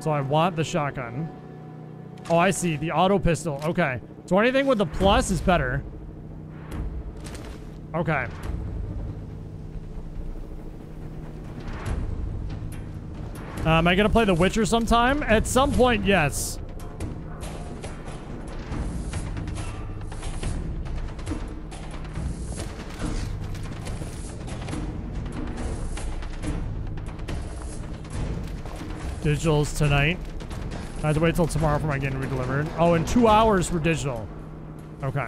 So I want the shotgun. Oh, I see. The auto pistol. Okay. So anything with the plus is better. Okay. Am I going to play The Witcher sometime? At some point, yes. Digitals tonight. I have to wait till tomorrow for my game to be delivered. Oh, in 2 hours for digital. Okay.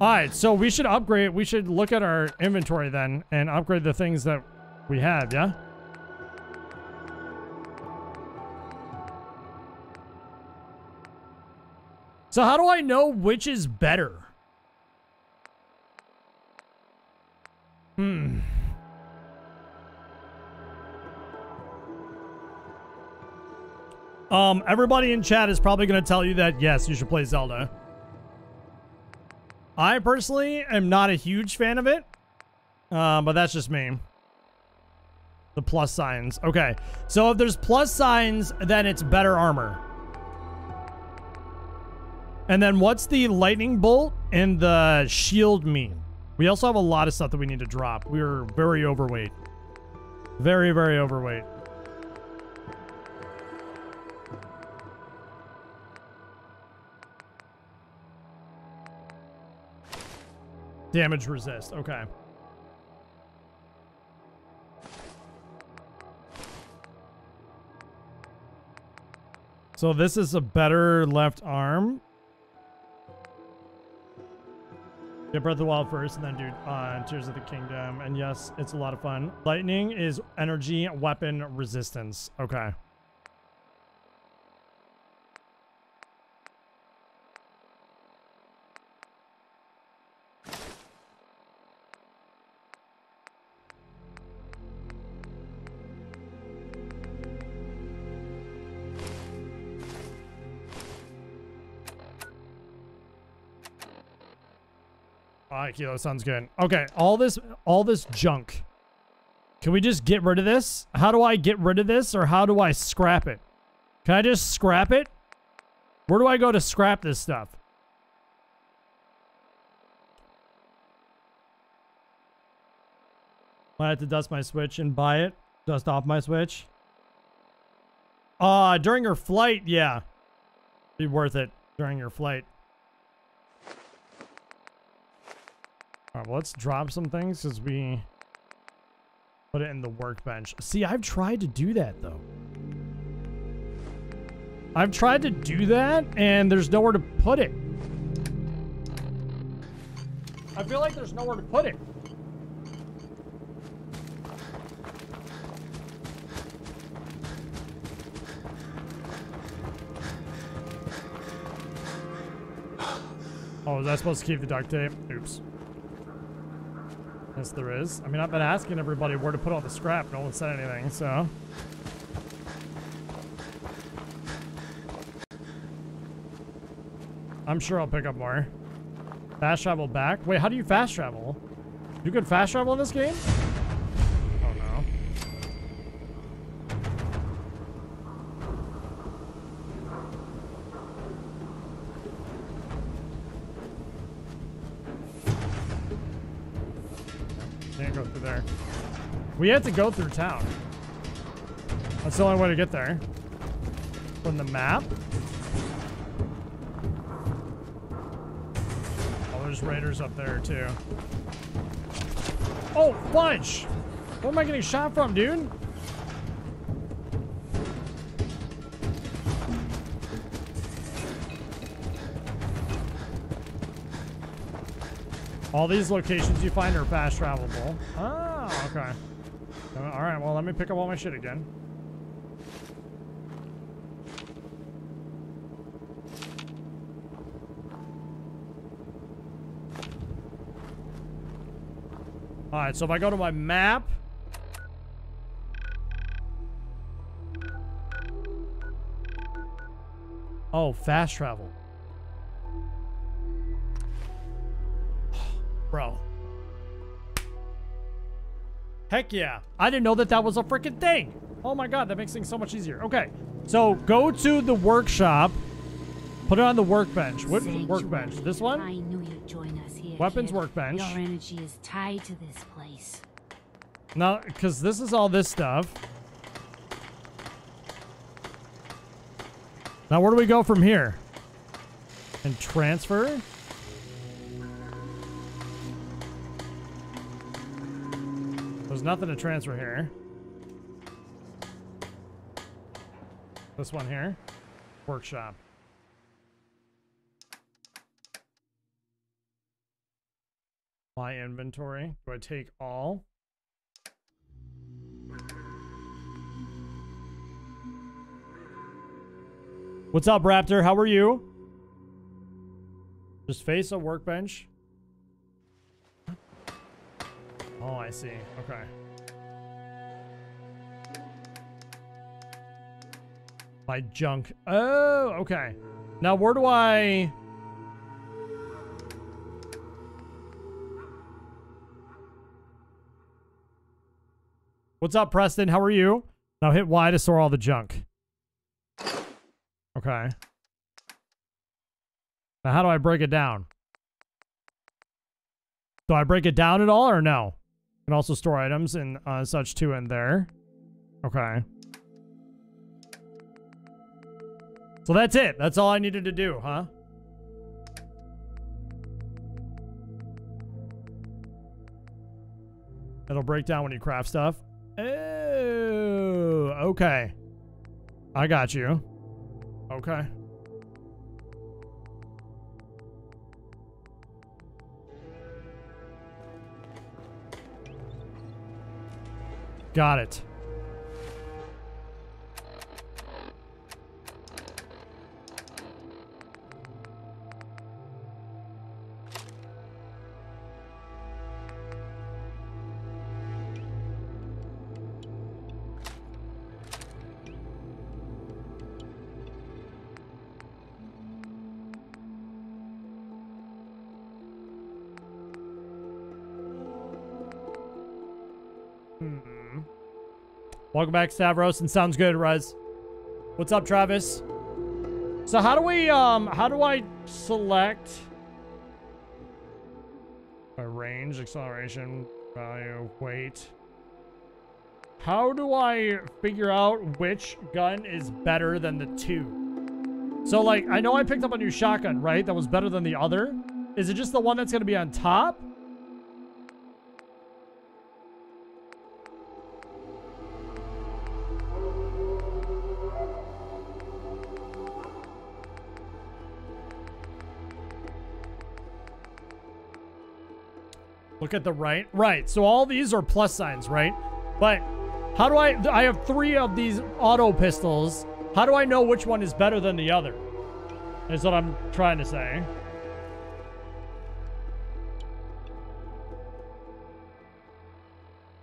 Alright, so we should upgrade. We should look at our inventory then and upgrade the things that we have, yeah? So how do I know which is better? Hmm. Everybody in chat is probably going to tell you that, yes, you should play Zelda. I personally am not a huge fan of it, but that's just me. The plus signs. Okay, so if there's plus signs, then it's better armor. And then what's the lightning bolt and the shield mean? We also have a lot of stuff that we need to drop. We are very overweight. Very, very overweight. Damage resist. Okay. So this is a better left arm. Get Breath of the Wild first and then do Tears of the Kingdom. And yes, it's a lot of fun. Lightning is energy, weapon, resistance. Okay. Alright, Kilo, sounds good. Okay, all this junk. Can we just get rid of this? How do I get rid of this, or how do I scrap it? Can I just scrap it? Where do I go to scrap this stuff? I have to dust my Switch and buy it. Dust off my Switch. During your flight, yeah. Be worth it during your flight. Alright, well, let's drop some things because we put it in the workbench. See, I've tried to do that, though. I've tried to do that, and there's nowhere to put it. I feel like there's nowhere to put it. Oh, was I supposed to keep the duct tape? Oops. Yes, there is. I mean, I've been asking everybody where to put all the scrap. No one said anything, so. I'm sure I'll pick up more. Fast travel back. Wait, how do you fast travel? You can fast travel in this game? Oh, no. We had to go through town. That's the only way to get there. From the map. Oh, there's raiders up there too. Oh, fudge! Where am I getting shot from, dude? All these locations you find are fast travelable. Oh, okay. Alright, well, let me pick up all my shit again. Alright, so if I go to my map... Oh, fast travel. Bro. Heck yeah. I didn't know that that was a freaking thing. Oh my god, that makes things so much easier. Okay, so go to the workshop. Put it on the workbench. What workbench? This one? I knew you'd join us here, weapons kid. Workbench. Your energy is tied to this place. No, because this is all this stuff. Now where do we go from here? And transfer? There's nothing to transfer here. This one here. Workshop. My inventory. Do I take all? What's up, Raptor? How are you? Just face a workbench. Oh, I see. Okay. My junk. Oh, okay. Now, where do I... What's up, Preston? How are you? Now hit Y to store all the junk. Okay. Now, how do I break it down? Do I break it down at all or no? Can also store items and such too in there. Okay. So that's it. That's all I needed to do, huh? It'll break down when you craft stuff. Oh, okay. I got you. Okay. Got it. Hmm. Welcome back, Stavros, and sounds good, Rez. What's up, Travis? So how do we, how do I select a range, acceleration, value, weight? How do I figure out which gun is better than the two? So, like, I know I picked up a new shotgun, right? That was better than the other. Is it just the one that's going to be on top? Look at the right. Right. So all these are plus signs, right? But how do I have three of these auto pistols. How do I know which one is better than the other? Is what I'm trying to say.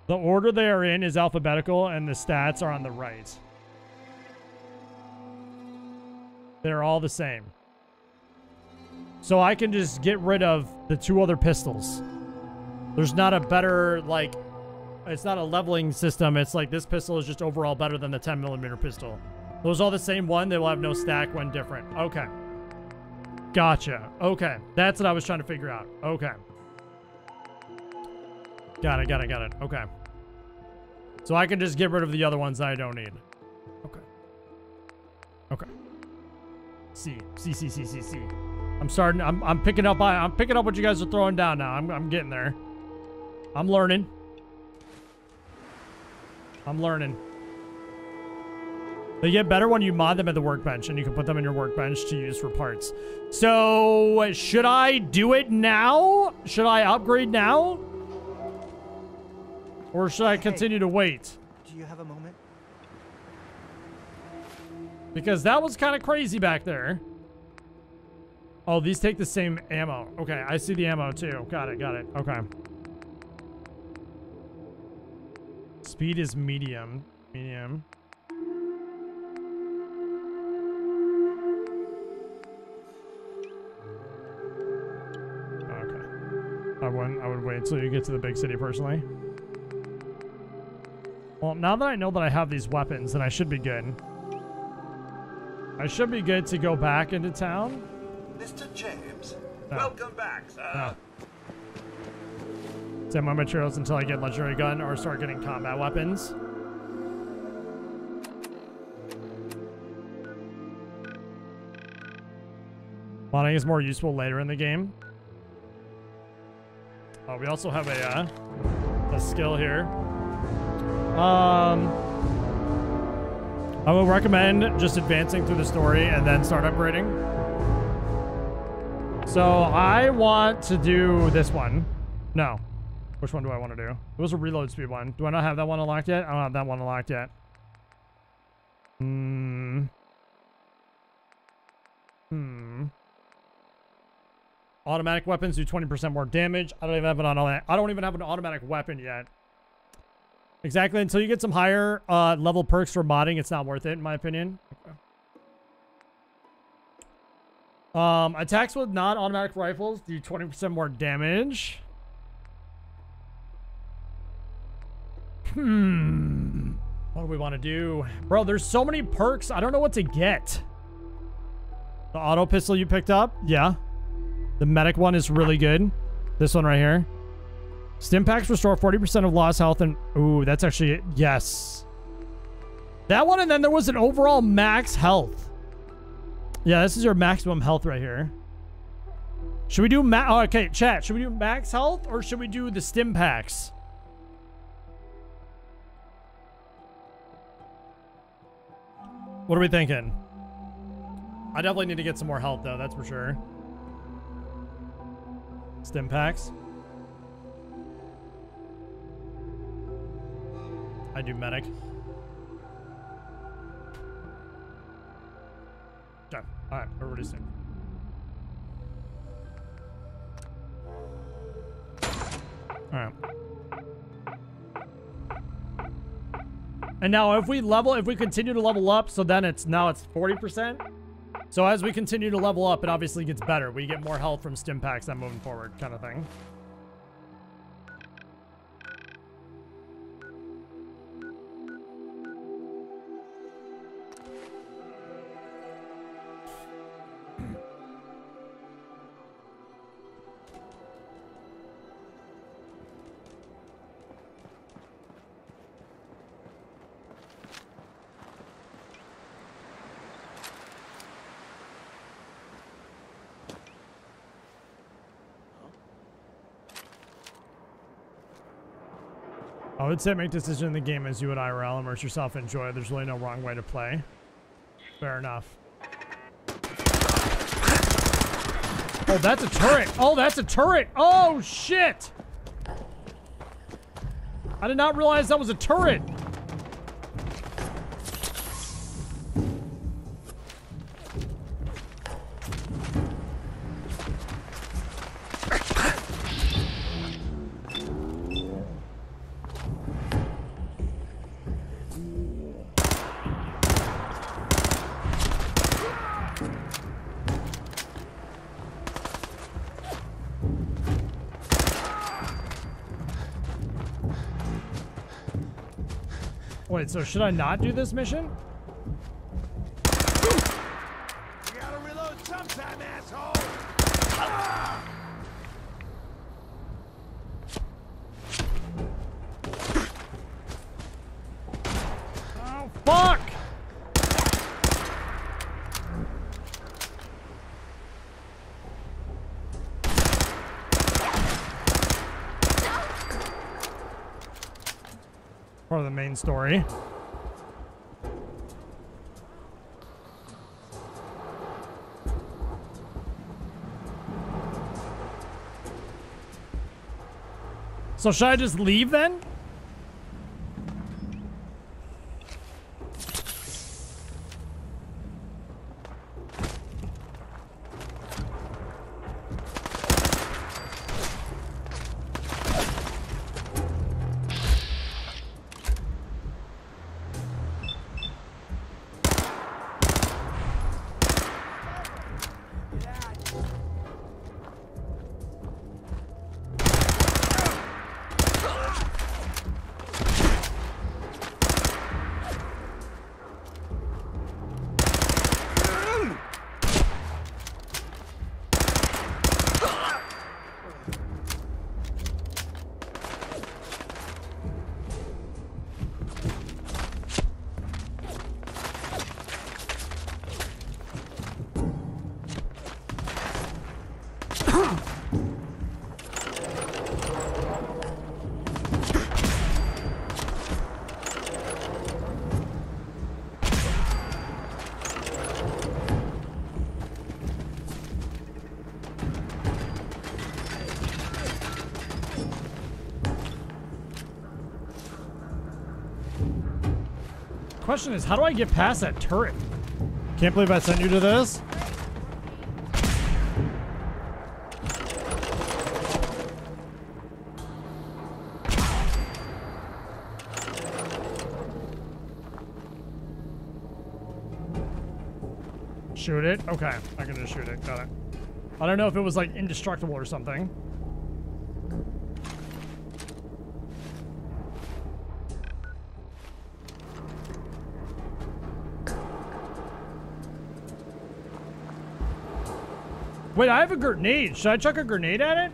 The order they are in is alphabetical and the stats are on the right. They're all the same. So I can just get rid of the two other pistols. There's not a better, like, it's not a leveling system. It's like this pistol is just overall better than the 10mm pistol. Those are all the same one. They will have no stack, one different. Okay. Gotcha. Okay. That's what I was trying to figure out. Okay. Got it, got it, got it. Okay. So I can just get rid of the other ones that I don't need. Okay. Okay. C. C, C, C, C, C. I'm starting, I'm picking up, I'm picking up what you guys are throwing down now. I'm getting there. I'm learning. I'm learning. They get better when you mod them at the workbench and you can put them in your workbench to use for parts. So, should I do it now? Should I upgrade now? Or should I continue to wait? Do you have a moment? Because that was kind of crazy back there. Oh, these take the same ammo. Okay, I see the ammo too. Got it, got it. Okay. Speed is medium. Medium. Okay. I would wait till you get to the big city personally. Well, now that I know that I have these weapons, then I should be good. I should be good to go back into town. Mr. James, no. Welcome back, sir. No. Save my materials until I get legendary gun or start getting combat weapons. Modding is more useful later in the game. Oh, we also have a skill here. I would recommend just advancing through the story and then start upgrading. So I want to do this one. No. Which one do I want to do? It was a reload speed one. Do I not have that one unlocked yet? I don't have that one unlocked yet. Hmm. Hmm. Automatic weapons do 20% more damage. I don't even have an automatic. I don't even have an automatic weapon yet. Exactly. Until you get some higher level perks for modding, it's not worth it, in my opinion. Okay. Attacks with non-automatic rifles do 20% more damage. Hmm. What do we want to do? Bro, there's so many perks. I don't know what to get. The auto pistol you picked up? Yeah. The medic one is really good. This one right here. Stimpaks restore 40% of lost health and... Ooh, that's actually it. Yes. That one, and then there was an overall max health. Yeah, this is your maximum health right here. Should we do okay, chat, should we do max health or should we do the stim packs? What are we thinking? I definitely need to get some more health though, that's for sure. Stim packs. I do medic. All right, everybody's in. All right. And now if we level, if we continue to level up, so then it's, now it's 40%. So as we continue to level up, it obviously gets better. We get more health from stim packs then moving forward kind of thing. I would say make decisions in the game as you would IRL, immerse yourself, enjoy. There's really no wrong way to play. Fair enough. Oh, that's a turret. Oh, that's a turret. Oh, shit. I did not realize that was a turret. Wait, so should I not do this mission? You gotta reload sometime, asshole. Ah! Oh, fuck! Part of the main story. So should I just leave then? Question is, how do I get past that turret? Can't believe I sent you to this. Shoot it? Okay, I can just shoot it. Got it. I don't know if it was like indestructible or something. Wait, I have a grenade. Should I chuck a grenade at it?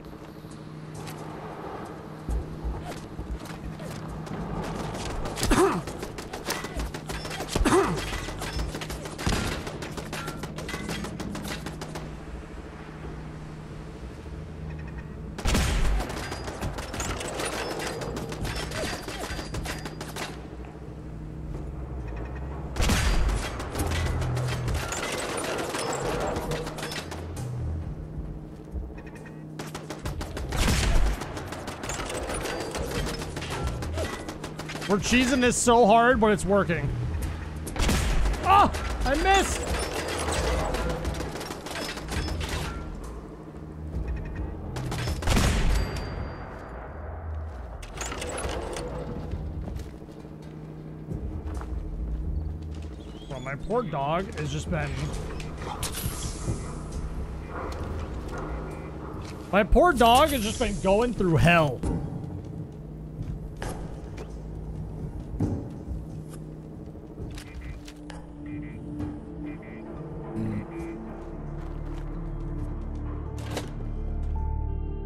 We're cheesing this so hard, but it's working. Oh, I missed. Well, my poor dog has just been... My poor dog has just been going through hell.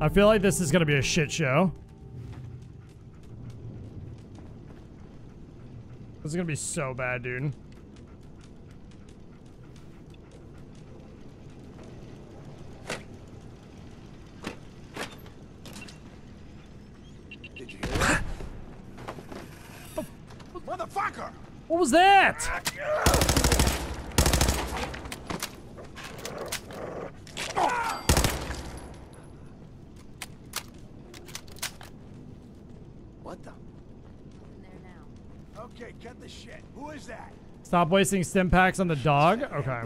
I feel like this is gonna be a shit show. This is gonna be so bad, dude. Did you hear that? Fucker! What was that? What the? I'm there now. Okay, cut the shit. Who is that? Stop wasting Stimpaks on the dog? Okay.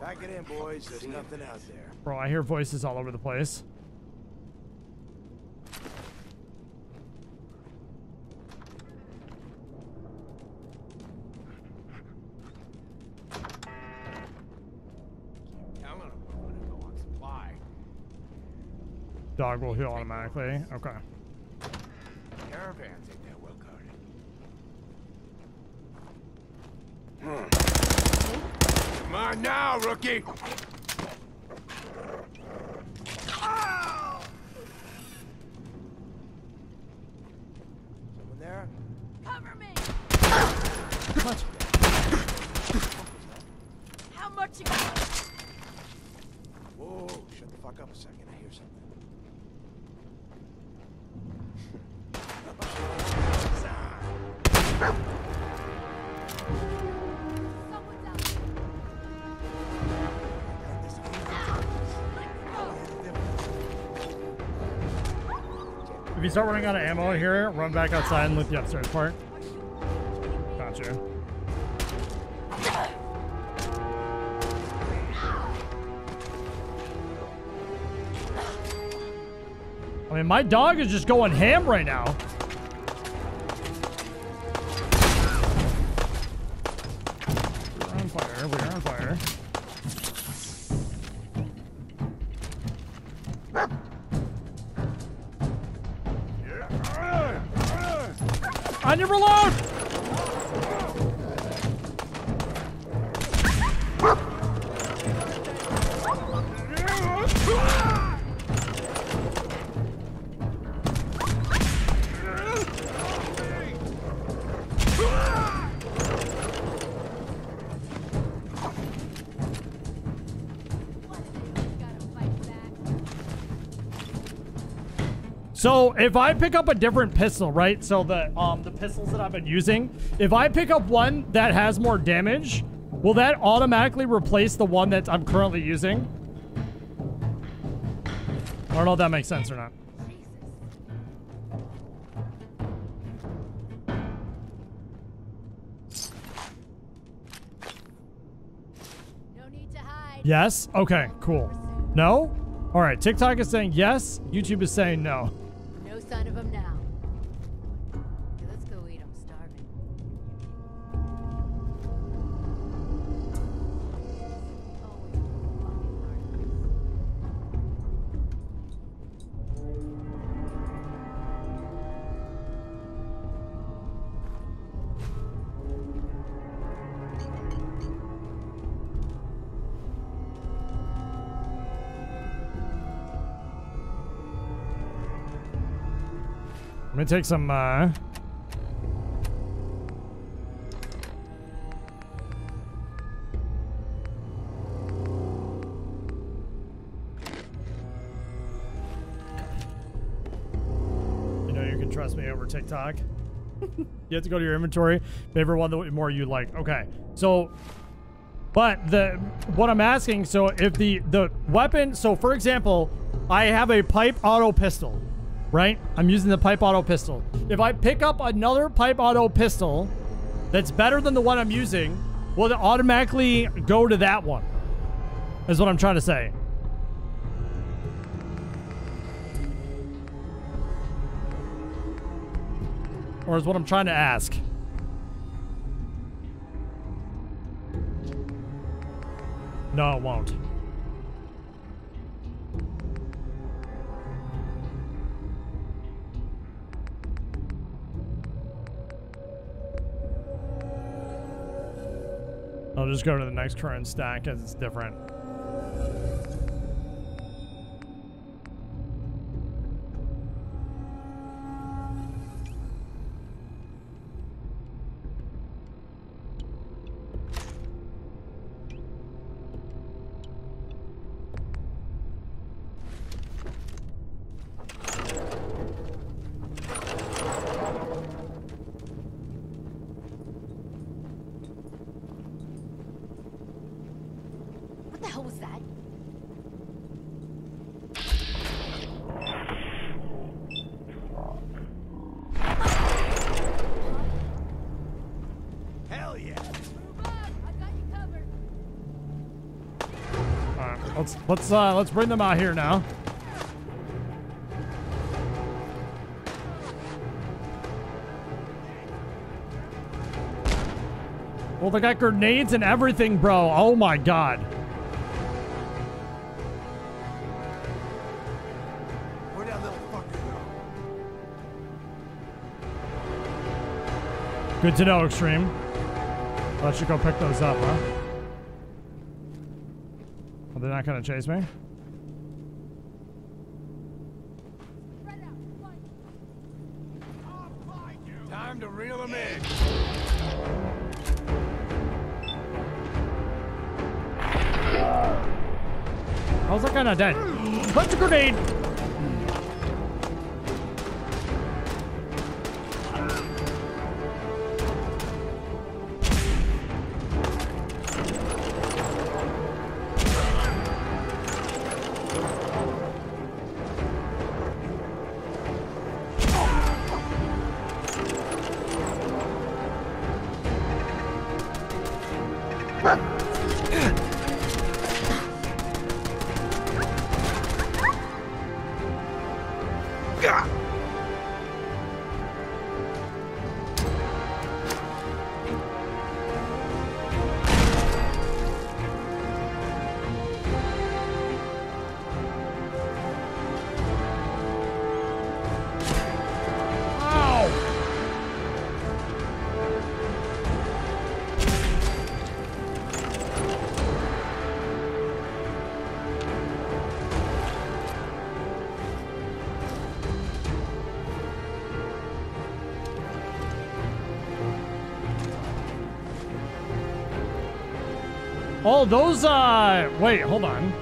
Back it in, boys. There's nothing out there. Bro, I hear voices all over the place. Dog will heal automatically. Okay. Caravans ain't that well guarded. Come on now, rookie! Oh! Someone there? Cover me! How much you got? Whoa, shut the fuck up a second. I hear something. If you start running out of ammo here, run back outside and loot the upstairs part. Gotcha. I mean, my dog is just going ham right now. So if I pick up a different pistol, right? So the pistols that I've been using, if I pick up one that has more damage, will that automatically replace the one that I'm currently using? I don't know if that makes sense or not. No need to hide. Yes? Okay, cool. No? All right, TikTok is saying yes, YouTube is saying no. Sign of them now. Okay, let's go eat. I'm starving. Let me take some, you know you can trust me over TikTok. You have to go to your inventory. Favorite one, the more you like. Okay, so... But what I'm asking, so if the weapon... So, for example, I have a pipe auto pistol. Right? I'm using the pipe auto pistol. If I pick up another pipe auto pistol that's better than the one I'm using, will it automatically go to that one? Is what I'm trying to say. Or is what I'm trying to ask. No, it won't. I'll just go to the next current stack as it's different. Let's bring them out here now. Well, they got grenades and everything, bro. Oh my god. Good to know, Extreme. Let you go pick those up, huh? Are they not gonna chase me? Time to reel them in. How's that guy not dead? Punch a grenade! Oh, those, wait, hold on.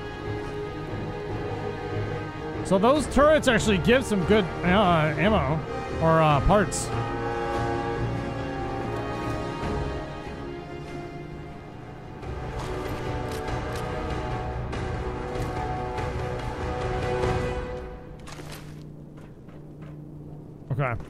So those turrets actually give some good ammo or parts. Okay.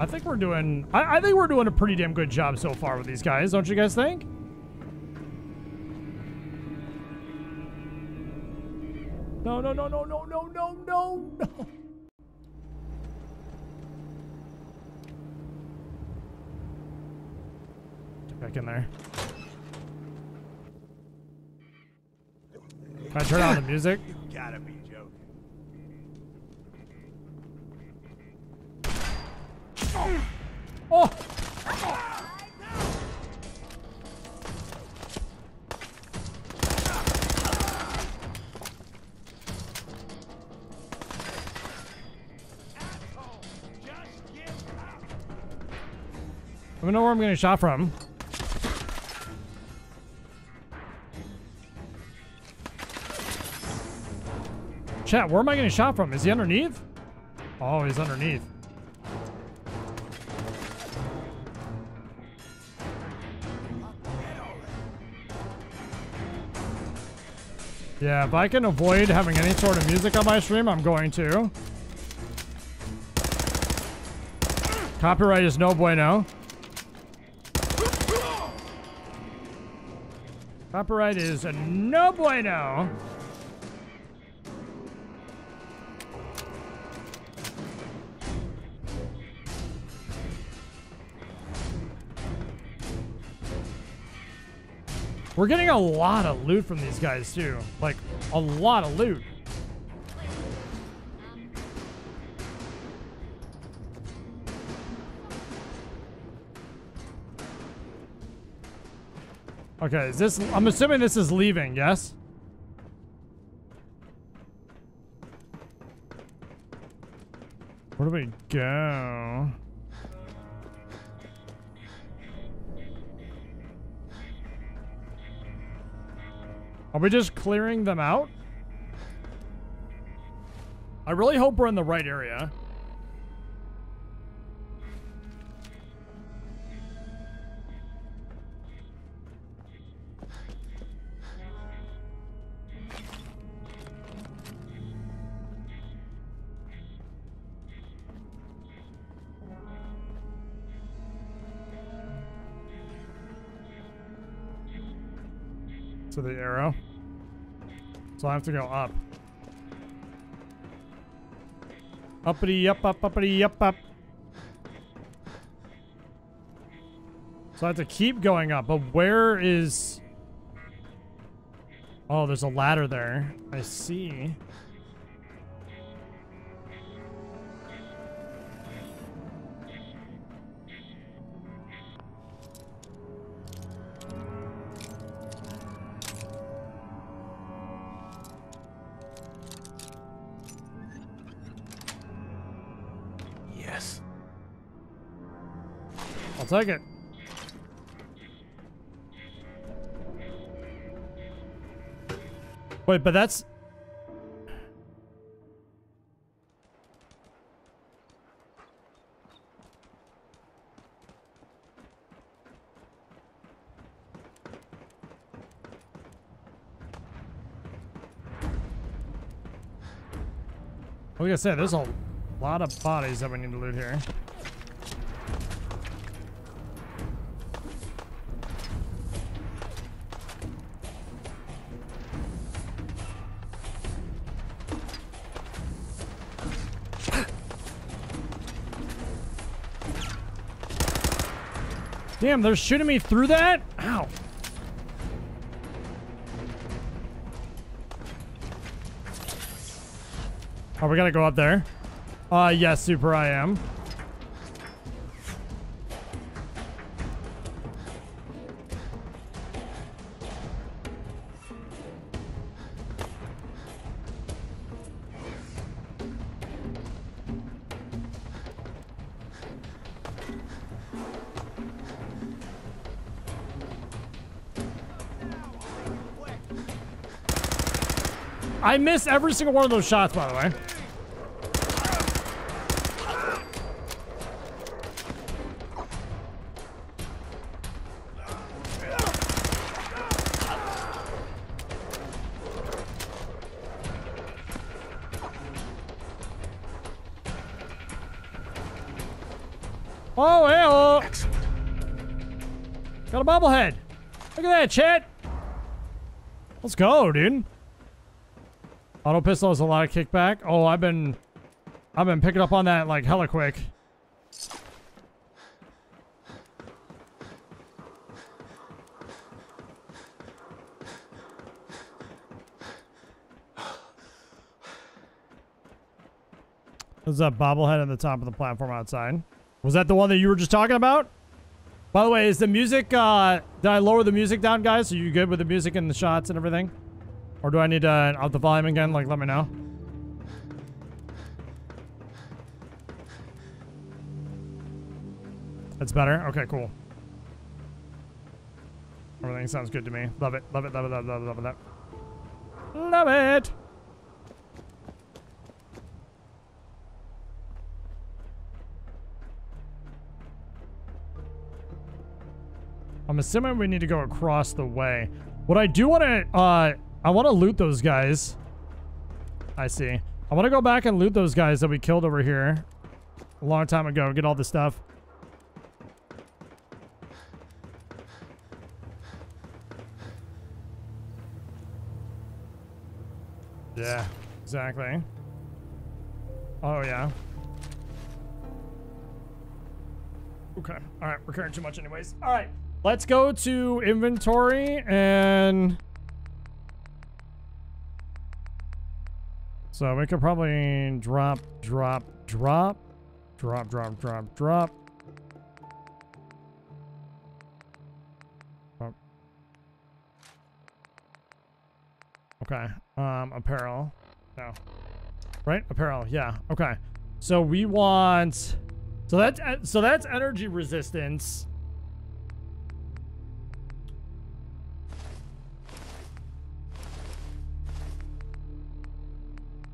I think we're doing, I think we're doing a pretty damn good job so far with these guys, don't you guys think? No, no, no, no, no, no, no, no, no. Get back in there. Can I turn on the music? You gotta be. Oh! I don't know where I'm getting shot from. Chat, where am I getting shot from? Is he underneath? Oh, he's underneath. Yeah, if I can avoid having any sort of music on my stream, I'm going to. Copyright is no bueno. Copyright is no bueno. We're getting a lot of loot from these guys too. Like, a lot of loot. Okay, is this, I'm assuming this is leaving, yes? Where do we go? Are we just clearing them out? I really hope we're in the right area. to the arrow. So I have to go up. Uppity up, up, uppity up, up. So I have to keep going up, but where is... Oh, there's a ladder there. I see. Yes. I'll take it. Wait, but that's... Like I said, there's a lot of bodies that we need to loot here. Damn, they're shooting me through that? Ow. Oh, we gotta go up there. Yes, Super, I am. I miss every single one of those shots, by the way. Oh, hello. Excellent. Got a bobblehead. Look at that, chat. Let's go, dude. Auto pistol has a lot of kickback. Oh, I've been picking up on that like hella quick. There's that bobblehead on the top of the platform outside. Was that the one that you were just talking about? By the way, is the music, did I lower the music down, guys? Are you good with the music and the shots and everything? Or do I need to up the volume again? Like, let me know. That's better? Okay, cool. Everything sounds good to me. Love it. Love it. Love it. Love it. Love it. Love it. Love it. I'm assuming we need to go across the way. What I do want to... I want to loot those guys. I see. I want to go back and loot those guys that we killed over here a long time ago. Get all the stuff. Yeah, exactly. Oh, yeah. Okay. All right. We're carrying too much anyways. All right. Let's go to inventory and... So we could probably drop. Okay. Apparel. No. Right? Apparel. Yeah. Okay. So we want... So that's energy resistance.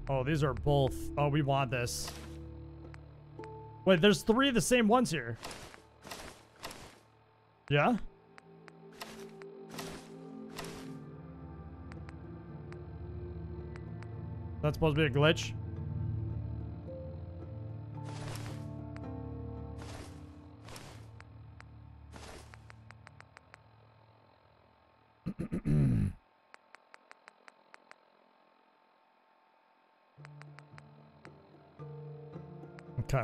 Oh, these are both. Oh, we want this. Wait, there's three of the same ones here. Yeah? That's supposed to be a glitch. Okay.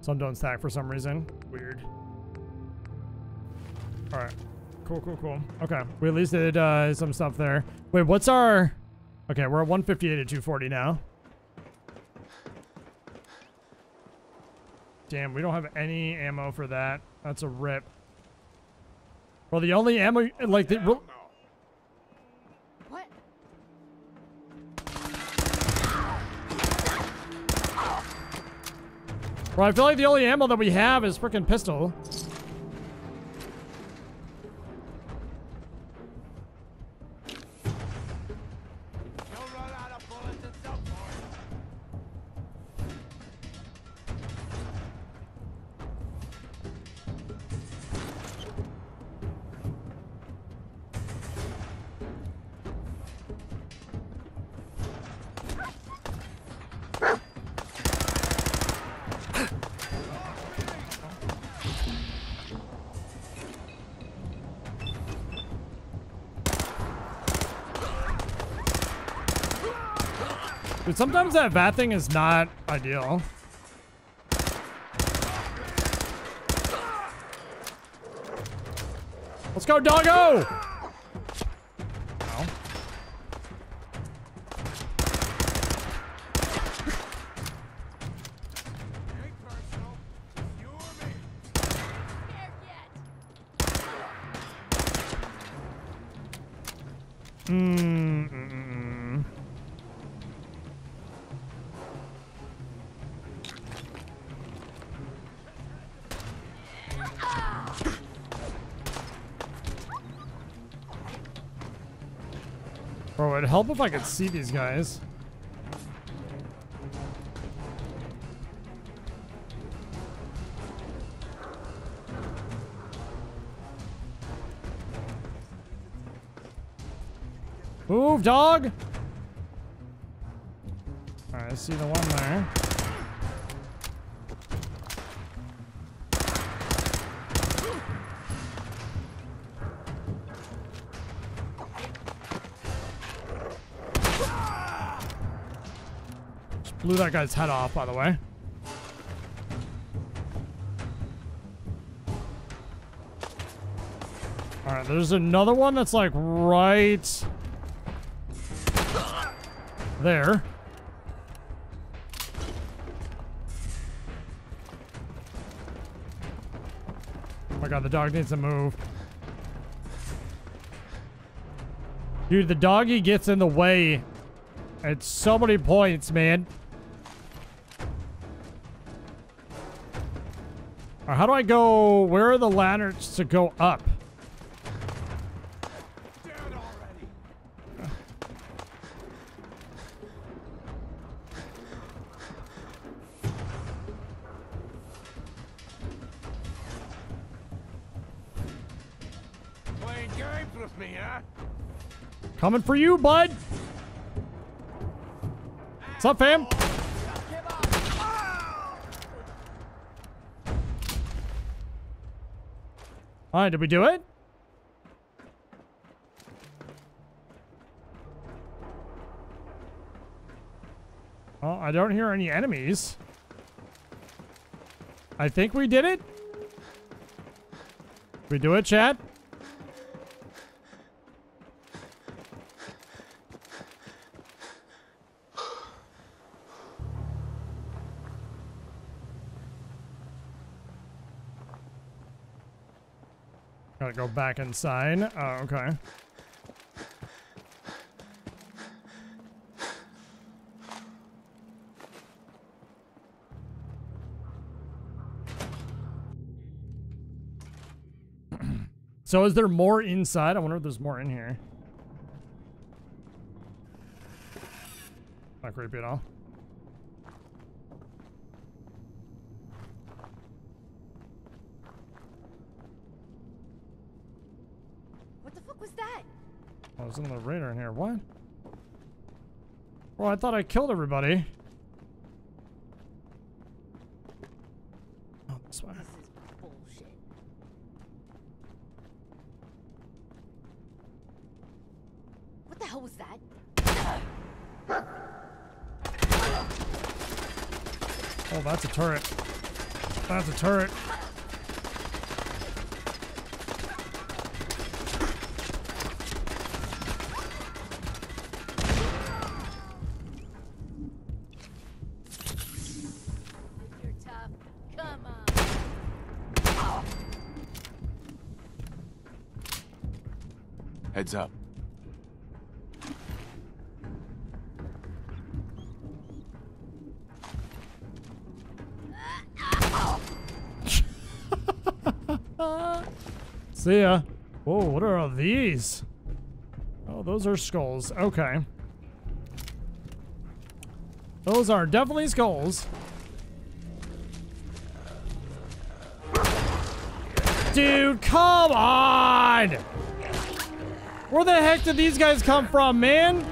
Some don't stack for some reason. Weird. Alright. Cool, cool, cool. Okay. We at least did some stuff there. Wait, what's our... Okay, we're at 158 to 240 now. Damn, we don't have any ammo for that. That's a rip. Well, the only ammo... like the... No. What? Well, I feel like the only ammo that we have is frickin' pistol. Sometimes that VAT thing is not ideal. Let's go, doggo! Help if I could see these guys. Move, dog! Alright, I see the one there. Blew that guy's head off, by the way. All right, there's another one that's like right there. Oh my God, the dog needs to move. Dude, the doggy gets in the way at so many points, man. How do I go? Where are the ladders to go up? Playing games with me, huh? Coming for you, bud. What's up, fam? All right, did we do it? Well, I don't hear any enemies. I think we did it. Did we do it, chat? Gotta go back inside. Oh, okay. So is there more inside? I wonder if there's more in here. Not creepy at all. There's another radar in here. What? Well, I thought I killed everybody. Oh, this way. This is bullshit. What the hell was that? Oh, that's a turret. That's a turret. Heads up. See ya. Whoa, what are all these? Oh, those are skulls. Okay. Those are definitely skulls. Dude, come on! Where the heck did these guys come from, man?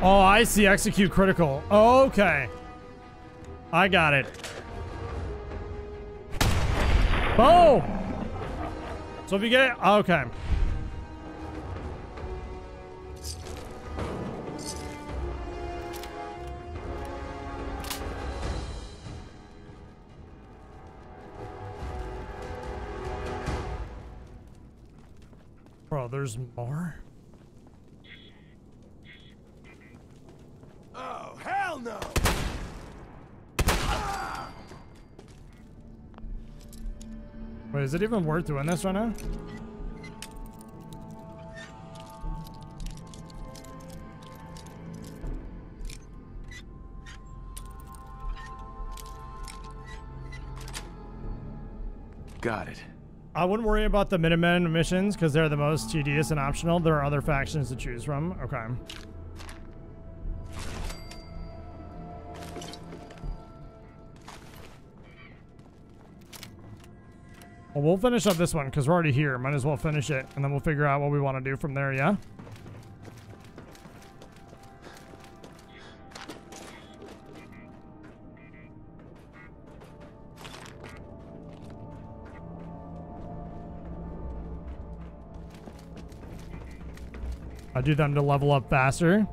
Oh, I see. Execute critical. Okay. I got it. Boom! So if you get it, okay. Bro, there's more? Oh, hell no! Wait, is it even worth doing this right now? Got it. I wouldn't worry about the Minutemen missions because they're the most tedious and optional. There are other factions to choose from. Okay. Well, we'll finish up this one because we're already here. Might as well finish it, and then we'll figure out what we want to do from there, yeah? I do them to level up faster.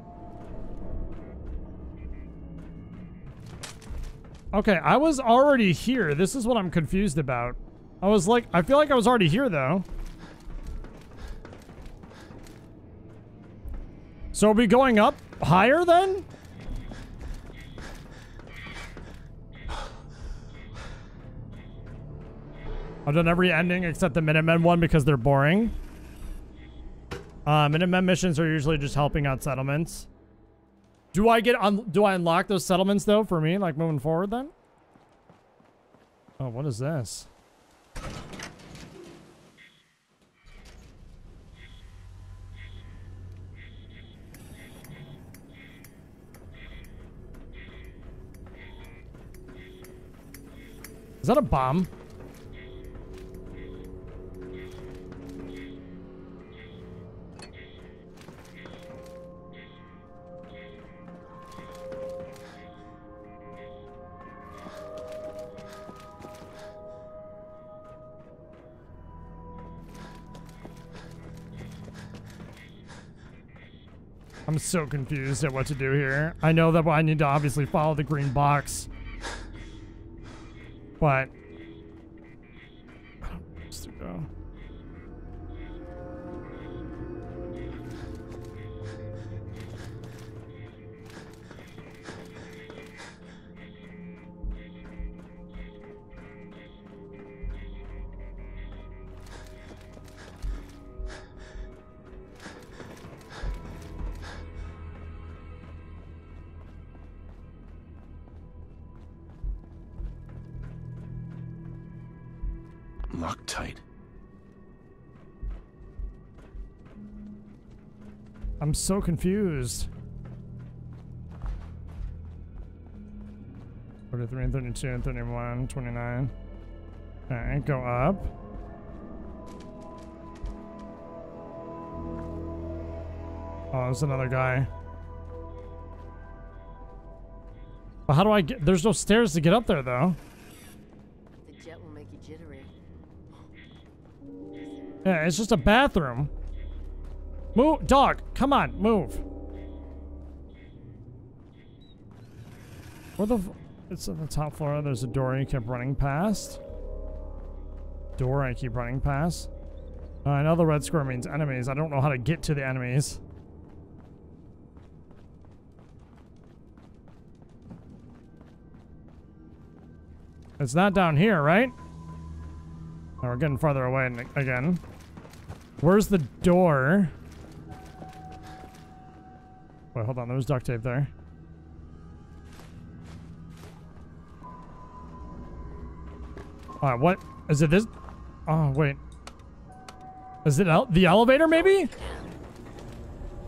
Okay, I was already here. This is what I'm confused about. I was like, I feel like I was already here though. So are we going up higher then? I've done every ending except the Minutemen one because they're boring. Minutemen missions are usually just helping out settlements. Do I get do I unlock those settlements though for me, like moving forward then? Oh, what is this? Is that a bomb? I'm so confused at what to do here. I know that I need to obviously follow the green box. But where's to go? I'm so confused. 33 and 32 and 31, 29. Alright, go up. Oh, there's another guy. But how do I get... There's no stairs to get up there, though. The jet will make you jittery. Yeah, it's just a bathroom. Move, dog. Come on, move. Where the... It's on the top floor. There's a door you kept running past. Door I keep running past. I know the red square means enemies. I don't know how to get to the enemies. It's not down here, right? Oh, we're getting farther away again. Where's the door? Wait, hold on. There was duct tape there. Alright, what? Is it this? Oh, wait. Is it the elevator, maybe?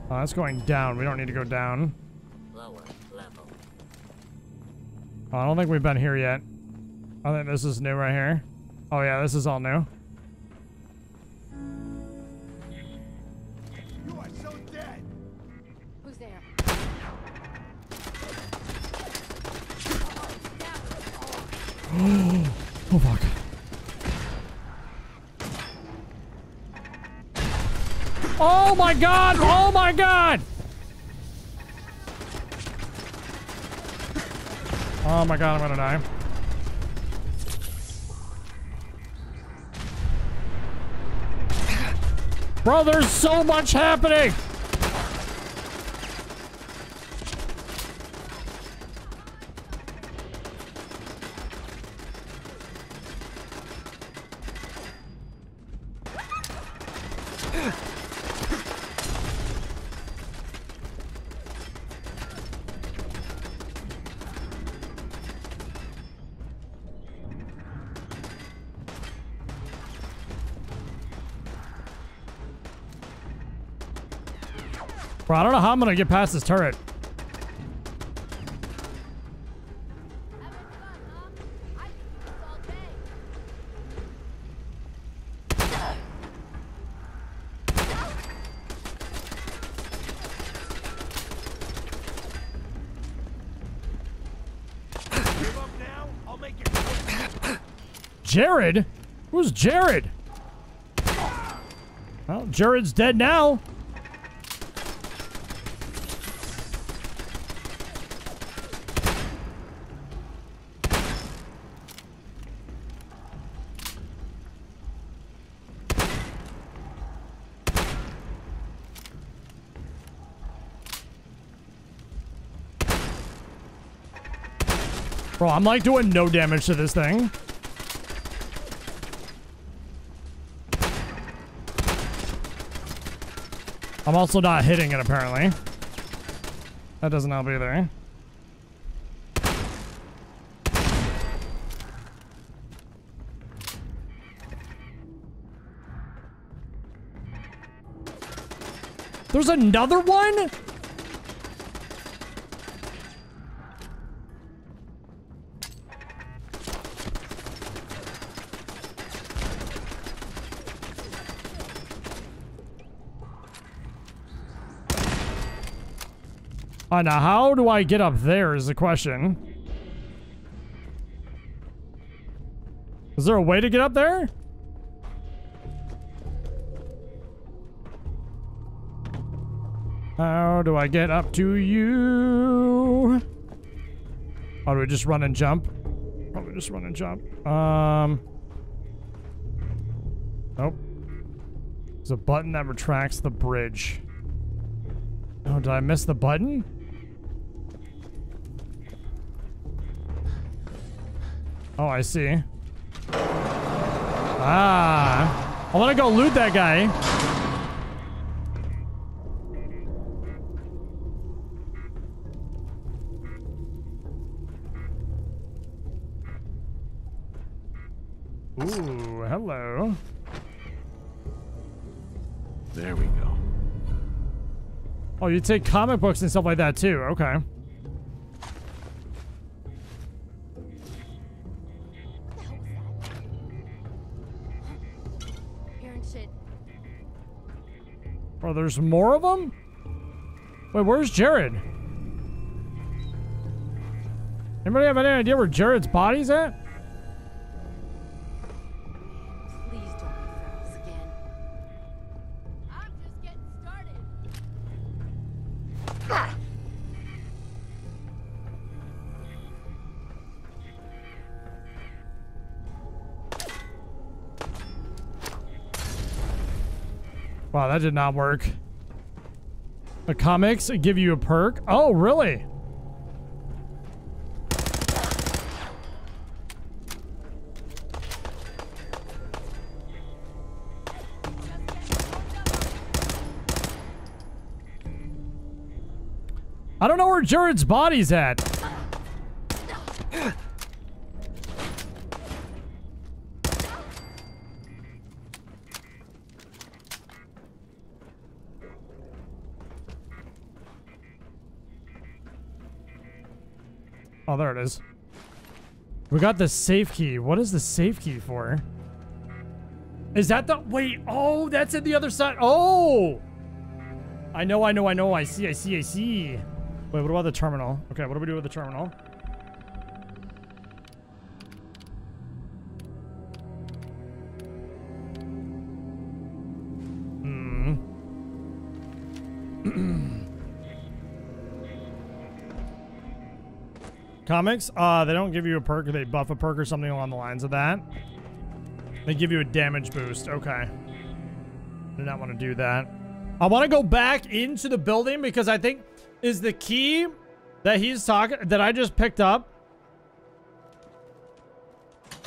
Oh, that's going down. We don't need to go down. Lower level. Oh, I don't think we've been here yet. I think this is new right here. Oh yeah, this is all new. You are so dead. Who's there? Oh, oh fuck. Oh my god! Oh my god! Oh my god, I'm gonna die. Bro, there's so much happening! Bro, I don't know how I'm gonna get past this turret. Give up now, I'll make it. Jared? Who's Jared? Well, Jared's dead now. Bro, I'm like doing no damage to this thing. I'm also not hitting it apparently. That doesn't help either. There's another one? Now, how do I get up there is the question. Is there a way to get up there? How do I get up to you? Or do we just run and jump? Probably just run and jump. Nope. There's a button that retracts the bridge. Oh, did I miss the button? Oh, I see. Ah. I want to go loot that guy. Ooh, hello. There we go. Oh, you take comic books and stuff like that too. Okay. Oh, there's more of them? Wait, where's Jared? Anybody have any idea where Jared's body's at? Please don't refer us again. I'm just getting started. Ah! Wow, that did not work. The comics give you a perk? Oh, really? I don't know where Jared's body's at. Oh, there it is. We got the safe key. What is the safe key for? Is that the... Wait, oh, that's at the other side. Oh! I know. I see. Wait, what about the terminal? Okay, what do we do with the terminal? Comics, they don't give you a perk, they buff a perk or something along the lines of that. They give you a damage boost. Okay. I do not want to do that. I want to go back into the building because I think is the key that he's talking that I just picked up.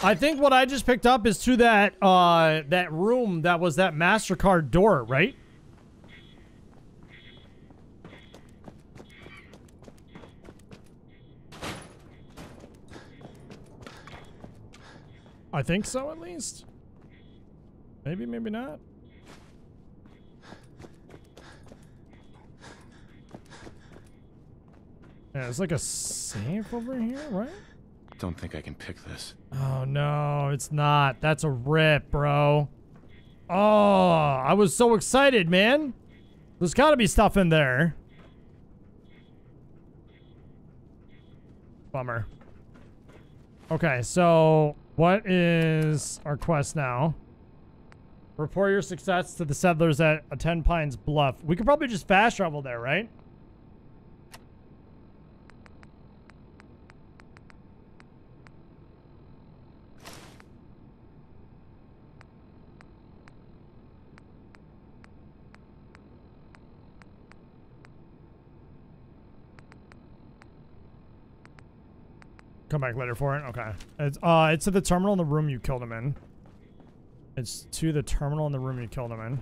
I think what I just picked up is to that that room that was that MasterCard door, right? I think so, at least. Maybe, maybe not. Yeah, there's like a safe over here, right? Don't think I can pick this. Oh, no, it's not. That's a rip, bro. Oh, I was so excited, man. There's got to be stuff in there. Bummer. Okay, so... what is our quest now? Report your success to the settlers at a 10 Pines Bluff. We could probably just fast travel there, right? Come back later for it. Okay. It's to the terminal in the room you killed him in. It's to the terminal in the room you killed him in.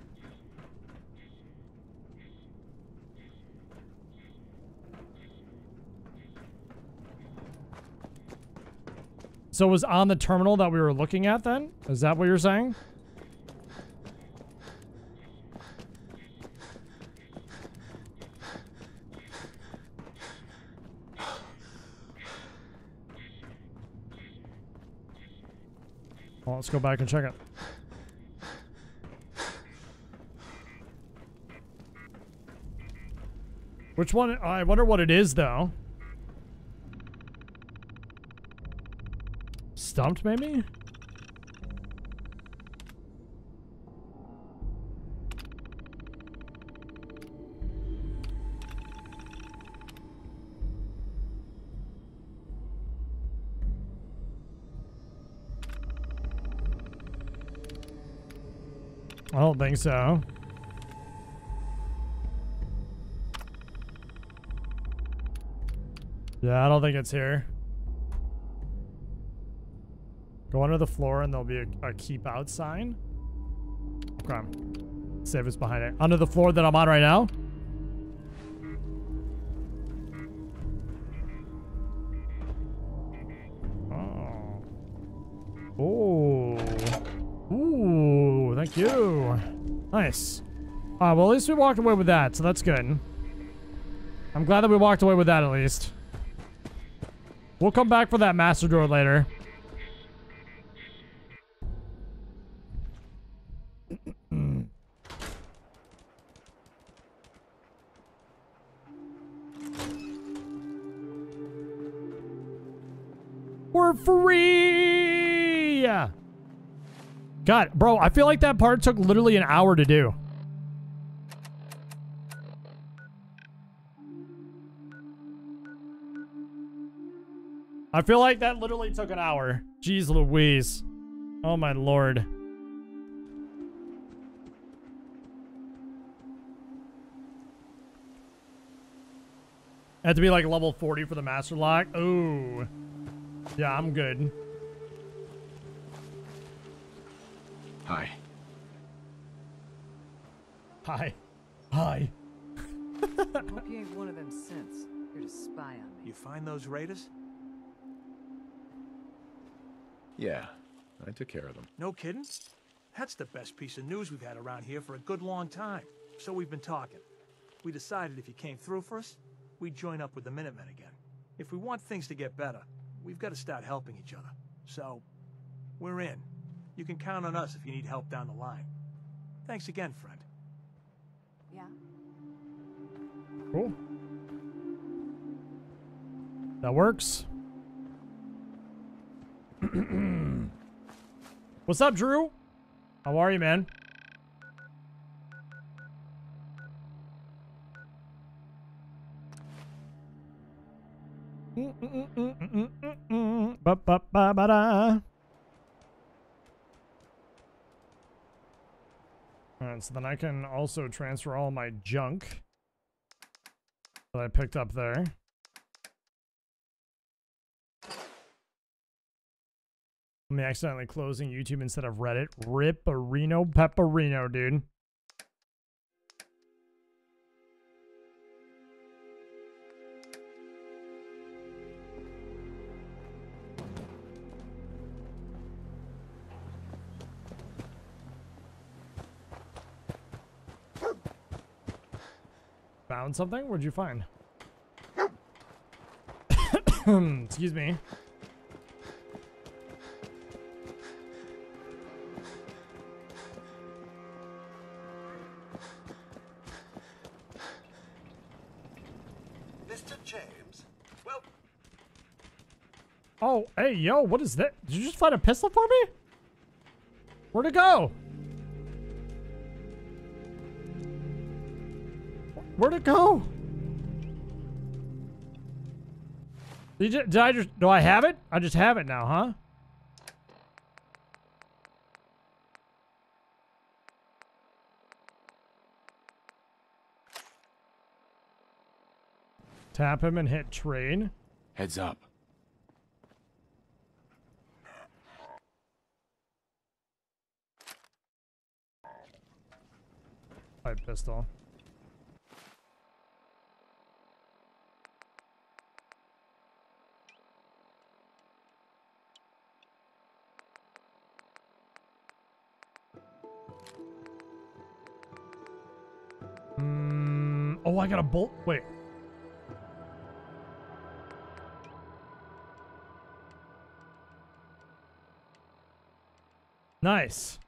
So it was on the terminal that we were looking at then? Is that what you're saying? Well, let's go back and check it. Which one? I wonder what it is, though. Stumped, maybe? I don't think so. Yeah, I don't think it's here. Go under the floor and there'll be a keep out sign. Okay. Save is behind it. Under the floor that I'm on right now. You. Nice. Alright, well, at least we walked away with that, so that's good. I'm glad that we walked away with that, at least. We'll come back for that master door later. We're free! God, bro, I feel like that part took literally an hour to do. I feel like that literally took an hour. Jeez Louise. Oh my lord. I have to be like level 40 for the master lock. Ooh. Yeah, I'm good. Hi. Hi. Hi. Hope you ain't one of them since. You're to spy on me. You find those raiders? Yeah, I took care of them. No kidding? That's the best piece of news we've had around here for a good long time. So we've been talking. We decided if you came through for us, we'd join up with the Minutemen again. If we want things to get better, we've got to start helping each other. So, we're in. You can count on us if you need help down the line. Thanks again, friend. Yeah. Cool. That works. What's up, Drew? How are you, man? Alright, so then I can also transfer all my junk that I picked up there. Me accidentally closing YouTube instead of Reddit. Ripperino pepperino, dude. Found something? What'd you find? Excuse me. Oh, hey, yo, what is that? Did you just find a pistol for me? Where'd it go? Where'd it go? Do I have it? I just have it now, huh? Tap him and hit train. Heads up. Pipe pistol. Oh, I got a bolt. Wait. Nice.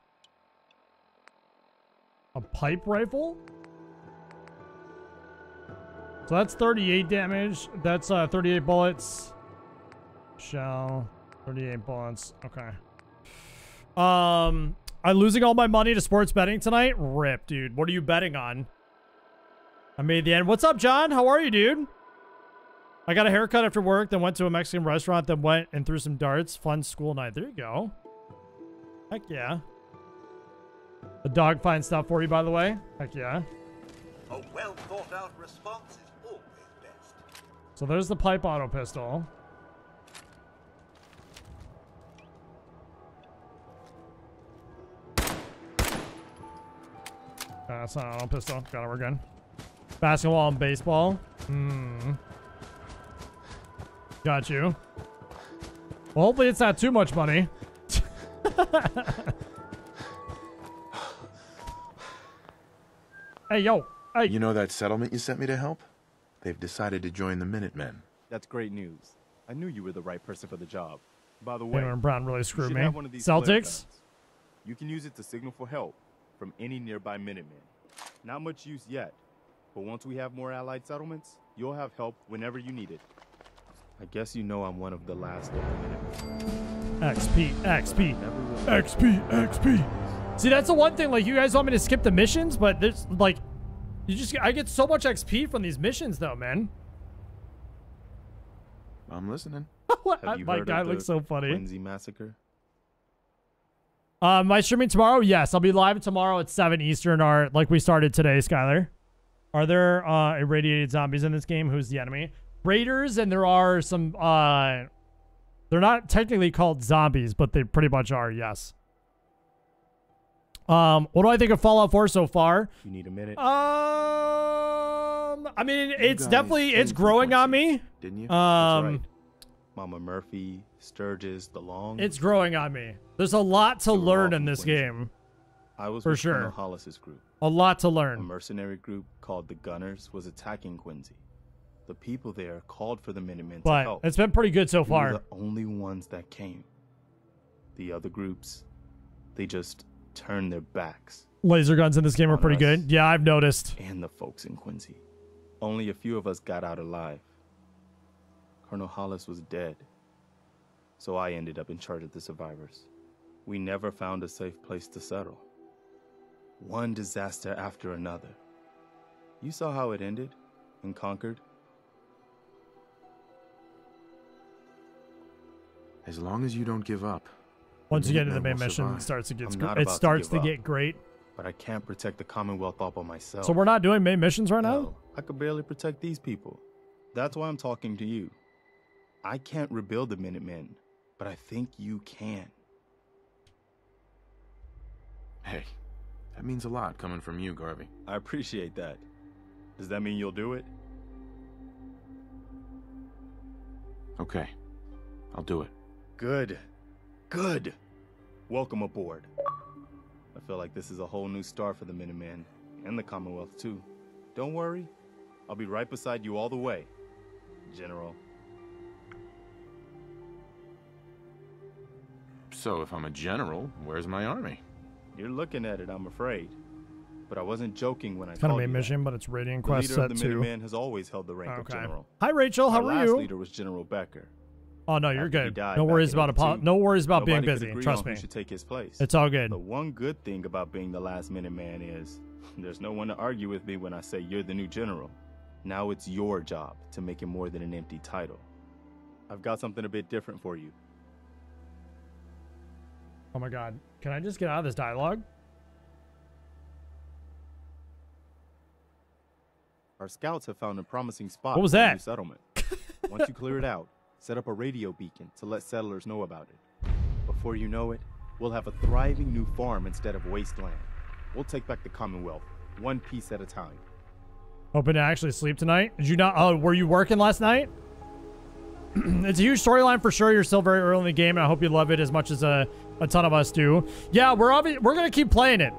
A pipe rifle? So that's 38 damage. That's 38 bullets. Shell. 38 bullets. Okay. I'm losing all my money to sports betting tonight. Rip, dude. What are you betting on? I made the end. What's up, John? How are you, dude? I got a haircut after work, then went to a Mexican restaurant, then went and threw some darts. Fun school night. There you go. Heck yeah. The dog finds stuff for you, by the way. Heck yeah. A well thought out response is always best. So there's the pipe auto pistol. That's not an auto pistol. Got it, we're good. Basketball and baseball. Hmm. Got you. Well, hopefully it's not too much money. Hey, yo. Hey. You know that settlement you sent me to help? They've decided to join the Minutemen. That's great news. I knew you were the right person for the job. By the way, Aaron Brown really screwed me. Celtics? You can use it to signal for help from any nearby Minutemen. Not much use yet, but once we have more allied settlements, you'll have help whenever you need it. I guess you know I'm one of the last living. XP, XP, XP, XP. See, that's the one thing, like, you guys want me to skip the missions, but there's, like, you just, I get so much XP from these missions, though, man. I'm listening. My guy looks so funny. Quincy massacre. My streaming tomorrow? Yes, I'll be live tomorrow at 7 Eastern, or like we started today, Skylar. Are there irradiated zombies in this game? Who's the enemy? Raiders, and there are some they're not technically called zombies, but they pretty much are, yes. What do I think of Fallout 4 so far? You need a minute. I mean, it's definitely, it's growing on me. Didn't you? That's right. Mama Murphy, Sturges, the long. It's growing on me. There's a lot to learn in this game. I was for sure. Hollis's group. A lot to learn. A mercenary group called the Gunners was attacking Quincy. The people there called for the Minutemen to help. It's been pretty good so far. The only ones that came. The other groups, they just turned their backs. Laser guns in this game are pretty good. Yeah, I've noticed. And the folks in Quincy. Only a few of us got out alive. Colonel Hollis was dead. So I ended up in charge of the survivors. We never found a safe place to settle. One disaster after another. You saw how it ended in Concord. As long as you don't give up. Once you get into the main mission, it starts to get great. But I can't protect the Commonwealth all by myself. So we're not doing main missions right now? I could barely protect these people. That's why I'm talking to you. I can't rebuild the Minutemen, but I think you can. Hey, that means a lot coming from you, Garvey. I appreciate that. Does that mean you'll do it? Okay, I'll do it. Good. Good. Welcome aboard. I feel like this is a whole new start for the Minutemen and the Commonwealth too. Don't worry, I'll be right beside you all the way, General. So if I'm a general, where's my army? You're looking at it, I'm afraid. But I wasn't joking when I called you. It's kind of a main mission, but it's Radiant Quest set too. The leader of the Minutemen has always held the rank of general. Hi, Rachel. How are you? Our last leader was General Becker. Oh no, you're good. No worries about being busy. Trust me. Should take his place. It's all good. The one good thing about being the last Minuteman is there's no one to argue with me when I say you're the new general. Now it's your job to make it more than an empty title. I've got something a bit different for you. Oh my God! Can I just get out of this dialogue? Our scouts have found a promising spot. What was that? A new settlement. Once you clear it out, set up a radio beacon to let settlers know about it. Before you know it, we'll have a thriving new farm instead of wasteland. We'll take back the Commonwealth, one piece at a time. Hoping to actually sleep tonight? Did you not? Oh, were you working last night? It's a huge storyline for sure. You're still very early in the game, and I hope you love it as much as a ton of us do. Yeah, we're gonna keep playing it.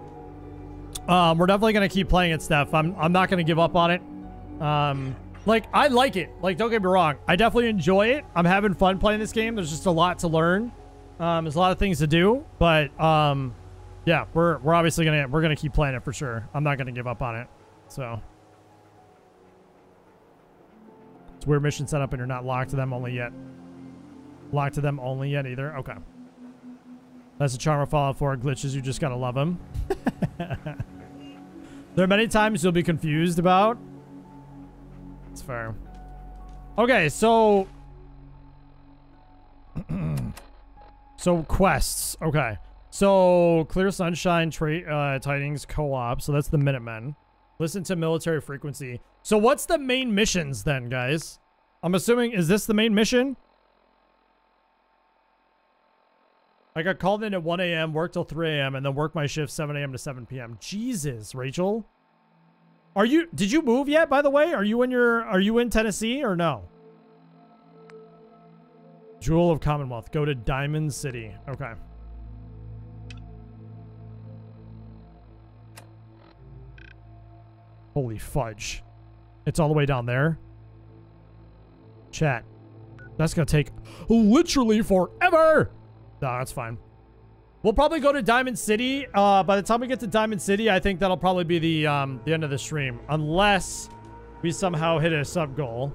We're definitely gonna keep playing it, Steph. I'm not gonna give up on it. Like, I like it. Like, don't get me wrong. I definitely enjoy it. I'm having fun playing this game. There's just a lot to learn. There's a lot of things to do, but yeah, we're obviously gonna keep playing it for sure. I'm not gonna give up on it. So it's a weird mission setup, and you're not locked to them only yet. Locked to them only yet either. Okay, that's the charm of Fallout 4 glitches. You just gotta love them. There are many times you'll be confused about. It's fair. Okay, so so quests. Okay, so Clear Sunshine, Tidings, Co-op. So that's the Minutemen. Listen to military frequency. So what's the main missions then, guys? I'm assuming, is this the main mission? I got called in at 1 a.m., worked till 3 a.m., and then worked my shift 7 a.m. to 7 p.m. Jesus, Rachel. Are you, did you move yet, by the way? Are you in your, are you in Tennessee or no? Jewel of Commonwealth. Go to Diamond City. Okay. Holy fudge. It's all the way down there. Chat. That's going to take literally forever. No, that's fine. We'll probably go to Diamond City. By the time we get to Diamond City, I think that'll probably be the end of the stream. Unless we somehow hit a sub goal.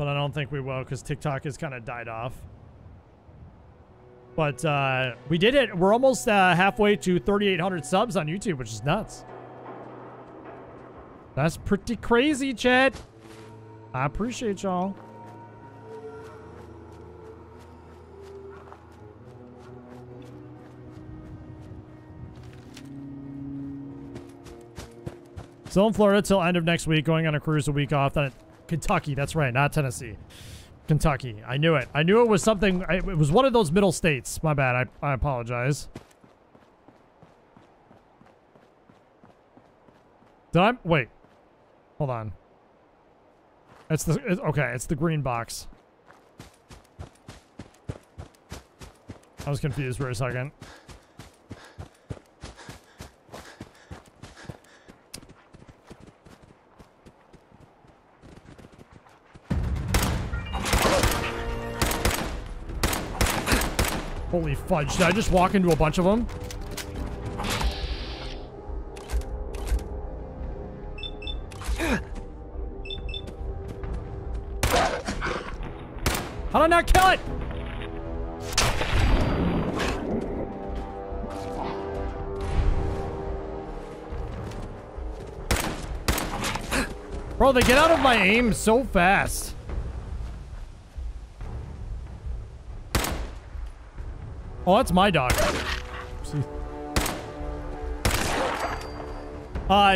But I don't think we will because TikTok has kind of died off. But we did it. We're almost halfway to 3,800 subs on YouTube, which is nuts. That's pretty crazy, chat. I appreciate y'all. Still in Florida till end of next week. Going on a cruise a week off. Then Kentucky. That's right. Not Tennessee. Kentucky. I knew it. I knew it was something. It was one of those middle states. My bad. I apologize. Did I? Wait. Hold on. It's the... okay. It's the green box. I was confused for a second. Holy fudge, did I just walk into a bunch of them? How did I not kill it? Bro, they get out of my aim so fast. Oh, that's my dog.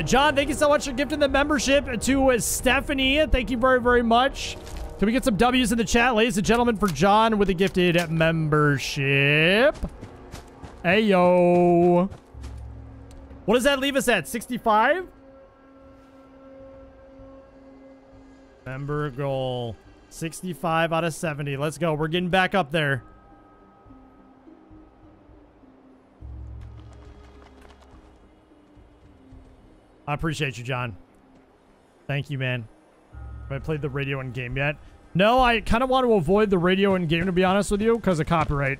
John, thank you so much for gifting the membership to Stephanie. Thank you very, very much. Can we get some W's in the chat, ladies and gentlemen, for John with a gifted membership? Hey, yo. What does that leave us at? 65? Member goal. 65 out of 70. Let's go. We're getting back up there. I appreciate you, John. Thank you, man. Have I played the radio in game yet? No, I kind of want to avoid the radio in game, to be honest with you, because of copyright.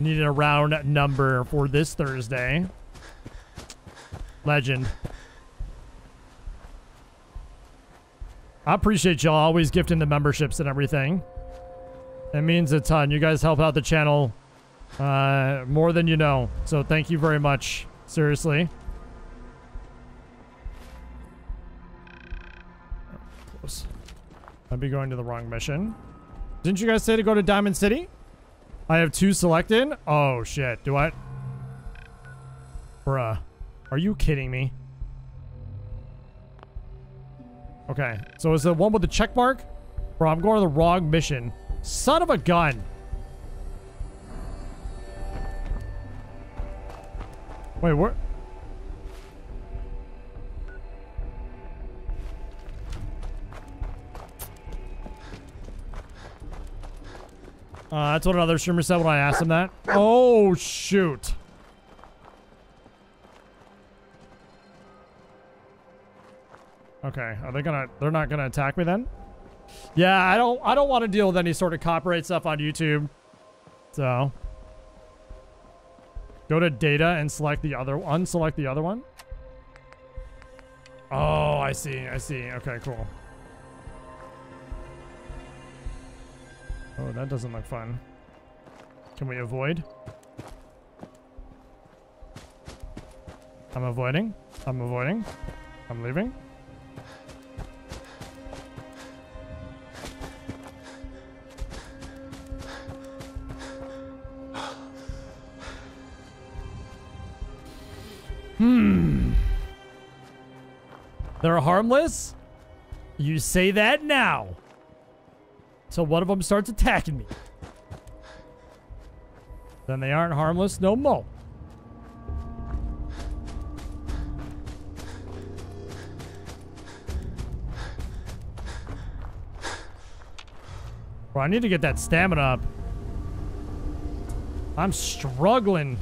Needed a round number for this Thursday. Legend. I appreciate y'all always gifting the memberships and everything. That means a ton. You guys help out the channel more than you know, so thank you very much, seriously. Close. I'd be going to the wrong mission. Didn't you guys say to go to Diamond City? I have two selected. Oh shit, do I? Bruh, are you kidding me? Okay, so is the one with the check mark? Bro, I'm going to the wrong mission. Son of a gun. Wait, what? That's what another streamer said when I asked him that. Oh, shoot. Okay, are they gonna... they're not gonna attack me then? Yeah, I don't want to deal with any sort of copyright stuff on YouTube. So... go to data and select the other, unselect the other one. Oh, I see, I see. Okay, cool. Oh, that doesn't look fun. Can we avoid? I'm avoiding. I'm avoiding. I'm leaving. Hmm. They're harmless? You say that now. So one of them starts attacking me. Then they aren't harmless no more. Bro, I need to get that stamina up. I'm struggling.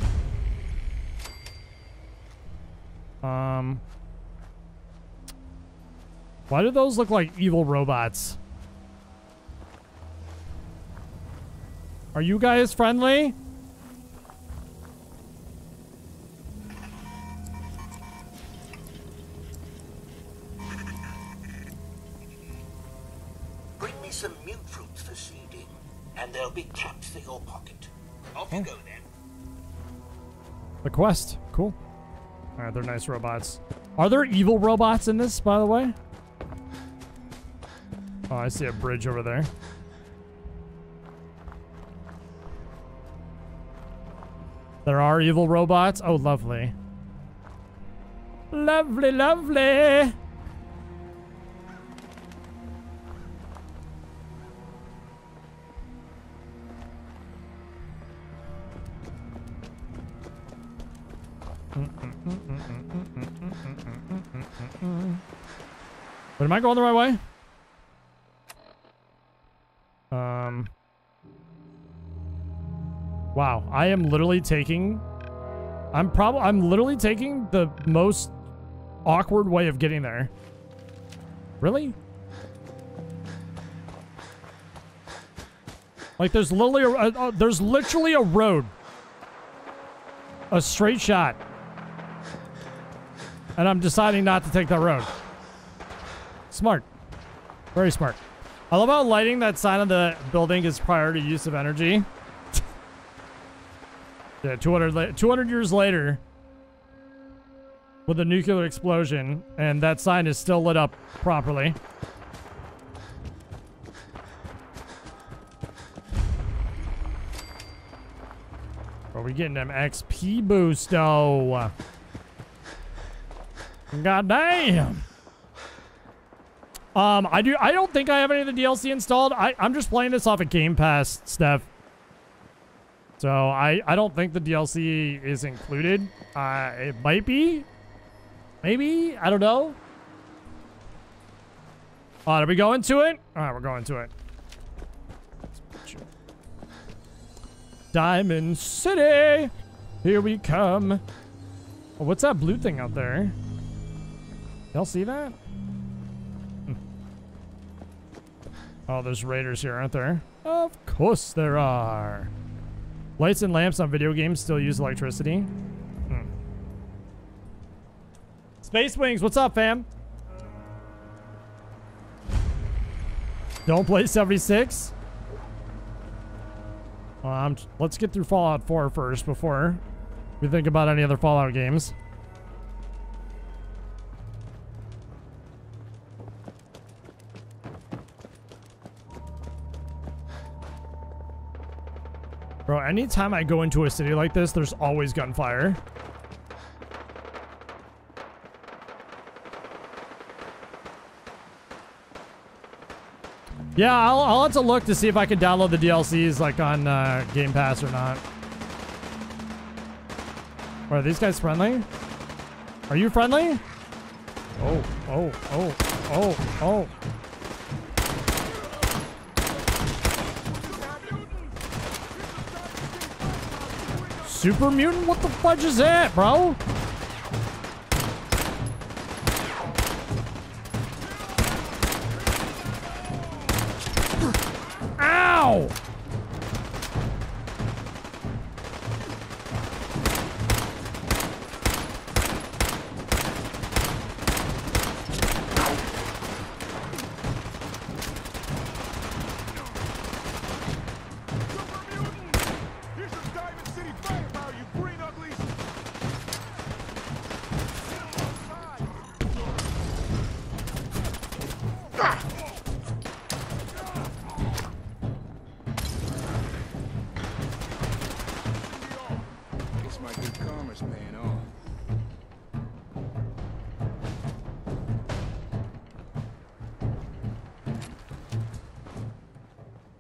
Why do those look like evil robots? Are you guys friendly? some mute fruits for seeding, and there'll be caps for your pocket. Off you go then. The quest. Cool. Alright, they're nice robots. Are there evil robots in this, by the way? Oh, I see a bridge over there. There are evil robots? Oh, lovely. Lovely, lovely! But am I going the right way? Wow, I am literally taking... I'm literally taking the most awkward way of getting there. Really? Like, there's literally a road. A straight shot. And I'm deciding not to take that road. Smart. Very smart. I love how lighting that sign on the building is prior to use of energy. Yeah, 200 years later, with a nuclear explosion, and that sign is still lit up properly. Are we getting them XP boost, though? God damn! I don't think I have any of the DLC installed. I'm just playing this off of Game Pass, Steph. So I don't think the DLC is included. It might be. Maybe. I don't know. Alright, are we going to it? Alright, we're going to it. Diamond City! Here we come. Oh, what's that blue thing out there? Y'all see that? Oh, there's raiders here, aren't there? Of course there are. Lights and lamps on video games still use electricity. Space Wings, what's up, fam? Don't play 76. Let's get through Fallout 4 first before we think about any other Fallout games. Bro, anytime I go into a city like this, there's always gunfire. Yeah, I'll have to look to see if I can download the DLCs like on Game Pass or not. Or are these guys friendly? Are you friendly? Oh, oh, oh, oh, oh. Super Mutant? What the fudge is that, bro? Ow!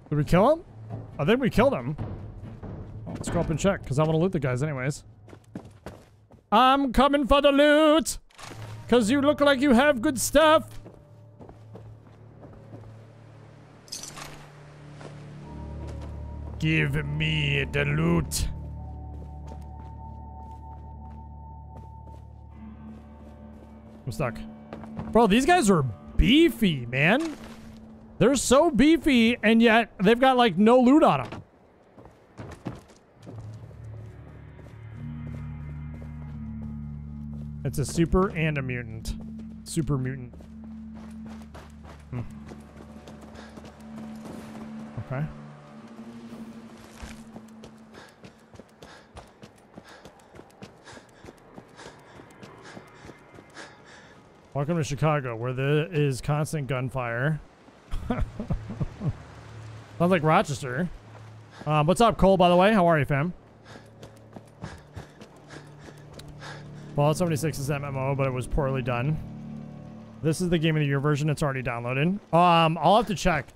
Did we kill him? I think we killed him. Well, let's go up and check, because I want to loot the guys anyways. I'm coming for the loot! Because you look like you have good stuff! Give me the loot! I'm stuck. Bro, these guys are beefy, man! They're so beefy, and yet they've got, like, no loot on them. It's a super and a mutant. Super mutant. Okay. Welcome to Chicago, where there is constant gunfire. Sounds like Rochester. What's up, Cole, by the way? How are you, fam? Fallout 76 is MMO, but it was poorly done. This is the Game of the Year version. It's already downloaded. I'll have to check,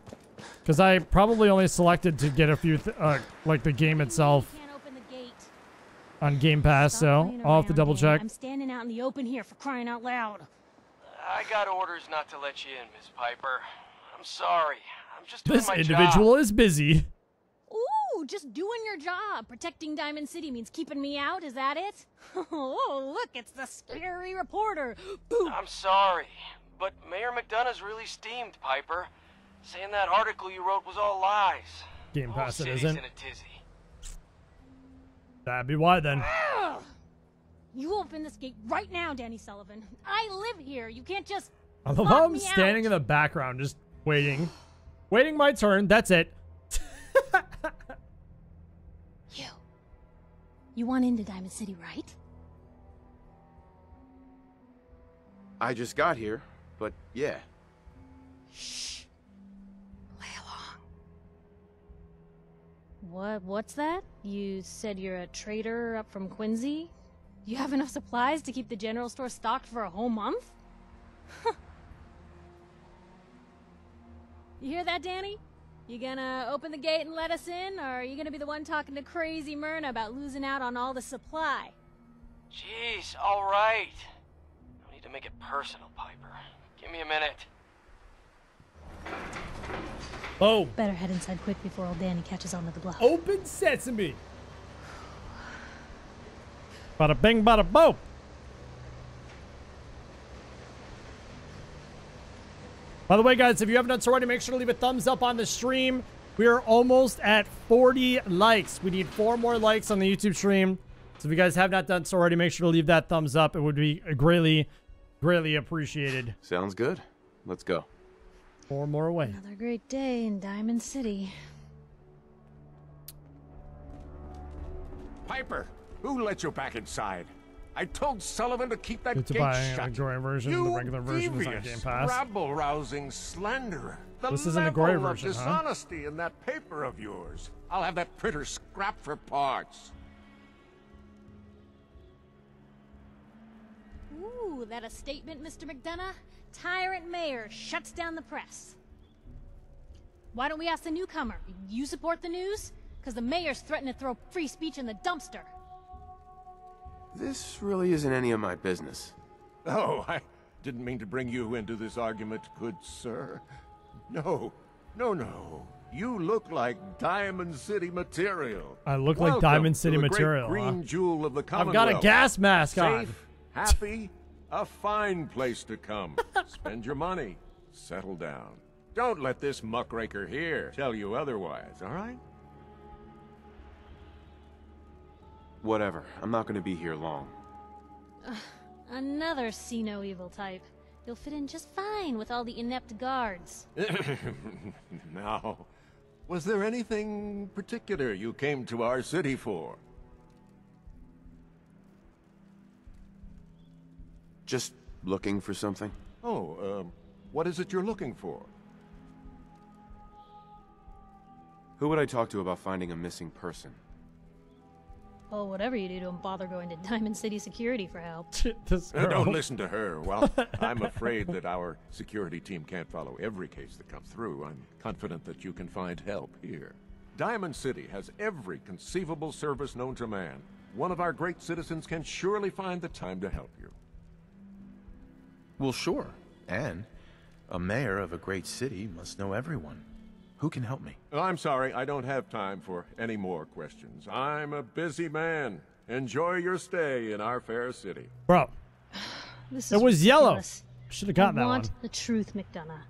because I probably only selected to get a few, like the game itself on Game Pass, so I'll have to double check. I'm standing out in the open here for crying out loud. I got orders not to let you in, Miss Piper. I'm sorry. I'm just doing my job. This individual is busy. Ooh, just doing your job. Protecting Diamond City means keeping me out, is that it? Oh, look, it's the scary reporter. Boom. I'm sorry, but Mayor McDonough's really steamed, Piper. Saying that article you wrote was all lies. Game Pass it isn't. In a tizzy. That'd be why then. Ugh. You open this gate right now, Danny Sullivan. I live here. You can't just. I love how I'm standing out in the background, just waiting, waiting my turn. That's it. You want into Diamond City, right? I just got here, but yeah. Shh. Play along. What? What's that? You said you're a trader up from Quincy. You have enough supplies to keep the general store stocked for a whole month? You hear that, Danny? You gonna open the gate and let us in, or are you gonna be the one talking to crazy Myrna about losing out on all the supply? Jeez, all right. I need to make it personal, Piper. Give me a minute. Oh. Better head inside quick before old Danny catches on to the bluff. Open sesame. Bada bing, bada boom. By the way, guys, if you haven't done so already, make sure to leave a thumbs up on the stream. We are almost at 40 likes. We need 4 more likes on the YouTube stream. So if you guys have not done so already, make sure to leave that thumbs up. It would be greatly, greatly appreciated. Sounds good. Let's go. 4 more away. Another great day in Diamond City. Piper. Who let you back inside? I told Sullivan to keep that gate shut. The regular version is on Game Pass. Rabble-rousing slanderer. This isn't the gory version, huh? Dishonesty in that paper of yours. I'll have that printer scrapped for parts. Ooh, that a statement, Mr. McDonough? Tyrant mayor shuts down the press. Why don't we ask the newcomer? You support the news? Because the mayor's threatened to throw free speech in the dumpster. This really isn't any of my business. Oh, I didn't mean to bring you into this argument, good sir. No, no, no. You look like Diamond City material. I look like Diamond City material. Welcome to the great green jewel of the Commonwealth. I've got a gas mask on. Safe, happy, a fine place to come. Spend your money, settle down. Don't let this muckraker here tell you otherwise, all right? Whatever. I'm not going to be here long. Another see-no-evil type. You'll fit in just fine with all the inept guards. Now, was there anything particular you came to our city for? Just looking for something. Oh, what is it you're looking for? Who would I talk to about finding a missing person? Oh, whatever you do, don't bother going to Diamond City security for help. Don't listen to her. Well, I'm afraid that our security team can't follow every case that comes through. I'm confident that you can find help here. Diamond City has every conceivable service known to man. One of our great citizens can surely find the time to help you. Well, sure. And a mayor of a great city must know everyone. Who can help me? I'm sorry, I don't have time for any more questions. I'm a busy man. Enjoy your stay in our fair city. Bro, this is ridiculous. Yellow. Should have gotten that one. I want the truth, McDonough.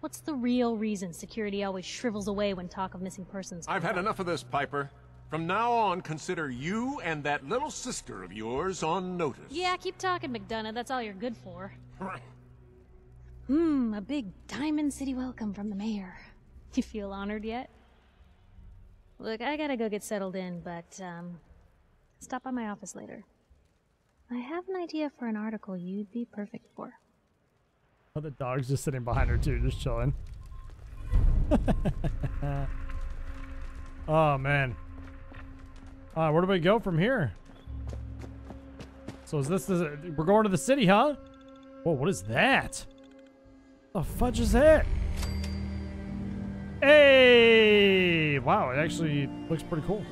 What's the real reason security always shrivels away when talk of missing persons? I've had enough of this, Piper. From now on, consider you and that little sister of yours on notice. Yeah, keep talking, McDonough. That's all you're good for. A big Diamond City welcome from the mayor. You feel honored yet? Look, I gotta go get settled in, but stop by my office later. I have an idea for an article you'd be perfect for. Oh, the dog's just sitting behind her too, just chilling. Oh man. Where do we go from here? So is this we're going to the city, huh? Whoa, what is that? What the fudge is that? Hey! Wow, it actually looks pretty cool.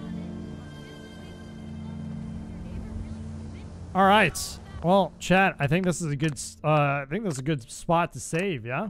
All right. Well, chat, I think this is a good I think this is a good spot to save, yeah?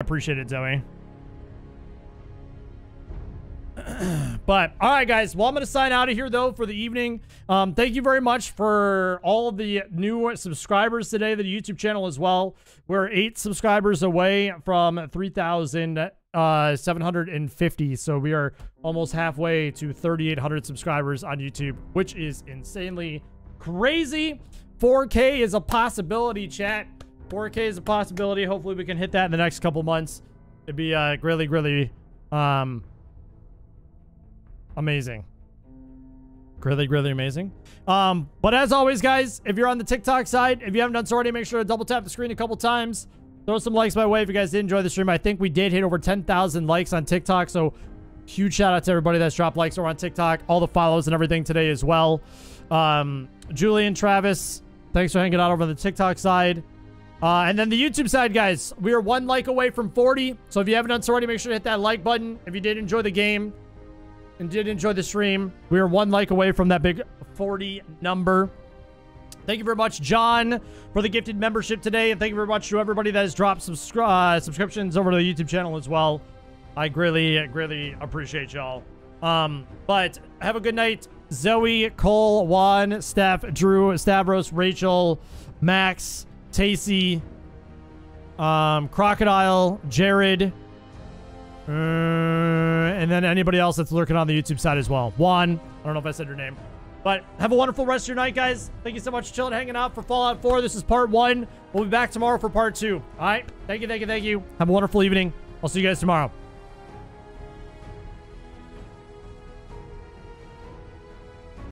Appreciate it, Zoe. But all right, guys. Well, I'm gonna sign out of here though for the evening. Thank you very much for all of the new subscribers today to the YouTube channel as well. We're 8 subscribers away from 3,750, so we are almost halfway to 3,800 subscribers on YouTube, which is insanely crazy. 4K is a possibility, chat. 4K is a possibility. Hopefully we can hit that in the next couple months. It'd be really, really amazing. Really, really amazing. But as always, guys, if you're on the TikTok side, if you haven't done so already, make sure to double tap the screen a couple times. Throw some likes my way if you guys did enjoy the stream. I think we did hit over 10,000 likes on TikTok, so huge shout out to everybody that's dropped likes over on TikTok, all the follows and everything today as well. Julian, Travis, thanks for hanging out over on the TikTok side. And then the YouTube side, guys, we are 1 like away from 40. So if you haven't done so already, make sure to hit that like button. If you did enjoy the game and did enjoy the stream, we are 1 like away from that big 40 number. Thank you very much, John, for the gifted membership today. And thank you very much to everybody that has dropped subscriptions over to the YouTube channel as well. I greatly, greatly appreciate y'all. But have a good night. Zoe, Cole, Juan, Steph, Drew, Stavros, Rachel, Max, Tacy, Crocodile, Jared, and then anybody else that's lurking on the YouTube side as well. Juan, I don't know if I said your name. But have a wonderful rest of your night, guys. Thank you so much for chilling, hanging out for Fallout 4. This is part 1. We'll be back tomorrow for part 2. All right? Thank you, thank you, thank you. Have a wonderful evening. I'll see you guys tomorrow.